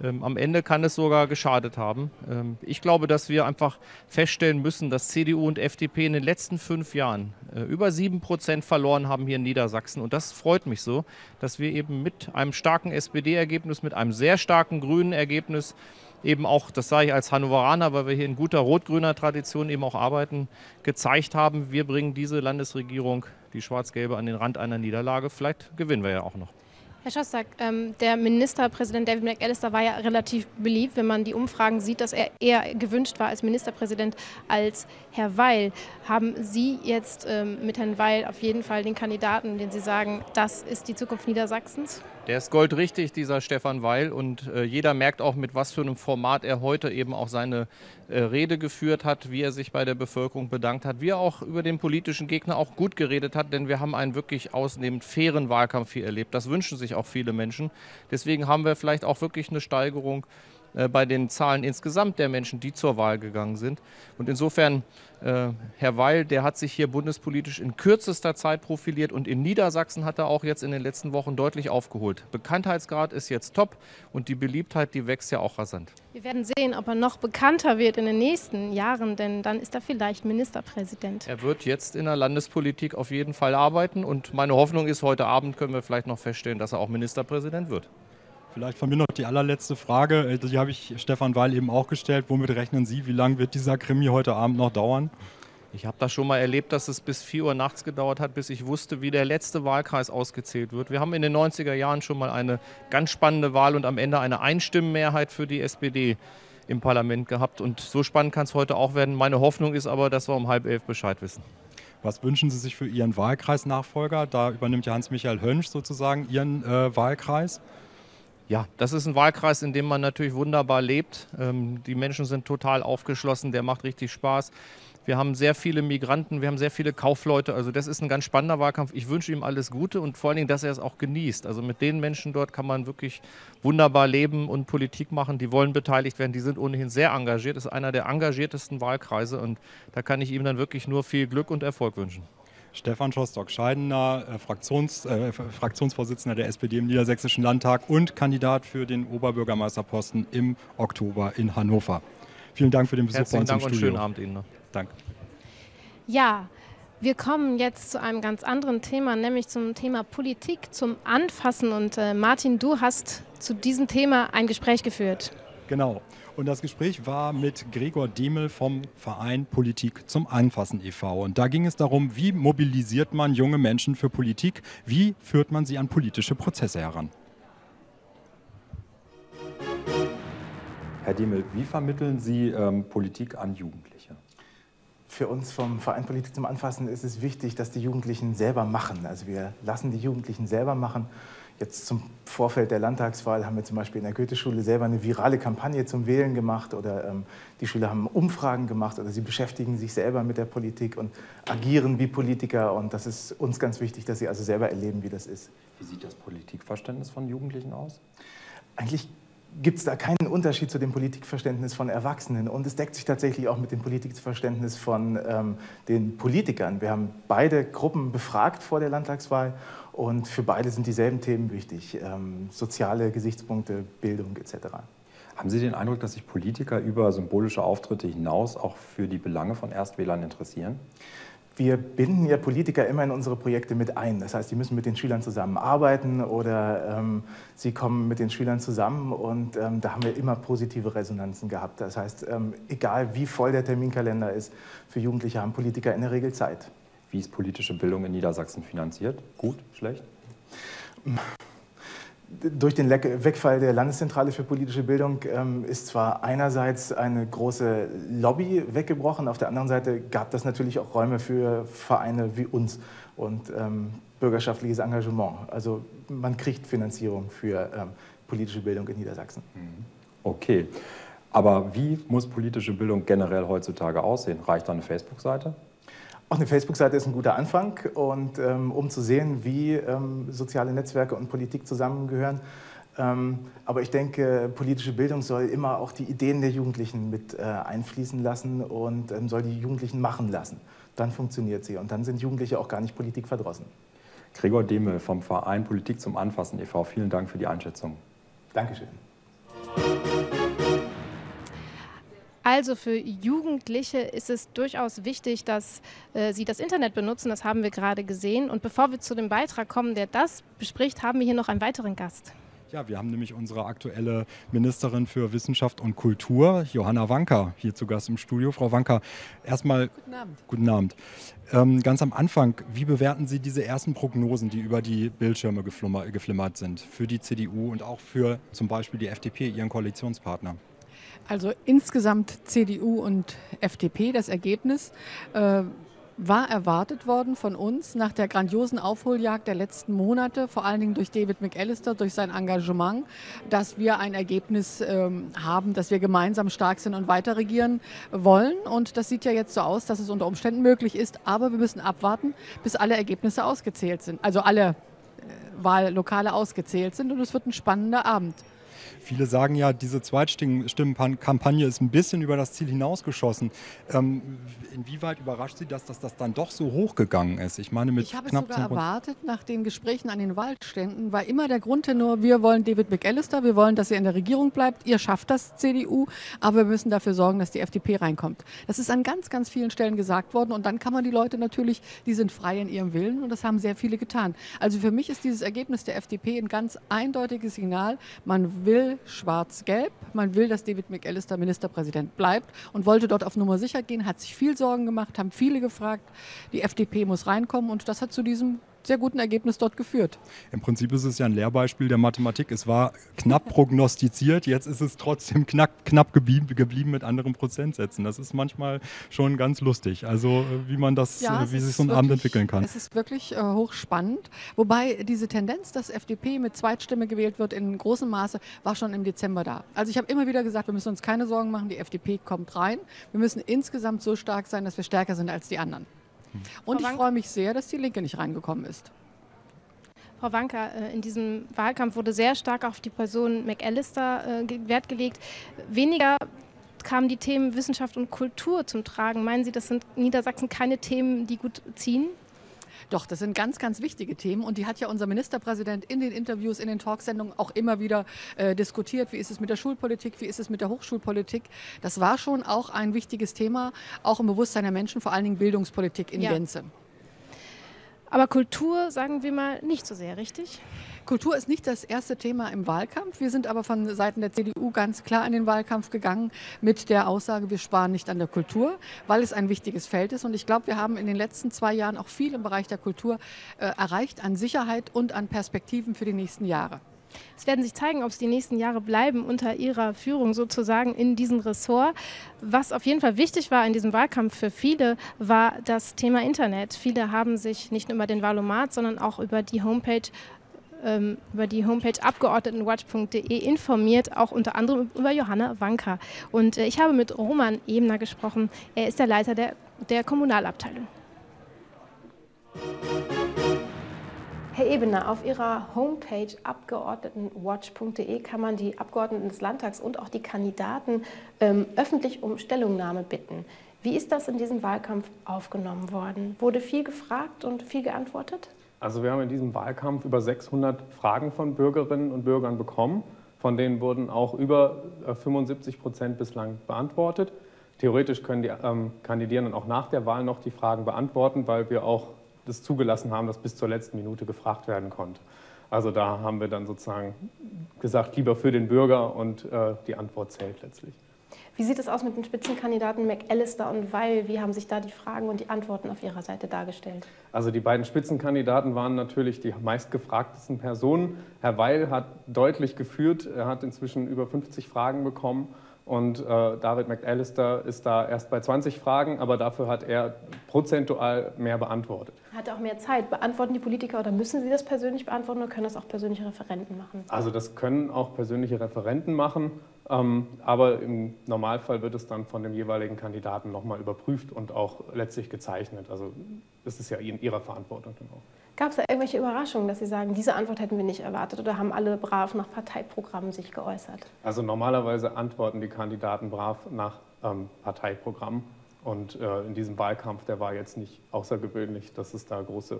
Ähm, am Ende kann es sogar geschadet haben. Ähm, ich glaube, dass wir einfach feststellen müssen, dass C D U und F D P in den letzten fünf Jahren äh, über sieben Prozent verloren haben hier in Niedersachsen. Und das freut mich so, dass wir eben mit einem starken S P D-Ergebnis, mit einem sehr starken grünen Ergebnis, eben auch, das sage ich als Hannoveraner, weil wir hier in guter rot-grüner Tradition eben auch arbeiten, gezeigt haben, wir bringen diese Landesregierung, die schwarz-gelbe, an den Rand einer Niederlage. Vielleicht gewinnen wir ja auch noch. Herr Schostok, ähm, der Ministerpräsident David McAllister war ja relativ beliebt, wenn man die Umfragen sieht, dass er eher gewünscht war als Ministerpräsident als Herr Weil. Haben Sie jetzt ähm, mit Herrn Weil auf jeden Fall den Kandidaten, den Sie sagen, das ist die Zukunft Niedersachsens? Der ist goldrichtig, dieser Stephan Weil, und äh, jeder merkt auch, mit was für einem Format er heute eben auch seine äh, Rede geführt hat, wie er sich bei der Bevölkerung bedankt hat, wie er auch über den politischen Gegner auch gut geredet hat, denn wir haben einen wirklich ausnehmend fairen Wahlkampf hier erlebt. Das wünschen sich auch viele Menschen. Deswegen haben wir vielleicht auch wirklich eine Steigerung äh, bei den Zahlen insgesamt der Menschen, die zur Wahl gegangen sind. Und insofern, äh, Herr Weil, der hat sich hier bundespolitisch in kürzester Zeit profiliert und in Niedersachsen hat er auch jetzt in den letzten Wochen deutlich aufgeholt. Bekanntheitsgrad ist jetzt top und die Beliebtheit, die wächst ja auch rasant. Wir werden sehen, ob er noch bekannter wird in den nächsten Jahren, denn dann ist er vielleicht Ministerpräsident. Er wird jetzt in der Landespolitik auf jeden Fall arbeiten und meine Hoffnung ist, heute Abend können wir vielleicht noch feststellen, dass er auch Ministerpräsident wird. Vielleicht von mir noch die allerletzte Frage, die habe ich Stephan Weil eben auch gestellt. Womit rechnen Sie? Wie lange wird dieser Krimi heute Abend noch dauern? Ich habe das schon mal erlebt, dass es bis vier Uhr nachts gedauert hat, bis ich wusste, wie der letzte Wahlkreis ausgezählt wird. Wir haben in den neunziger Jahren schon mal eine ganz spannende Wahl und am Ende eine Einstimmenmehrheit für die S P D im Parlament gehabt. Und so spannend kann es heute auch werden. Meine Hoffnung ist aber, dass wir um halb elf Bescheid wissen. Was wünschen Sie sich für Ihren Wahlkreisnachfolger? Da übernimmt ja Hans-Michael Hönsch sozusagen Ihren äh, Wahlkreis. Ja, das ist ein Wahlkreis, in dem man natürlich wunderbar lebt. Ähm, die Menschen sind total aufgeschlossen, der macht richtig Spaß. Wir haben sehr viele Migranten, wir haben sehr viele Kaufleute. Also das ist ein ganz spannender Wahlkampf. Ich wünsche ihm alles Gute und vor allen Dingen, dass er es auch genießt. Also mit den Menschen dort kann man wirklich wunderbar leben und Politik machen. Die wollen beteiligt werden, die sind ohnehin sehr engagiert. Das ist einer der engagiertesten Wahlkreise und da kann ich ihm dann wirklich nur viel Glück und Erfolg wünschen. Stefan Schostok, scheidender äh, Fraktions, äh, Fraktionsvorsitzender der S P D im Niedersächsischen Landtag und Kandidat für den Oberbürgermeisterposten im Oktober in Hannover. Vielen Dank für den Besuch bei uns im Studio. Herzlichen Dank und schönen Abend Ihnen noch. Danke. Ja, wir kommen jetzt zu einem ganz anderen Thema, nämlich zum Thema Politik, zum Anfassen. Und äh, Martin, du hast zu diesem Thema ein Gespräch geführt. Genau. Und das Gespräch war mit Gregor Diemel vom Verein Politik zum Anfassen e V Und da ging es darum, wie mobilisiert man junge Menschen für Politik? Wie führt man sie an politische Prozesse heran? Herr Diemel, wie vermitteln Sie ähm, Politik an Jugendliche? Für uns vom Verein Politik zum Anfassen ist es wichtig, dass die Jugendlichen selber machen. Also wir lassen die Jugendlichen selber machen. Jetzt zum Vorfeld der Landtagswahl haben wir zum Beispiel in der Goetheschule selber eine virale Kampagne zum Wählen gemacht oder ähm, die Schüler haben Umfragen gemacht oder sie beschäftigen sich selber mit der Politik und agieren wie Politiker. Und das ist uns ganz wichtig, dass sie also selber erleben, wie das ist. Wie sieht das Politikverständnis von Jugendlichen aus? Eigentlich gibt es da keinen Unterschied zu dem Politikverständnis von Erwachsenen. Und es deckt sich tatsächlich auch mit dem Politikverständnis von ähm, den Politikern. Wir haben beide Gruppen befragt vor der Landtagswahl und für beide sind dieselben Themen wichtig. Ähm, soziale Gesichtspunkte, Bildung et cetera. Haben Sie den Eindruck, dass sich Politiker über symbolische Auftritte hinaus auch für die Belange von Erstwählern interessieren? Wir binden ja Politiker immer in unsere Projekte mit ein. Das heißt, die müssen mit den Schülern zusammenarbeiten oder ähm, sie kommen mit den Schülern zusammen. Und ähm, da haben wir immer positive Resonanzen gehabt. Das heißt, ähm, egal wie voll der Terminkalender ist, für Jugendliche haben Politiker in der Regel Zeit. Wie ist politische Bildung in Niedersachsen finanziert? Gut, schlecht? Durch den Wegfall der Landeszentrale für politische Bildung ähm, ist zwar einerseits eine große Lobby weggebrochen, auf der anderen Seite gab das natürlich auch Räume für Vereine wie uns und ähm, bürgerschaftliches Engagement. Also man kriegt Finanzierung für ähm, politische Bildung in Niedersachsen. Okay, aber wie muss politische Bildung generell heutzutage aussehen? Reicht da eine Facebook-Seite? Auch eine Facebook-Seite ist ein guter Anfang und ähm, um zu sehen, wie ähm, soziale Netzwerke und Politik zusammengehören. Ähm, aber ich denke, politische Bildung soll immer auch die Ideen der Jugendlichen mit äh, einfließen lassen und ähm, soll die Jugendlichen machen lassen. Dann funktioniert sie und dann sind Jugendliche auch gar nicht politikverdrossen. Gregor Diemel vom Verein Politik zum Anfassen e V, vielen Dank für die Einschätzung. Dankeschön. Also für Jugendliche ist es durchaus wichtig, dass äh, sie das Internet benutzen. Das haben wir gerade gesehen. Und bevor wir zu dem Beitrag kommen, der das bespricht, haben wir hier noch einen weiteren Gast. Ja, wir haben nämlich unsere aktuelle Ministerin für Wissenschaft und Kultur, Johanna Wanka, hier zu Gast im Studio. Frau Wanka, erstmal guten Abend. Guten Abend. Ähm, ganz am Anfang, wie bewerten Sie diese ersten Prognosen, die über die Bildschirme geflimmer, geflimmert sind, für die C D U und auch für zum Beispiel die F D P, Ihren Koalitionspartner? Also insgesamt C D U und F D P, das Ergebnis äh, war erwartet worden von uns nach der grandiosen Aufholjagd der letzten Monate, vor allen Dingen durch David McAllister, durch sein Engagement, dass wir ein Ergebnis ähm, haben, dass wir gemeinsam stark sind und weiter regieren wollen. Und das sieht ja jetzt so aus, dass es unter Umständen möglich ist, aber wir müssen abwarten, bis alle Ergebnisse ausgezählt sind, also alle äh, Wahllokale ausgezählt sind und es wird ein spannender Abend. Viele sagen ja, diese Zweitstimmenkampagne ist ein bisschen über das Ziel hinausgeschossen. Ähm, inwieweit überrascht Sie, dass das, dass das dann doch so hoch gegangen ist? Ich meine, mit ich habe knapp es sogar erwartet, nach den Gesprächen an den Waldständen war immer der Grundtenor, wir wollen David McAllister, wir wollen, dass er in der Regierung bleibt, ihr schafft das, C D U, aber wir müssen dafür sorgen, dass die F D P reinkommt. Das ist an ganz, ganz vielen Stellen gesagt worden und dann kann man die Leute natürlich, die sind frei in ihrem Willen und das haben sehr viele getan. Also für mich ist dieses Ergebnis der F D P ein ganz eindeutiges Signal, man will Man will schwarz-gelb, man will, dass David McAllister Ministerpräsident bleibt und wollte dort auf Nummer sicher gehen, hat sich viel Sorgen gemacht, haben viele gefragt, die F D P muss reinkommen und das hat zu diesem sehr guten Ergebnis dort geführt. Im Prinzip ist es ja ein Lehrbeispiel der Mathematik. Es war knapp prognostiziert, jetzt ist es trotzdem knapp, knapp geblieben, geblieben mit anderen Prozentsätzen. Das ist manchmal schon ganz lustig, also wie man das, ja, wie sich so ein Abend entwickeln kann. Es ist wirklich äh, hochspannend, wobei diese Tendenz, dass F D P mit Zweitstimme gewählt wird in großem Maße, war schon im Dezember da. Also ich habe immer wieder gesagt, wir müssen uns keine Sorgen machen, die F D P kommt rein. Wir müssen insgesamt so stark sein, dass wir stärker sind als die anderen. Und ich freue mich sehr, dass die Linke nicht reingekommen ist. Frau Wanka, in diesem Wahlkampf wurde sehr stark auf die Person McAllister Wert gelegt. Weniger kamen die Themen Wissenschaft und Kultur zum Tragen. Meinen Sie, das sind in Niedersachsen keine Themen, die gut ziehen? Doch, das sind ganz, ganz wichtige Themen und die hat ja unser Ministerpräsident in den Interviews, in den Talksendungen auch immer wieder äh, diskutiert. Wie ist es mit der Schulpolitik, wie ist es mit der Hochschulpolitik? Das war schon auch ein wichtiges Thema, auch im Bewusstsein der Menschen, vor allen Dingen Bildungspolitik in Gänze. Aber Kultur, sagen wir mal, nicht so sehr, richtig? Kultur ist nicht das erste Thema im Wahlkampf. Wir sind aber von Seiten der C D U ganz klar in den Wahlkampf gegangen mit der Aussage, wir sparen nicht an der Kultur, weil es ein wichtiges Feld ist. Und ich glaube, wir haben in den letzten zwei Jahren auch viel im Bereich der Kultur äh, erreicht, an Sicherheit und an Perspektiven für die nächsten Jahre. Es werden sich zeigen, ob es die nächsten Jahre bleiben unter Ihrer Führung sozusagen in diesem Ressort. Was auf jeden Fall wichtig war in diesem Wahlkampf für viele, war das Thema Internet. Viele haben sich nicht nur über den Wahlomat, sondern auch über die Homepage über die Homepage abgeordnetenwatch punkt de informiert, auch unter anderem über Johanna Wanka. Und ich habe mit Roman Ebner gesprochen. Er ist der Leiter der, der Kommunalabteilung. Herr Ebner, auf Ihrer Homepage abgeordnetenwatch punkt de kann man die Abgeordneten des Landtags und auch die Kandidaten ähm, öffentlich um Stellungnahme bitten. Wie ist das in diesem Wahlkampf aufgenommen worden? Wurde viel gefragt und viel geantwortet? Also wir haben in diesem Wahlkampf über sechshundert Fragen von Bürgerinnen und Bürgern bekommen. Von denen wurden auch über fünfundsiebzig Prozent bislang beantwortet. Theoretisch können die ähm, Kandidierenden auch nach der Wahl noch die Fragen beantworten, weil wir auch das zugelassen haben, dass bis zur letzten Minute gefragt werden konnte. Also da haben wir dann sozusagen gesagt, lieber für den Bürger und äh, die Antwort zählt letztlich. Wie sieht es aus mit den Spitzenkandidaten McAllister und Weil? Wie haben sich da die Fragen und die Antworten auf Ihrer Seite dargestellt? Also die beiden Spitzenkandidaten waren natürlich die meistgefragtesten Personen. Herr Weil hat deutlich geführt, er hat inzwischen über fünfzig Fragen bekommen und äh, David McAllister ist da erst bei zwanzig Fragen, aber dafür hat er prozentual mehr beantwortet. Hat er auch mehr Zeit. Beantworten die Politiker oder müssen sie das persönlich beantworten oder können das auch persönliche Referenten machen? Also das können auch persönliche Referenten machen. Ähm, aber im Normalfall wird es dann von dem jeweiligen Kandidaten nochmal überprüft und auch letztlich gezeichnet. Also das ist ja in Ihrer Verantwortung dann auch. Gab es da irgendwelche Überraschungen, dass Sie sagen, diese Antwort hätten wir nicht erwartet oder haben alle brav nach Parteiprogrammen sich geäußert? Also normalerweise antworten die Kandidaten brav nach ähm, Parteiprogrammen und äh, in diesem Wahlkampf, der war jetzt nicht außergewöhnlich, dass es da große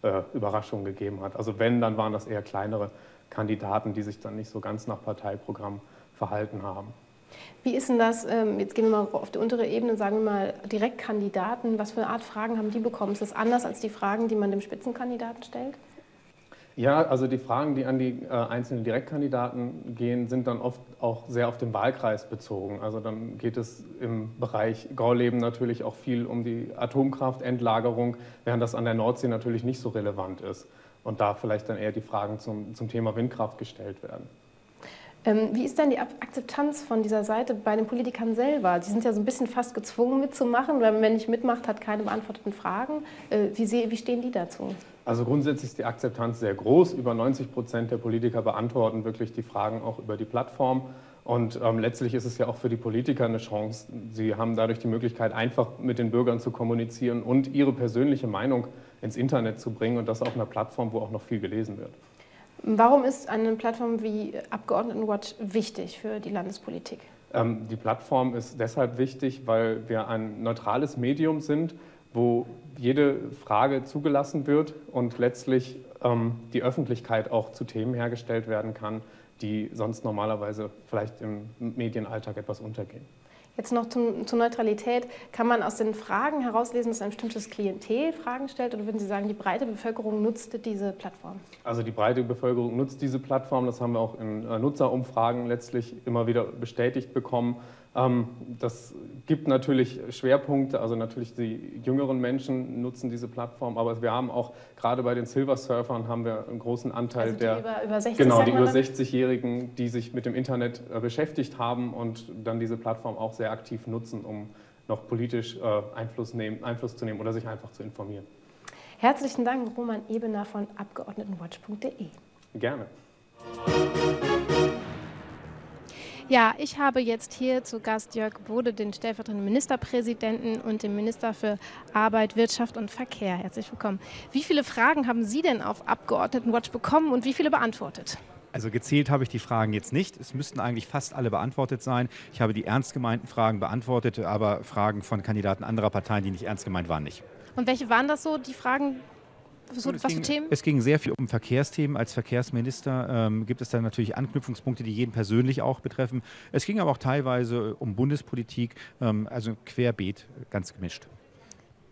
äh, Überraschungen gegeben hat. Also wenn, dann waren das eher kleinere Kandidaten, die sich dann nicht so ganz nach Parteiprogramm verhalten haben. Wie ist denn das, jetzt gehen wir mal auf die untere Ebene, sagen wir mal Direktkandidaten, was für eine Art Fragen haben die bekommen? Ist das anders als die Fragen, die man dem Spitzenkandidaten stellt? Ja, also die Fragen, die an die einzelnen Direktkandidaten gehen, sind dann oft auch sehr auf den Wahlkreis bezogen. Also dann geht es im Bereich Gorleben natürlich auch viel um die Atomkraftendlagerung, während das an der Nordsee natürlich nicht so relevant ist und da vielleicht dann eher die Fragen zum, zum Thema Windkraft gestellt werden. Wie ist denn die Akzeptanz von dieser Seite bei den Politikern selber? Sie sind ja so ein bisschen fast gezwungen mitzumachen, weil wenn nicht mitmacht, hat keine beantworteten Fragen. Wie stehen die dazu? Also grundsätzlich ist die Akzeptanz sehr groß. Über neunzig Prozent der Politiker beantworten wirklich die Fragen auch über die Plattform. Und ähm, letztlich ist es ja auch für die Politiker eine Chance. Sie haben dadurch die Möglichkeit, einfach mit den Bürgern zu kommunizieren und ihre persönliche Meinung ins Internet zu bringen und das auf einer Plattform, wo auch noch viel gelesen wird. Warum ist eine Plattform wie Abgeordnetenwatch wichtig für die Landespolitik? Ähm, die Plattform ist deshalb wichtig, weil wir ein neutrales Medium sind, wo jede Frage zugelassen wird und letztlich ähm, die Öffentlichkeit auch zu Themen hergestellt werden kann, die sonst normalerweise vielleicht im Medienalltag etwas untergehen. Jetzt noch zum, zur Neutralität. Kann man aus den Fragen herauslesen, dass ein bestimmtes Klientel Fragen stellt? Oder würden Sie sagen, die breite Bevölkerung nutzt diese Plattform? Also die breite Bevölkerung nutzt diese Plattform. Das haben wir auch in Nutzerumfragen letztlich immer wieder bestätigt bekommen. Das gibt natürlich Schwerpunkte, also natürlich die jüngeren Menschen nutzen diese Plattform, aber wir haben auch, gerade bei den Silversurfern haben wir einen großen Anteil also der über, über sechzig, genau, die über sechzigjährigen, die sich mit dem Internet beschäftigt haben und dann diese Plattform auch sehr aktiv nutzen, um noch politisch Einfluss nehmen, Einfluss zu nehmen oder sich einfach zu informieren. Herzlichen Dank, Roman Ebener von abgeordnetenwatch punkt de. Gerne. Ja, ich habe jetzt hier zu Gast Jörg Bode, den stellvertretenden Ministerpräsidenten und den Minister für Arbeit, Wirtschaft und Verkehr. Herzlich willkommen. Wie viele Fragen haben Sie denn auf Abgeordnetenwatch bekommen und wie viele beantwortet? Also gezählt habe ich die Fragen jetzt nicht. Es müssten eigentlich fast alle beantwortet sein. Ich habe die ernst gemeinten Fragen beantwortet, aber Fragen von Kandidaten anderer Parteien, die nicht ernst gemeint waren, nicht. Und welche waren das so, die Fragen? So, es, was ging, für Themen? Es ging sehr viel um Verkehrsthemen. Als Verkehrsminister ähm, gibt es dann natürlich Anknüpfungspunkte, die jeden persönlich auch betreffen. Es ging aber auch teilweise um Bundespolitik, ähm, also querbeet, ganz gemischt.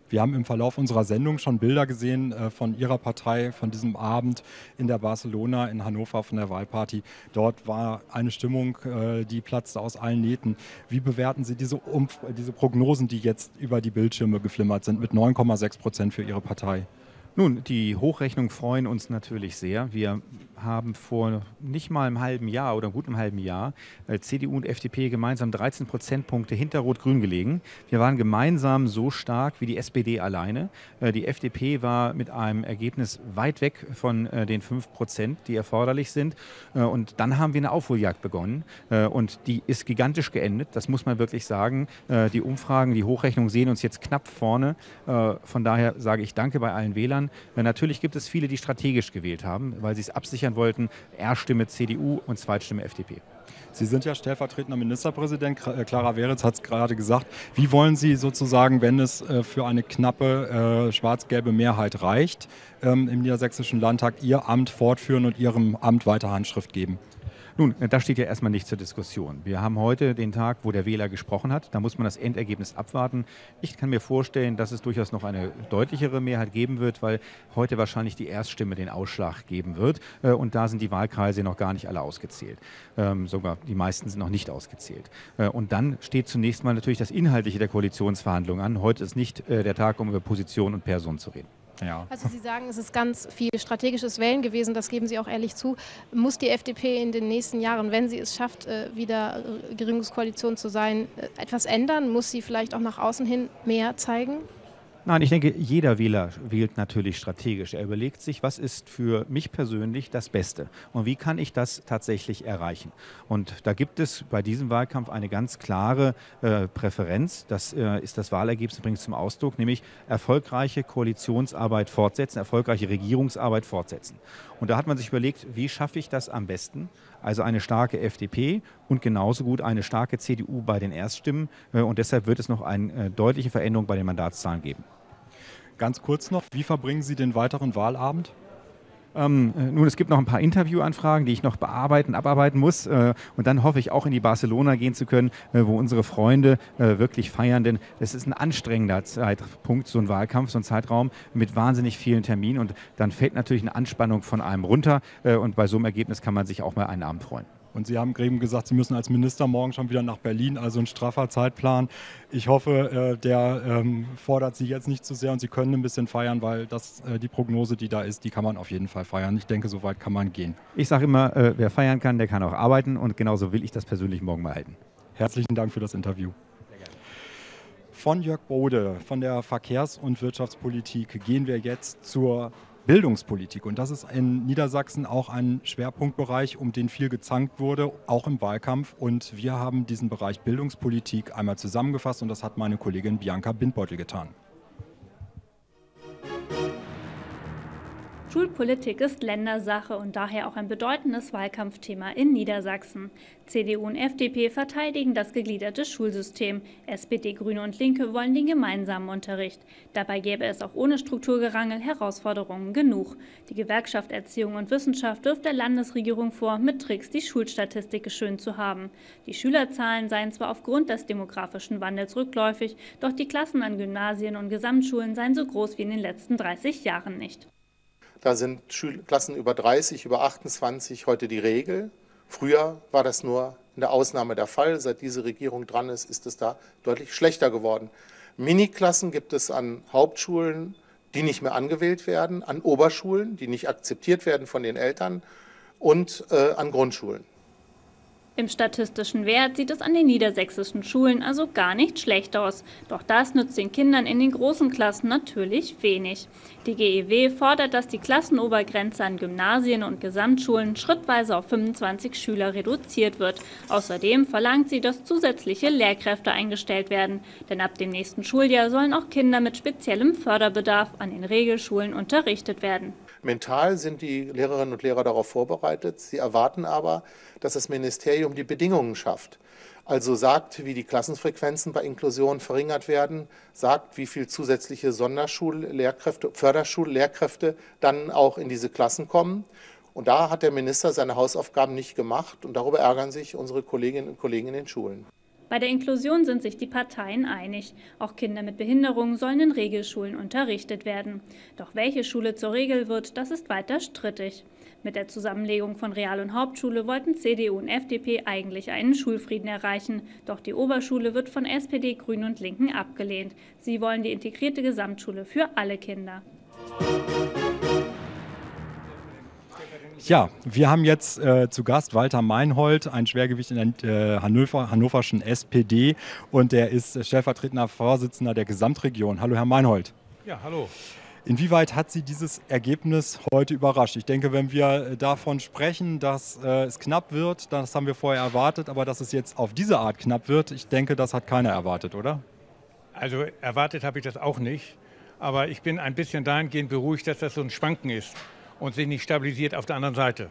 Wir haben im Verlauf unserer Sendung schon Bilder gesehen äh, von Ihrer Partei, von diesem Abend in der Barcelona, in Hannover, von der Wahlparty. Dort war eine Stimmung, äh, die platzte aus allen Nähten. Wie bewerten Sie diese, Umf diese Prognosen, die jetzt über die Bildschirme geflimmert sind, mit neun Komma sechs Prozent für Ihre Partei? Nun, die Hochrechnungen freuen uns natürlich sehr. Wir haben vor nicht mal einem halben Jahr oder gut einem halben Jahr äh, C D U und F D P gemeinsam dreizehn Prozentpunkte hinter Rot-Grün gelegen. Wir waren gemeinsam so stark wie die S P D alleine. Äh, die F D P war mit einem Ergebnis weit weg von äh, den fünf Prozent, die erforderlich sind. Äh, und dann haben wir eine Aufholjagd begonnen. Äh, und die ist gigantisch geendet, das muss man wirklich sagen. Äh, die Umfragen, die Hochrechnungen sehen uns jetzt knapp vorne. Äh, von daher sage ich danke bei allen Wählern. Äh, natürlich gibt es viele, die strategisch gewählt haben, weil sie es absichern wollten, Erststimme C D U und Zweitstimme F D P. Sie sind ja stellvertretender Ministerpräsident, Clara Weritz hat es gerade gesagt. Wie wollen Sie sozusagen, wenn es für eine knappe äh, schwarz-gelbe Mehrheit reicht, ähm, im Niedersächsischen Landtag Ihr Amt fortführen und Ihrem Amt weiter Handschrift geben? Nun, das steht ja erstmal nicht zur Diskussion. Wir haben heute den Tag, wo der Wähler gesprochen hat. Da muss man das Endergebnis abwarten. Ich kann mir vorstellen, dass es durchaus noch eine deutlichere Mehrheit geben wird, weil heute wahrscheinlich die Erststimme den Ausschlag geben wird. Und da sind die Wahlkreise noch gar nicht alle ausgezählt. Sogar die meisten sind noch nicht ausgezählt. Und dann steht zunächst mal natürlich das Inhaltliche der Koalitionsverhandlungen an. Heute ist nicht der Tag, um über Position und Person zu reden. Ja. Also Sie sagen, es ist ganz viel strategisches Wählen gewesen, das geben Sie auch ehrlich zu. Muss die F D P in den nächsten Jahren, wenn sie es schafft, wieder Regierungskoalition zu sein, etwas ändern? Muss sie vielleicht auch nach außen hin mehr zeigen? Nein, ich denke, jeder Wähler wählt natürlich strategisch. Er überlegt sich, was ist für mich persönlich das Beste und wie kann ich das tatsächlich erreichen. Und da gibt es bei diesem Wahlkampf eine ganz klare äh, Präferenz. Das äh, ist das Wahlergebnis, bringt es zum Ausdruck, nämlich erfolgreiche Koalitionsarbeit fortsetzen, erfolgreiche Regierungsarbeit fortsetzen. Und da hat man sich überlegt, wie schaffe ich das am besten? Also eine starke F D P und genauso gut eine starke C D U bei den Erststimmen. Äh, und deshalb wird es noch eine äh, deutliche Veränderung bei den Mandatszahlen geben. Ganz kurz noch, wie verbringen Sie den weiteren Wahlabend? Ähm, nun, es gibt noch ein paar Interviewanfragen, die ich noch bearbeiten, abarbeiten muss. Äh, und dann hoffe ich auch in die Barcelona gehen zu können, äh, wo unsere Freunde äh, wirklich feiern. Denn es ist ein anstrengender Zeitpunkt, so ein Wahlkampf, so ein Zeitraum mit wahnsinnig vielen Terminen. Und dann fällt natürlich eine Anspannung von einem runter. Äh, und bei so einem Ergebnis kann man sich auch mal einen Abend freuen. Und Sie haben eben gesagt, Sie müssen als Minister morgen schon wieder nach Berlin, also ein straffer Zeitplan. Ich hoffe, der fordert Sie jetzt nicht zu sehr und Sie können ein bisschen feiern, weil das, die Prognose, die da ist, die kann man auf jeden Fall feiern. Ich denke, so weit kann man gehen. Ich sage immer, wer feiern kann, der kann auch arbeiten und genauso will ich das persönlich morgen mal halten. Herzlichen Dank für das Interview. Von Jörg Bode, von der Verkehrs- und Wirtschaftspolitik gehen wir jetzt zur Bildungspolitik. Und das ist in Niedersachsen auch ein Schwerpunktbereich, um den viel gezankt wurde, auch im Wahlkampf. Und wir haben diesen Bereich Bildungspolitik einmal zusammengefasst und das hat meine Kollegin Bianca Bindbeutel getan. Schulpolitik ist Ländersache und daher auch ein bedeutendes Wahlkampfthema in Niedersachsen. C D U und F D P verteidigen das gegliederte Schulsystem. S P D, Grüne und Linke wollen den gemeinsamen Unterricht. Dabei gäbe es auch ohne Strukturgerangel Herausforderungen genug. Die Gewerkschaft Erziehung und Wissenschaft wirft der Landesregierung vor, mit Tricks die Schulstatistik geschönt zu haben. Die Schülerzahlen seien zwar aufgrund des demografischen Wandels rückläufig, doch die Klassen an Gymnasien und Gesamtschulen seien so groß wie in den letzten dreißig Jahren nicht. Da sind Klassen über dreißig, über achtundzwanzig heute die Regel. Früher war das nur in der Ausnahme der Fall. Seit diese Regierung dran ist, ist es da deutlich schlechter geworden. Miniklassen gibt es an Hauptschulen, die nicht mehr angewählt werden, an Oberschulen, die nicht akzeptiert werden von den Eltern und äh, an Grundschulen. Im statistischen Wert sieht es an den niedersächsischen Schulen also gar nicht schlecht aus. Doch das nützt den Kindern in den großen Klassen natürlich wenig. Die G E W fordert, dass die Klassenobergrenze an Gymnasien und Gesamtschulen schrittweise auf fünfundzwanzig Schüler reduziert wird. Außerdem verlangt sie, dass zusätzliche Lehrkräfte eingestellt werden. Denn ab dem nächsten Schuljahr sollen auch Kinder mit speziellem Förderbedarf an den Regelschulen unterrichtet werden. Mental sind die Lehrerinnen und Lehrer darauf vorbereitet. Sie erwarten aber, dass das Ministerium die Bedingungen schafft. Also sagt, wie die Klassenfrequenzen bei Inklusion verringert werden, sagt, wie viel zusätzliche Sonderschullehrkräfte, Förderschullehrkräfte dann auch in diese Klassen kommen. Und da hat der Minister seine Hausaufgaben nicht gemacht und darüber ärgern sich unsere Kolleginnen und Kollegen in den Schulen. Bei der Inklusion sind sich die Parteien einig. Auch Kinder mit Behinderungen sollen in Regelschulen unterrichtet werden. Doch welche Schule zur Regel wird, das ist weiter strittig. Mit der Zusammenlegung von Real- und Hauptschule wollten C D U und F D P eigentlich einen Schulfrieden erreichen. Doch die Oberschule wird von S P D, Grünen und Linken abgelehnt. Sie wollen die integrierte Gesamtschule für alle Kinder. Ja, wir haben jetzt äh, zu Gast Walter Meinhold, ein Schwergewicht in der äh, Hannover, hannoverschen S P D, und der ist stellvertretender Vorsitzender der Gesamtregion. Hallo Herr Meinhold. Ja, hallo. Inwieweit hat Sie dieses Ergebnis heute überrascht? Ich denke, wenn wir davon sprechen, dass äh, es knapp wird, das haben wir vorher erwartet, aber dass es jetzt auf diese Art knapp wird, ich denke, das hat keiner erwartet, oder? Also erwartet habe ich das auch nicht, aber ich bin ein bisschen dahingehend beruhigt, dass das so ein Schwanken ist und sich nicht stabilisiert auf der anderen Seite.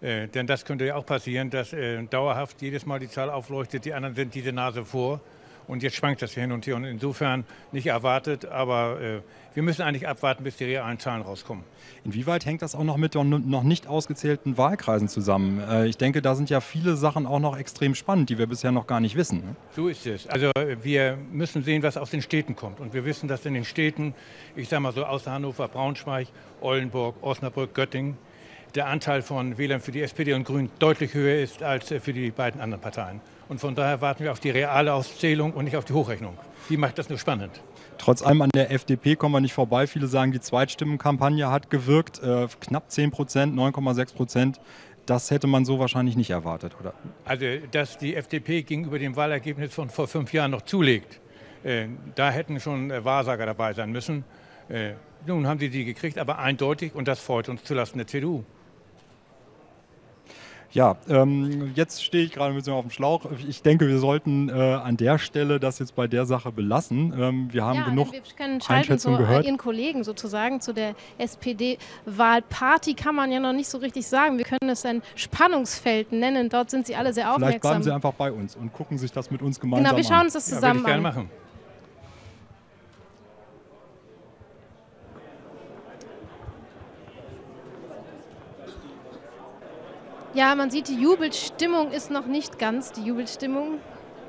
Äh, denn das könnte ja auch passieren, dass äh, dauerhaft jedes Mal die Zahl aufleuchtet, die anderen sind diese Nase vor und jetzt schwankt das hin und her. Und insofern nicht erwartet, aber äh, wir müssen eigentlich abwarten, bis die realen Zahlen rauskommen. Inwieweit hängt das auch noch mit noch nicht ausgezählten Wahlkreisen zusammen? Äh, ich denke, da sind ja viele Sachen auch noch extrem spannend, die wir bisher noch gar nicht wissen, ne? So ist es. Also wir müssen sehen, was aus den Städten kommt. Und wir wissen, dass in den Städten, ich sage mal so außer Hannover, Braunschweig, Oldenburg, Osnabrück, Göttingen, der Anteil von Wählern für die S P D und Grünen deutlich höher ist als für die beiden anderen Parteien. Und von daher warten wir auf die reale Auszählung und nicht auf die Hochrechnung. Die macht das nur spannend. Trotz allem an der F D P kommen wir nicht vorbei. Viele sagen, die Zweitstimmenkampagne hat gewirkt. Äh, knapp zehn Prozent, neun Komma sechs Prozent. Das hätte man so wahrscheinlich nicht erwartet, oder? Also, dass die F D P gegenüber dem Wahlergebnis von vor fünf Jahren noch zulegt, äh, da hätten schon äh, Wahrsager dabei sein müssen. Äh, nun haben sie die gekriegt, aber eindeutig. Und das freut uns zulasten der C D U. Ja, ähm, jetzt stehe ich gerade ein bisschen auf dem Schlauch. Ich denke, wir sollten äh, an der Stelle das jetzt bei der Sache belassen. Ähm, wir haben ja genug Einschätzungen gehört. Ihren Kollegen sozusagen zu der S P D-Wahlparty kann man ja noch nicht so richtig sagen. Wir können es ein Spannungsfeld nennen. Dort sind sie alle sehr aufmerksam. Vielleicht bleiben sie einfach bei uns und gucken sich das mit uns gemeinsam an. Genau, wir schauen uns das zusammen an. Ja, würde ich gerne machen. Ja, man sieht, die Jubelstimmung ist noch nicht ganz die Jubelstimmung.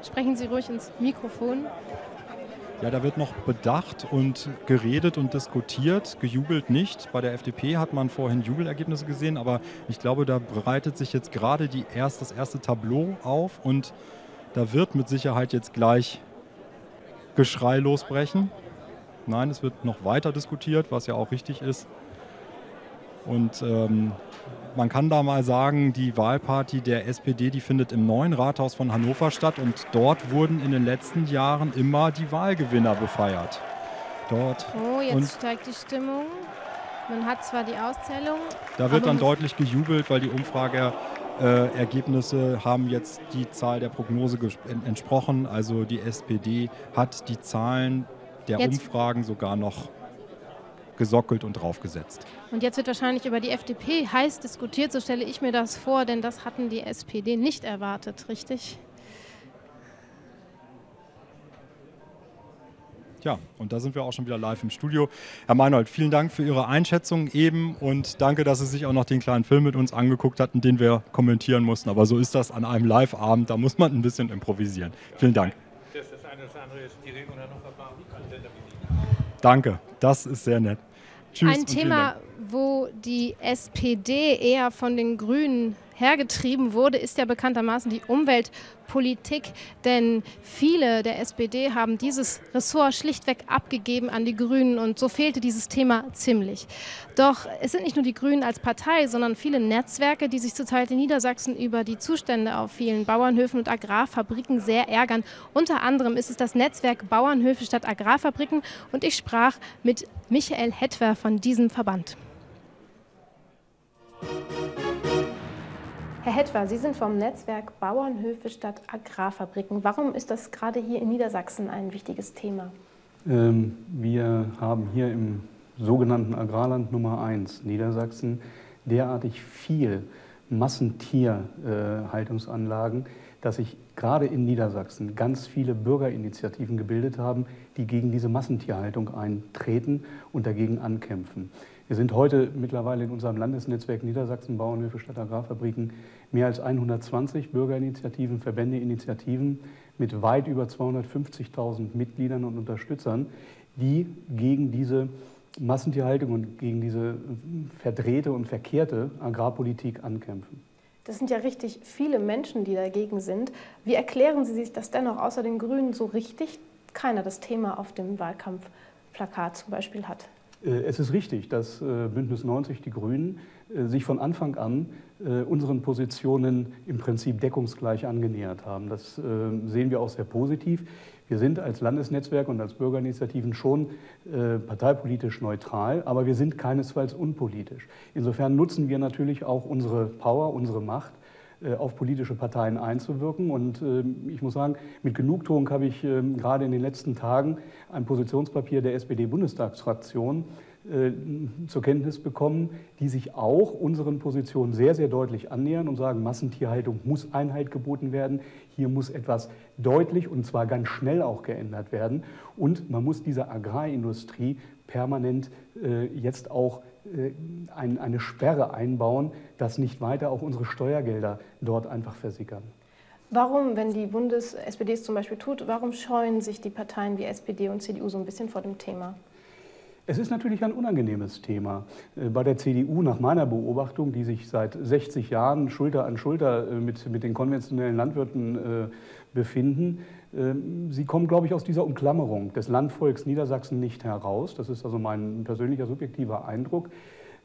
Sprechen Sie ruhig ins Mikrofon. Ja, da wird noch bedacht und geredet und diskutiert, gejubelt nicht. Bei der F D P hat man vorhin Jubelergebnisse gesehen, aber ich glaube, da breitet sich jetzt gerade die erst, das erste Tableau auf und da wird mit Sicherheit jetzt gleich Geschrei losbrechen. Nein, es wird noch weiter diskutiert, was ja auch richtig ist. Und ähm, man kann da mal sagen, die Wahlparty der S P D, die findet im neuen Rathaus von Hannover statt und dort wurden in den letzten Jahren immer die Wahlgewinner befeiert. Dort. Oh, jetzt und steigt die Stimmung. Man hat zwar die Auszählung. Da wird dann deutlich gejubelt, weil die Umfrageergebnisse äh, haben jetzt die Zahl der Prognose entsprochen. Also die S P D hat die Zahlen der jetzt Umfragen sogar noch gesockelt und draufgesetzt. Und jetzt wird wahrscheinlich über die F D P heiß diskutiert, so stelle ich mir das vor, denn das hatten die S P D nicht erwartet, richtig? Ja, und da sind wir auch schon wieder live im Studio. Herr Meinhold, vielen Dank für Ihre Einschätzung eben und danke, dass Sie sich auch noch den kleinen Film mit uns angeguckt hatten, den wir kommentieren mussten. Aber so ist das an einem Live-Abend, da muss man ein bisschen improvisieren. Vielen Dank. Das ist das eine oder andere ist die Regung Hannover Bar. Danke, das ist sehr nett. Tschüss. Ein Thema, wo die S P D eher von den Grünen hergetrieben wurde, ist ja bekanntermaßen die Umweltpolitik, denn viele der S P D haben dieses Ressort schlichtweg abgegeben an die Grünen und so fehlte dieses Thema ziemlich. Doch es sind nicht nur die Grünen als Partei, sondern viele Netzwerke, die sich zurzeit in Niedersachsen über die Zustände auf vielen Bauernhöfen und Agrarfabriken sehr ärgern. Unter anderem ist es das Netzwerk Bauernhöfe statt Agrarfabriken und ich sprach mit Michael Hetwer von diesem Verband. Herr Hetwer, Sie sind vom Netzwerk Bauernhöfe statt Agrarfabriken. Warum ist das gerade hier in Niedersachsen ein wichtiges Thema? Ähm, wir haben hier im sogenannten Agrarland Nummer eins Niedersachsen derartig viel Massentierhaltungsanlagen, äh, dass sich gerade in Niedersachsen ganz viele Bürgerinitiativen gebildet haben, die gegen diese Massentierhaltung eintreten und dagegen ankämpfen. Wir sind heute mittlerweile in unserem Landesnetzwerk Niedersachsen Bauernhöfe statt Agrarfabriken mehr als hundertzwanzig Bürgerinitiativen, Verbände, Initiativen mit weit über zweihundertfünfzigtausend Mitgliedern und Unterstützern, die gegen diese Massentierhaltung und gegen diese verdrehte und verkehrte Agrarpolitik ankämpfen. Das sind ja richtig viele Menschen, die dagegen sind. Wie erklären Sie sich, dass dennoch außer den Grünen so richtig keiner das Thema auf dem Wahlkampfplakat zum Beispiel hat? Es ist richtig, dass Bündnis neunzig, die Grünen, sich von Anfang an unseren Positionen im Prinzip deckungsgleich angenähert haben. Das sehen wir auch sehr positiv. Wir sind als Landesnetzwerk und als Bürgerinitiativen schon parteipolitisch neutral, aber wir sind keinesfalls unpolitisch. Insofern nutzen wir natürlich auch unsere Power, unsere Macht, auf politische Parteien einzuwirken. Und äh, ich muss sagen, mit Genugtuung habe ich äh, gerade in den letzten Tagen ein Positionspapier der S P D-Bundestagsfraktion äh, zur Kenntnis bekommen, die sich auch unseren Positionen sehr, sehr deutlich annähern und sagen, Massentierhaltung muss Einhalt geboten werden. Hier muss etwas deutlich und zwar ganz schnell auch geändert werden. Und man muss dieser Agrarindustrie permanent äh, jetzt auch eine Sperre einbauen, dass nicht weiter auch unsere Steuergelder dort einfach versickern. Warum, wenn die Bundes-S P D es zum Beispiel tut, warum scheuen sich die Parteien wie S P D und C D U so ein bisschen vor dem Thema? Es ist natürlich ein unangenehmes Thema. Bei der C D U, nach meiner Beobachtung, die sich seit sechzig Jahren Schulter an Schulter mit, mit den konventionellen Landwirten befinden, sie kommen, glaube ich, aus dieser Umklammerung des Landvolks Niedersachsen nicht heraus. Das ist also mein persönlicher, subjektiver Eindruck.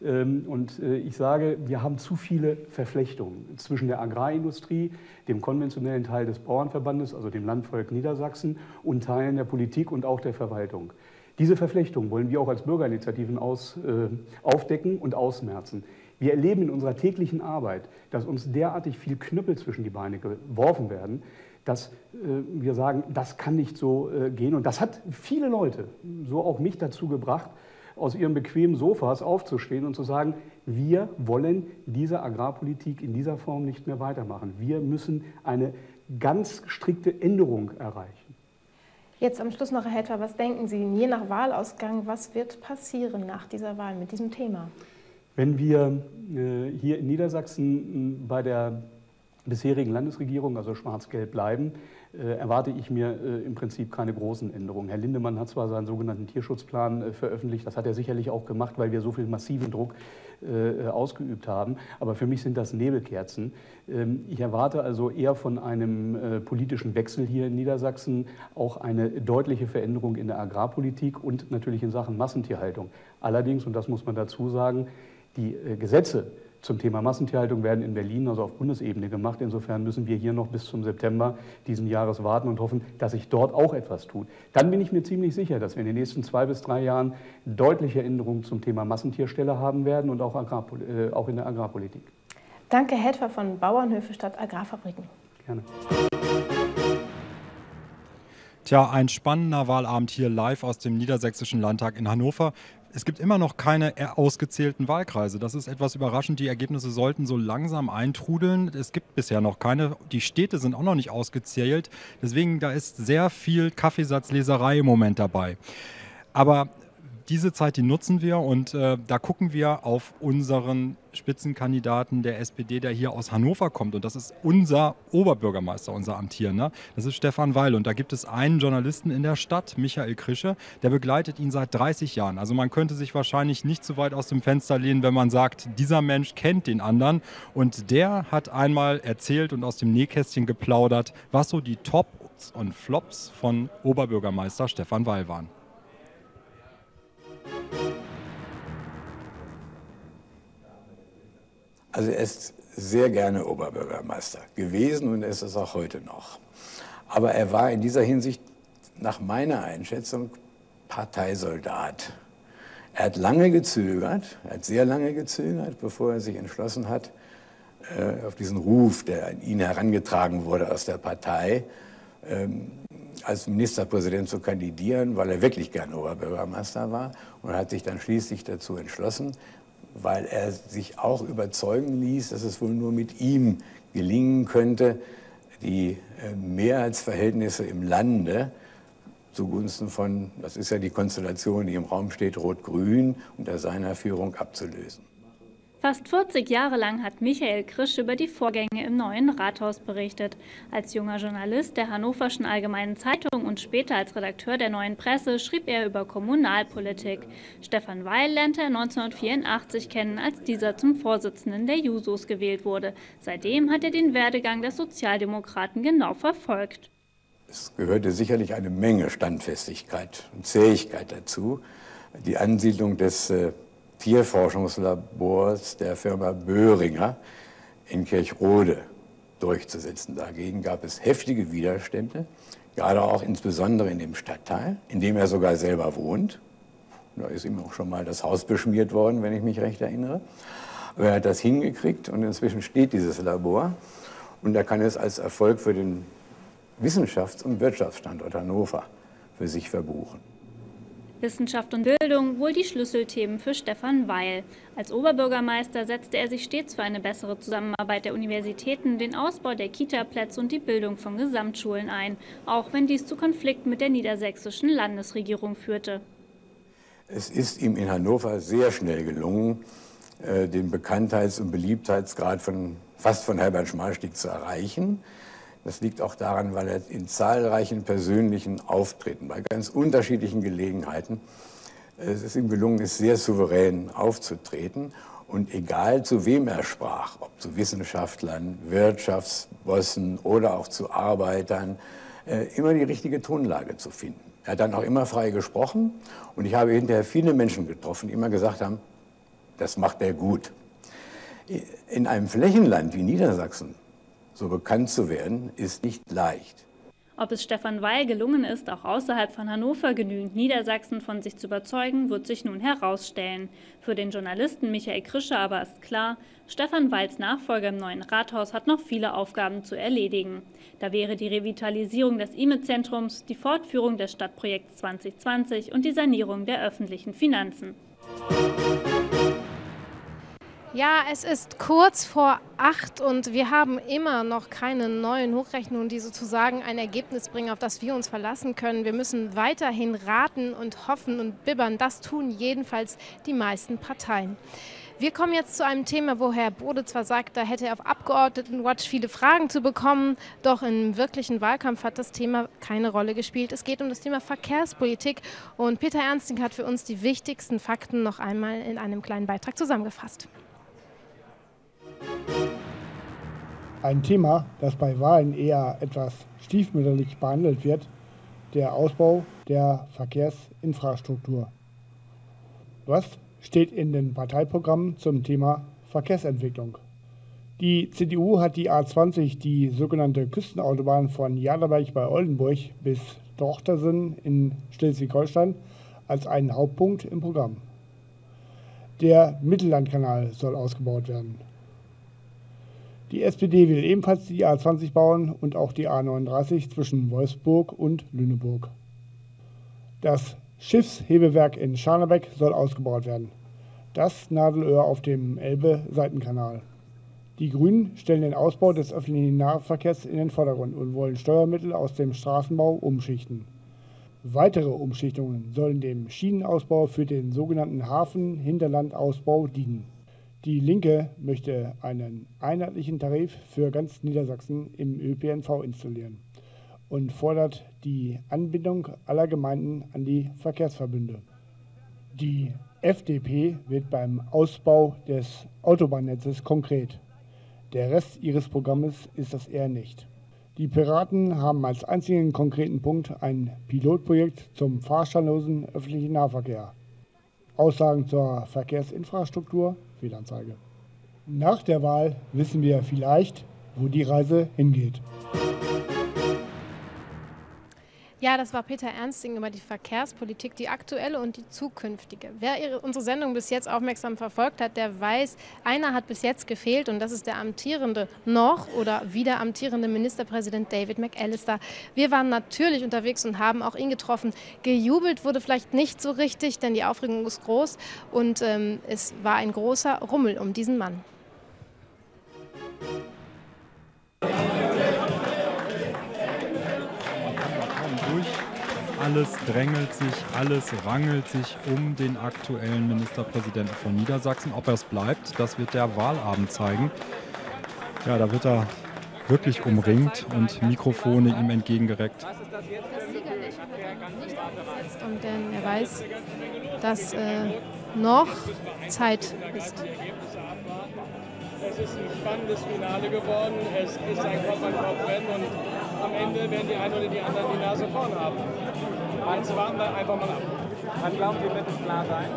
Und ich sage, wir haben zu viele Verflechtungen zwischen der Agrarindustrie, dem konventionellen Teil des Bauernverbandes, also dem Landvolk Niedersachsen, und Teilen der Politik und auch der Verwaltung. Diese Verflechtung wollen wir auch als Bürgerinitiativen aus, äh, aufdecken und ausmerzen. Wir erleben in unserer täglichen Arbeit, dass uns derartig viel Knüppel zwischen die Beine geworfen werden, dass äh, wir sagen, das kann nicht so äh, gehen. Und das hat viele Leute, so auch mich, dazu gebracht, aus ihren bequemen Sofas aufzustehen und zu sagen, wir wollen diese Agrarpolitik in dieser Form nicht mehr weitermachen. Wir müssen eine ganz strikte Änderung erreichen. Jetzt am Schluss noch, Herr Hetwer, was denken Sie, je nach Wahlausgang, was wird passieren nach dieser Wahl mit diesem Thema? Wenn wir äh, hier in Niedersachsen bei der bisherigen Landesregierung, also schwarz-gelb bleiben, äh, erwarte ich mir äh, im Prinzip keine großen Änderungen. Herr Lindemann hat zwar seinen sogenannten Tierschutzplan äh, veröffentlicht, das hat er sicherlich auch gemacht, weil wir so viel massiven Druck äh, ausgeübt haben, aber für mich sind das Nebelkerzen. Ähm, ich erwarte also eher von einem äh, politischen Wechsel hier in Niedersachsen auch eine deutliche Veränderung in der Agrarpolitik und natürlich in Sachen Massentierhaltung. Allerdings, und das muss man dazu sagen, die äh, Gesetze zum Thema Massentierhaltung werden in Berlin, also auf Bundesebene, gemacht. Insofern müssen wir hier noch bis zum September diesen Jahres warten und hoffen, dass sich dort auch etwas tut. Dann bin ich mir ziemlich sicher, dass wir in den nächsten zwei bis drei Jahren deutliche Änderungen zum Thema Massentierstelle haben werden und auch, Agrarpol äh, auch in der Agrarpolitik. Danke, Herr Hetwer von Bauernhöfe statt Agrarfabriken. Gerne. Tja, ein spannender Wahlabend hier live aus dem Niedersächsischen Landtag in Hannover. Es gibt immer noch keine ausgezählten Wahlkreise. Das ist etwas überraschend. Die Ergebnisse sollten so langsam eintrudeln. Es gibt bisher noch keine. Die Städte sind auch noch nicht ausgezählt. Deswegen, da ist sehr viel Kaffeesatzleserei im Moment dabei. Aber diese Zeit, die nutzen wir, und äh, da gucken wir auf unseren Spitzenkandidaten der S P D, der hier aus Hannover kommt. Und das ist unser Oberbürgermeister, unser Amtierender. Das ist Stephan Weil. Und da gibt es einen Journalisten in der Stadt, Michael Krische, der begleitet ihn seit dreißig Jahren. Also man könnte sich wahrscheinlich nicht zu weit aus dem Fenster lehnen, wenn man sagt, dieser Mensch kennt den anderen. Und der hat einmal erzählt und aus dem Nähkästchen geplaudert, was so die Tops und Flops von Oberbürgermeister Stephan Weil waren. Also er ist sehr gerne Oberbürgermeister gewesen und ist es auch heute noch. Aber er war in dieser Hinsicht nach meiner Einschätzung Parteisoldat. Er hat lange gezögert, er hat sehr lange gezögert, bevor er sich entschlossen hat, auf diesen Ruf, der an ihn herangetragen wurde aus der Partei, als Ministerpräsident zu kandidieren, weil er wirklich gern Oberbürgermeister war, und hat sich dann schließlich dazu entschlossen, weil er sich auch überzeugen ließ, dass es wohl nur mit ihm gelingen könnte, die Mehrheitsverhältnisse im Lande zugunsten von, das ist ja die Konstellation, die im Raum steht, Rot-Grün, unter seiner Führung abzulösen. Fast vierzig Jahre lang hat Michael Krisch über die Vorgänge im neuen Rathaus berichtet. Als junger Journalist der Hannoverschen Allgemeinen Zeitung und später als Redakteur der Neuen Presse schrieb er über Kommunalpolitik. Stephan Weil lernte er neunzehnhundertvierundachtzig kennen, als dieser zum Vorsitzenden der Jusos gewählt wurde. Seitdem hat er den Werdegang des Sozialdemokraten genau verfolgt. Es gehörte sicherlich eine Menge Standfestigkeit und Zähigkeit dazu. Die Ansiedlung des äh Tierforschungslabors der Firma Böhringer in Kirchrode durchzusetzen. Dagegen gab es heftige Widerstände, gerade auch insbesondere in dem Stadtteil, in dem er sogar selber wohnt. Da ist ihm auch schon mal das Haus beschmiert worden, wenn ich mich recht erinnere. Aber er hat das hingekriegt und inzwischen steht dieses Labor. Und er kann es als Erfolg für den Wissenschafts- und Wirtschaftsstandort Hannover für sich verbuchen. Wissenschaft und Bildung, wohl die Schlüsselthemen für Stephan Weil. Als Oberbürgermeister setzte er sich stets für eine bessere Zusammenarbeit der Universitäten, den Ausbau der Kita-Plätze und die Bildung von Gesamtschulen ein, auch wenn dies zu Konflikten mit der niedersächsischen Landesregierung führte. Es ist ihm in Hannover sehr schnell gelungen, den Bekanntheits- und Beliebtheitsgrad von, fast von Herbert Schmalstieg zu erreichen. Das liegt auch daran, weil er in zahlreichen persönlichen Auftritten, bei ganz unterschiedlichen Gelegenheiten, es ist ihm gelungen, ist, sehr souverän aufzutreten. Und egal zu wem er sprach, ob zu Wissenschaftlern, Wirtschaftsbossen oder auch zu Arbeitern, immer die richtige Tonlage zu finden. Er hat dann auch immer frei gesprochen. Und ich habe hinterher viele Menschen getroffen, die immer gesagt haben, das macht er gut. In einem Flächenland wie Niedersachsen so bekannt zu werden, ist nicht leicht. Ob es Stephan Weil gelungen ist, auch außerhalb von Hannover genügend Niedersachsen von sich zu überzeugen, wird sich nun herausstellen. Für den Journalisten Michael Krische aber ist klar, Stephan Weils Nachfolger im neuen Rathaus hat noch viele Aufgaben zu erledigen. Da wäre die Revitalisierung des I M E-Zentrums, die Fortführung des Stadtprojekts zwanzig zwanzig und die Sanierung der öffentlichen Finanzen. Ja, es ist kurz vor acht und wir haben immer noch keine neuen Hochrechnungen, die sozusagen ein Ergebnis bringen, auf das wir uns verlassen können. Wir müssen weiterhin raten und hoffen und bibbern. Das tun jedenfalls die meisten Parteien. Wir kommen jetzt zu einem Thema, wo Herr Bode zwar sagt, da hätte er auf Abgeordnetenwatch viele Fragen zu bekommen, doch im wirklichen Wahlkampf hat das Thema keine Rolle gespielt. Es geht um das Thema Verkehrspolitik und Peter Ernsting hat für uns die wichtigsten Fakten noch einmal in einem kleinen Beitrag zusammengefasst. Ein Thema, das bei Wahlen eher etwas stiefmütterlich behandelt wird, der Ausbau der Verkehrsinfrastruktur. Was steht in den Parteiprogrammen zum Thema Verkehrsentwicklung? Die C D U hat die A zwanzig, die sogenannte Küstenautobahn von Jaderberg bei Oldenburg bis Drochtersen in Schleswig-Holstein, als einen Hauptpunkt im Programm. Der Mittellandkanal soll ausgebaut werden. Die S P D will ebenfalls die A zwanzig bauen und auch die A neununddreißig zwischen Wolfsburg und Lüneburg. Das Schiffshebewerk in Scharnebeck soll ausgebaut werden. Das Nadelöhr auf dem Elbe-Seitenkanal. Die Grünen stellen den Ausbau des öffentlichen Nahverkehrs in den Vordergrund und wollen Steuermittel aus dem Straßenbau umschichten. Weitere Umschichtungen sollen dem Schienenausbau für den sogenannten Hafen-Hinterlandausbau dienen. Die Linke möchte einen einheitlichen Tarif für ganz Niedersachsen im Ö P N V installieren und fordert die Anbindung aller Gemeinden an die Verkehrsverbünde. Die F D P wird beim Ausbau des Autobahnnetzes konkret. Der Rest ihres Programmes ist das eher nicht. Die Piraten haben als einzigen konkreten Punkt ein Pilotprojekt zum fahrscheinlosen öffentlichen Nahverkehr. Aussagen zur Verkehrsinfrastruktur, Fehlanzeige. Nach der Wahl wissen wir vielleicht, wo die Reise hingeht. Ja, das war Peter Ernsting über die Verkehrspolitik, die aktuelle und die zukünftige. Wer ihre, unsere Sendung bis jetzt aufmerksam verfolgt hat, der weiß, einer hat bis jetzt gefehlt und das ist der amtierende noch oder wieder amtierende Ministerpräsident David McAllister. Wir waren natürlich unterwegs und haben auch ihn getroffen. Gejubelt wurde vielleicht nicht so richtig, denn die Aufregung ist groß und ähm, es war ein großer Rummel um diesen Mann. Alles drängelt sich, alles rangelt sich um den aktuellen Ministerpräsidenten von Niedersachsen. Ob er es bleibt, das wird der Wahlabend zeigen. Ja, da wird er wirklich umringt und Mikrofone ihm entgegengereckt. Und denn er weiß, dass äh, noch Zeit ist. Es ist ein spannendes Finale geworden. Es ist ein Kopf-an-Kopf-Rennen und am Ende werden die einen oder die anderen die Nase vorn haben. Meins warten wir einfach mal ab. Dann glauben wir, wird es klar sein.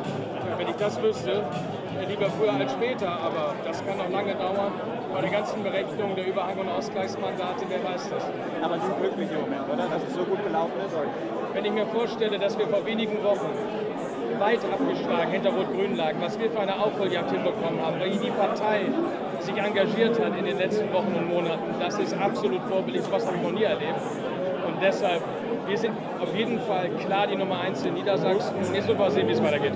Wenn ich das wüsste, lieber früher als später, aber das kann noch lange dauern. Bei den ganzen Berechnungen der Überhang- und Ausgleichsmandate, wer weiß das. Aber Sie sind glücklich im Moment, oder? Dass es so gut gelaufen ist heute. Wenn ich mir vorstelle, dass wir vor wenigen Wochen weit abgeschlagen hinter Rot-Grün lagen, was wir für eine Aufholjagd hinbekommen haben, weil die Partei sich engagiert hat in den letzten Wochen und Monaten, das ist absolut vorbildlich, was habe ich noch nie erlebt. Und deshalb, wir sind auf jeden Fall klar die Nummer eins in Niedersachsen. Jetzt wird man sehen, wie es weitergeht.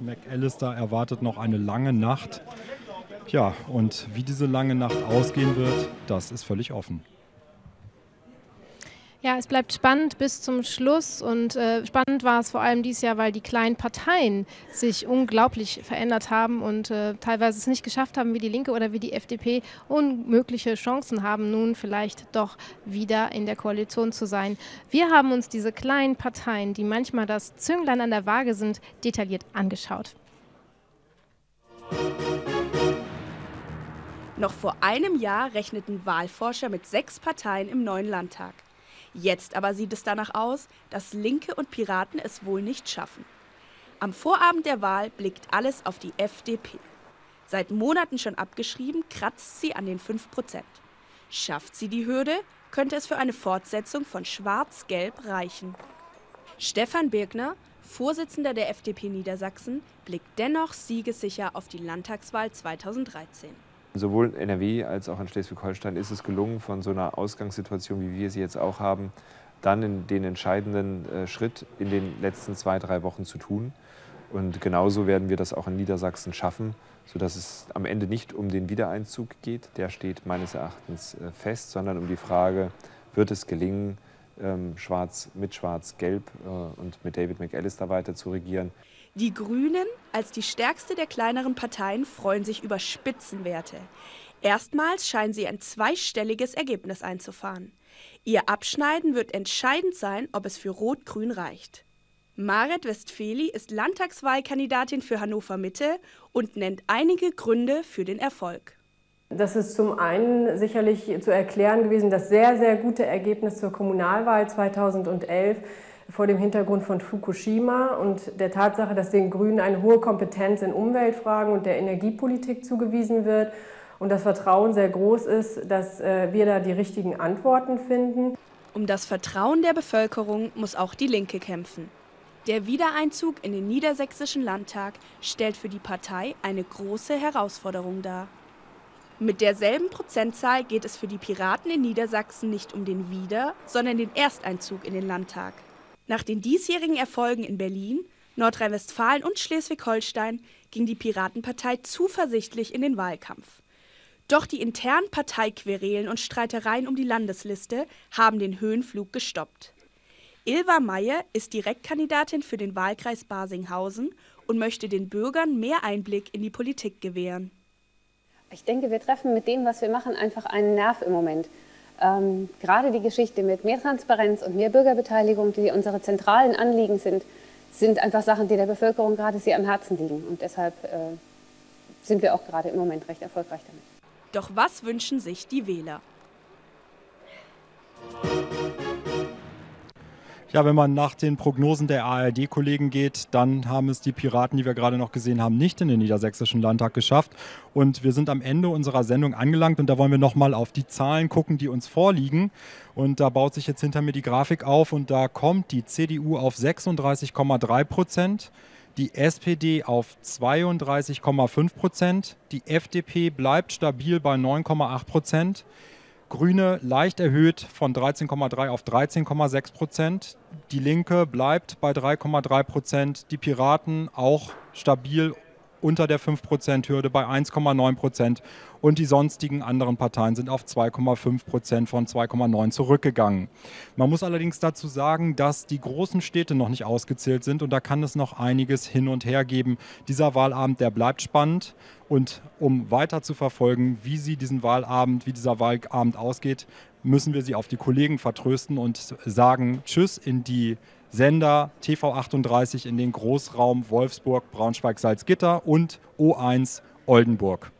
McAllister erwartet noch eine lange Nacht. Ja, und wie diese lange Nacht ausgehen wird, das ist völlig offen. Ja, es bleibt spannend bis zum Schluss und äh, spannend war es vor allem dieses Jahr, weil die kleinen Parteien sich unglaublich verändert haben und äh, teilweise es nicht geschafft haben, wie die Linke oder wie die F D P, unmögliche Chancen haben, nun vielleicht doch wieder in der Koalition zu sein. Wir haben uns diese kleinen Parteien, die manchmal das Zünglein an der Waage sind, detailliert angeschaut. Noch vor einem Jahr rechneten Wahlforscher mit sechs Parteien im neuen Landtag. Jetzt aber sieht es danach aus, dass Linke und Piraten es wohl nicht schaffen. Am Vorabend der Wahl blickt alles auf die F D P. Seit Monaten schon abgeschrieben, kratzt sie an den fünf Prozent. Schafft sie die Hürde, könnte es für eine Fortsetzung von Schwarz-Gelb reichen. Stefan Birkner, Vorsitzender der F D P Niedersachsen, blickt dennoch siegessicher auf die Landtagswahl zweitausenddreizehn. Sowohl in N R W als auch in Schleswig-Holstein ist es gelungen, von so einer Ausgangssituation, wie wir sie jetzt auch haben, dann in den entscheidenden äh, Schritt in den letzten zwei, drei Wochen zu tun. Und genauso werden wir das auch in Niedersachsen schaffen, sodass es am Ende nicht um den Wiedereinzug geht. Der steht meines Erachtens äh, fest, sondern um die Frage, wird es gelingen, ähm, Schwarz mit Schwarz-Gelb äh, und mit David McAllister weiter zu regieren. Die Grünen, als die stärkste der kleineren Parteien, freuen sich über Spitzenwerte. Erstmals scheinen sie ein zweistelliges Ergebnis einzufahren. Ihr Abschneiden wird entscheidend sein, ob es für Rot-Grün reicht. Maret Westfeli ist Landtagswahlkandidatin für Hannover Mitte und nennt einige Gründe für den Erfolg. Das ist zum einen sicherlich zu erklären gewesen, das sehr, sehr gute Ergebnis zur Kommunalwahl zweitausendelf, vor dem Hintergrund von Fukushima und der Tatsache, dass den Grünen eine hohe Kompetenz in Umweltfragen und der Energiepolitik zugewiesen wird und das Vertrauen sehr groß ist, dass wir da die richtigen Antworten finden. Um das Vertrauen der Bevölkerung muss auch die Linke kämpfen. Der Wiedereinzug in den Niedersächsischen Landtag stellt für die Partei eine große Herausforderung dar. Mit derselben Prozentzahl geht es für die Piraten in Niedersachsen nicht um den Wieder-, sondern den Ersteinzug in den Landtag. Nach den diesjährigen Erfolgen in Berlin, Nordrhein-Westfalen und Schleswig-Holstein ging die Piratenpartei zuversichtlich in den Wahlkampf. Doch die internen Parteiquerelen und Streitereien um die Landesliste haben den Höhenflug gestoppt. Ilva Meyer ist Direktkandidatin für den Wahlkreis Barsinghausen und möchte den Bürgern mehr Einblick in die Politik gewähren. Ich denke, wir treffen mit dem, was wir machen, einfach einen Nerv im Moment. Ähm, gerade die Geschichte mit mehr Transparenz und mehr Bürgerbeteiligung, die unsere zentralen Anliegen sind, sind einfach Sachen, die der Bevölkerung gerade sehr am Herzen liegen. Und deshalb äh, sind wir auch gerade im Moment recht erfolgreich damit. Doch was wünschen sich die Wähler? Ja, wenn man nach den Prognosen der A R D-Kollegen geht, dann haben es die Piraten, die wir gerade noch gesehen haben, nicht in den Niedersächsischen Landtag geschafft. Und wir sind am Ende unserer Sendung angelangt und da wollen wir nochmal auf die Zahlen gucken, die uns vorliegen. Und da baut sich jetzt hinter mir die Grafik auf und da kommt die C D U auf sechsunddreißig Komma drei Prozent, die S P D auf zweiunddreißig Komma fünf Prozent, die F D P bleibt stabil bei neun Komma acht Prozent. Grüne leicht erhöht von dreizehn Komma drei auf dreizehn Komma sechs Prozent. Die Linke bleibt bei drei Komma drei Prozent. Die Piraten auch stabil unter der fünf Prozent-Hürde bei eins Komma neun Prozent. Und die sonstigen anderen Parteien sind auf zwei Komma fünf Prozent von zwei Komma neun zurückgegangen. Man muss allerdings dazu sagen, dass die großen Städte noch nicht ausgezählt sind und da kann es noch einiges hin und her geben. Dieser Wahlabend, der bleibt spannend und um weiter zu verfolgen, wie sie diesen Wahlabend, wie dieser Wahlabend ausgeht, müssen wir sie auf die Kollegen vertrösten und sagen Tschüss in die Sender T V achtunddreißig in den Großraum Wolfsburg, Braunschweig, Salzgitter und O eins Oldenburg.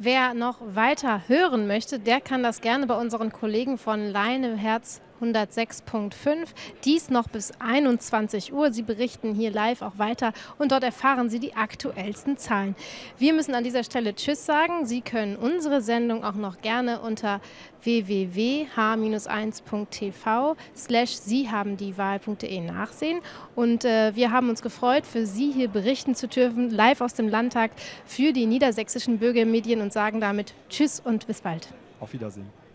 Wer noch weiter hören möchte, der kann das gerne bei unseren Kollegen von Leine im Herz hundertsechs Komma fünf. Dies noch bis einundzwanzig Uhr. Sie berichten hier live auch weiter und dort erfahren Sie die aktuellsten Zahlen. Wir müssen an dieser Stelle Tschüss sagen. Sie können unsere Sendung auch noch gerne unter w w w punkt h minus eins punkt t v slash sie haben die Wahl punkt d e nachsehen. Und äh, wir haben uns gefreut, für Sie hier berichten zu dürfen, live aus dem Landtag für die niedersächsischen Bürgermedien und sagen damit Tschüss und bis bald. Auf Wiedersehen.